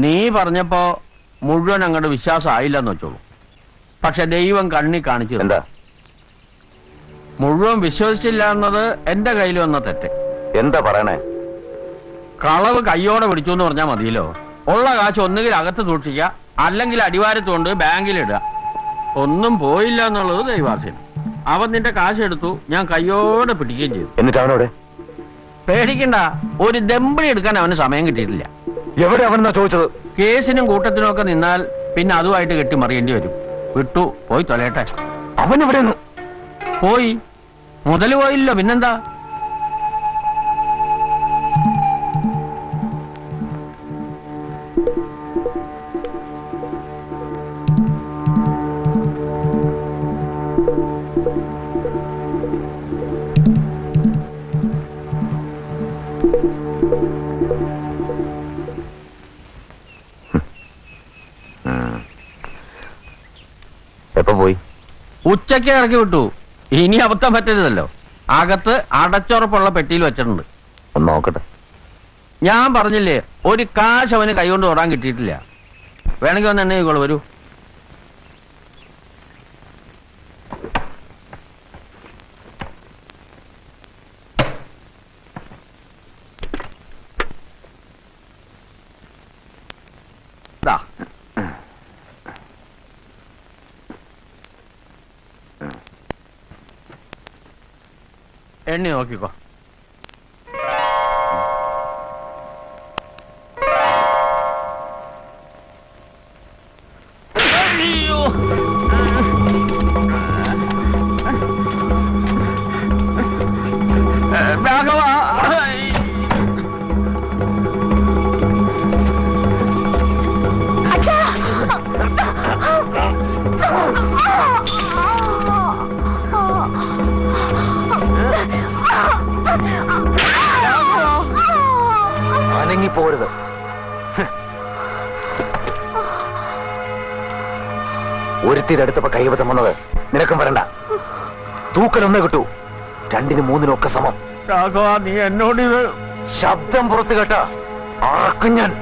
നീ പറഞ്ഞപ്പോ മുഴുവൻ അങ്ങോട്ട് വിശ്വാസം ആയില്ലെന്ന് വെച്ചോളൂ പക്ഷെ ദൈവം കണ്ണി കാണിച്ചു എന്താ മുഴുവൻ വിശ്വസിച്ചില്ല എന്നത് എന്റെ കയ്യിൽ വന്ന തെറ്റ് എന്താ പറയണേ കളവ് കയ്യോടെ പിടിച്ചു എന്ന് പറഞ്ഞാൽ മതിയല്ലോ ഉള്ള കാശ് ഒന്നുകിൽ അകത്ത് സൂക്ഷിക്കുക അല്ലെങ്കിൽ അടിവാരത്തുകൊണ്ട് ബാങ്കിലിടുക ഒന്നും പോയില്ല എന്നുള്ളത് ദൈവാധീനം അവൻ നിന്റെ കാശ് എടുത്തു ഞാൻ കയ്യോടെ പിടിക്കുകയും ചെയ്തു എന്നിട്ട് അവനോട് പേടിക്കണ്ട ഒരു ദമ്പടി എടുക്കാൻ അവന് സമയം കിട്ടിയിട്ടില്ല എവിടെ അവനെന്നാ ചോദിച്ചത് കേസിനും കൂട്ടത്തിനും ഒക്കെ നിന്നാൽ പിന്നെ അതുമായിട്ട് കെട്ടി മറിയേണ്ടി വരും വിട്ടു പോയി തൊലയട്ടെ അവൻ എവിടെ പോയി മുതൽ പോയില്ലോ പിന്നെന്താ ഉച്ചയ്ക്ക് ഇറക്കി വിട്ടു ഇനി അബദ്ധം പറ്റരുതല്ലോ അകത്ത് അടച്ചുറപ്പുള്ള പെട്ടിയിൽ വെച്ചിട്ടുണ്ട് ഒന്ന് നോക്കട്ടെ ഞാൻ പറഞ്ഞില്ലേ ഒരു കാശ് അവന് കൈകൊണ്ട് തൊടാൻ കിട്ടിയിട്ടില്ല വേണമെങ്കിൽ ഒന്ന് എന്നെ ഇങ്ങോട്ട് വരൂ എണ്ണി നോക്കിക്കോ കൈവത്തം വന്നത് നിനക്കും വരണ്ട തൂക്കലൊന്നേ കിട്ടൂ രണ്ടിനും മൂന്നിനൊക്കെ സമം നീ എന്നോട് ശബ്ദം പുറത്ത് കേട്ട ആർക്കും ഞാൻ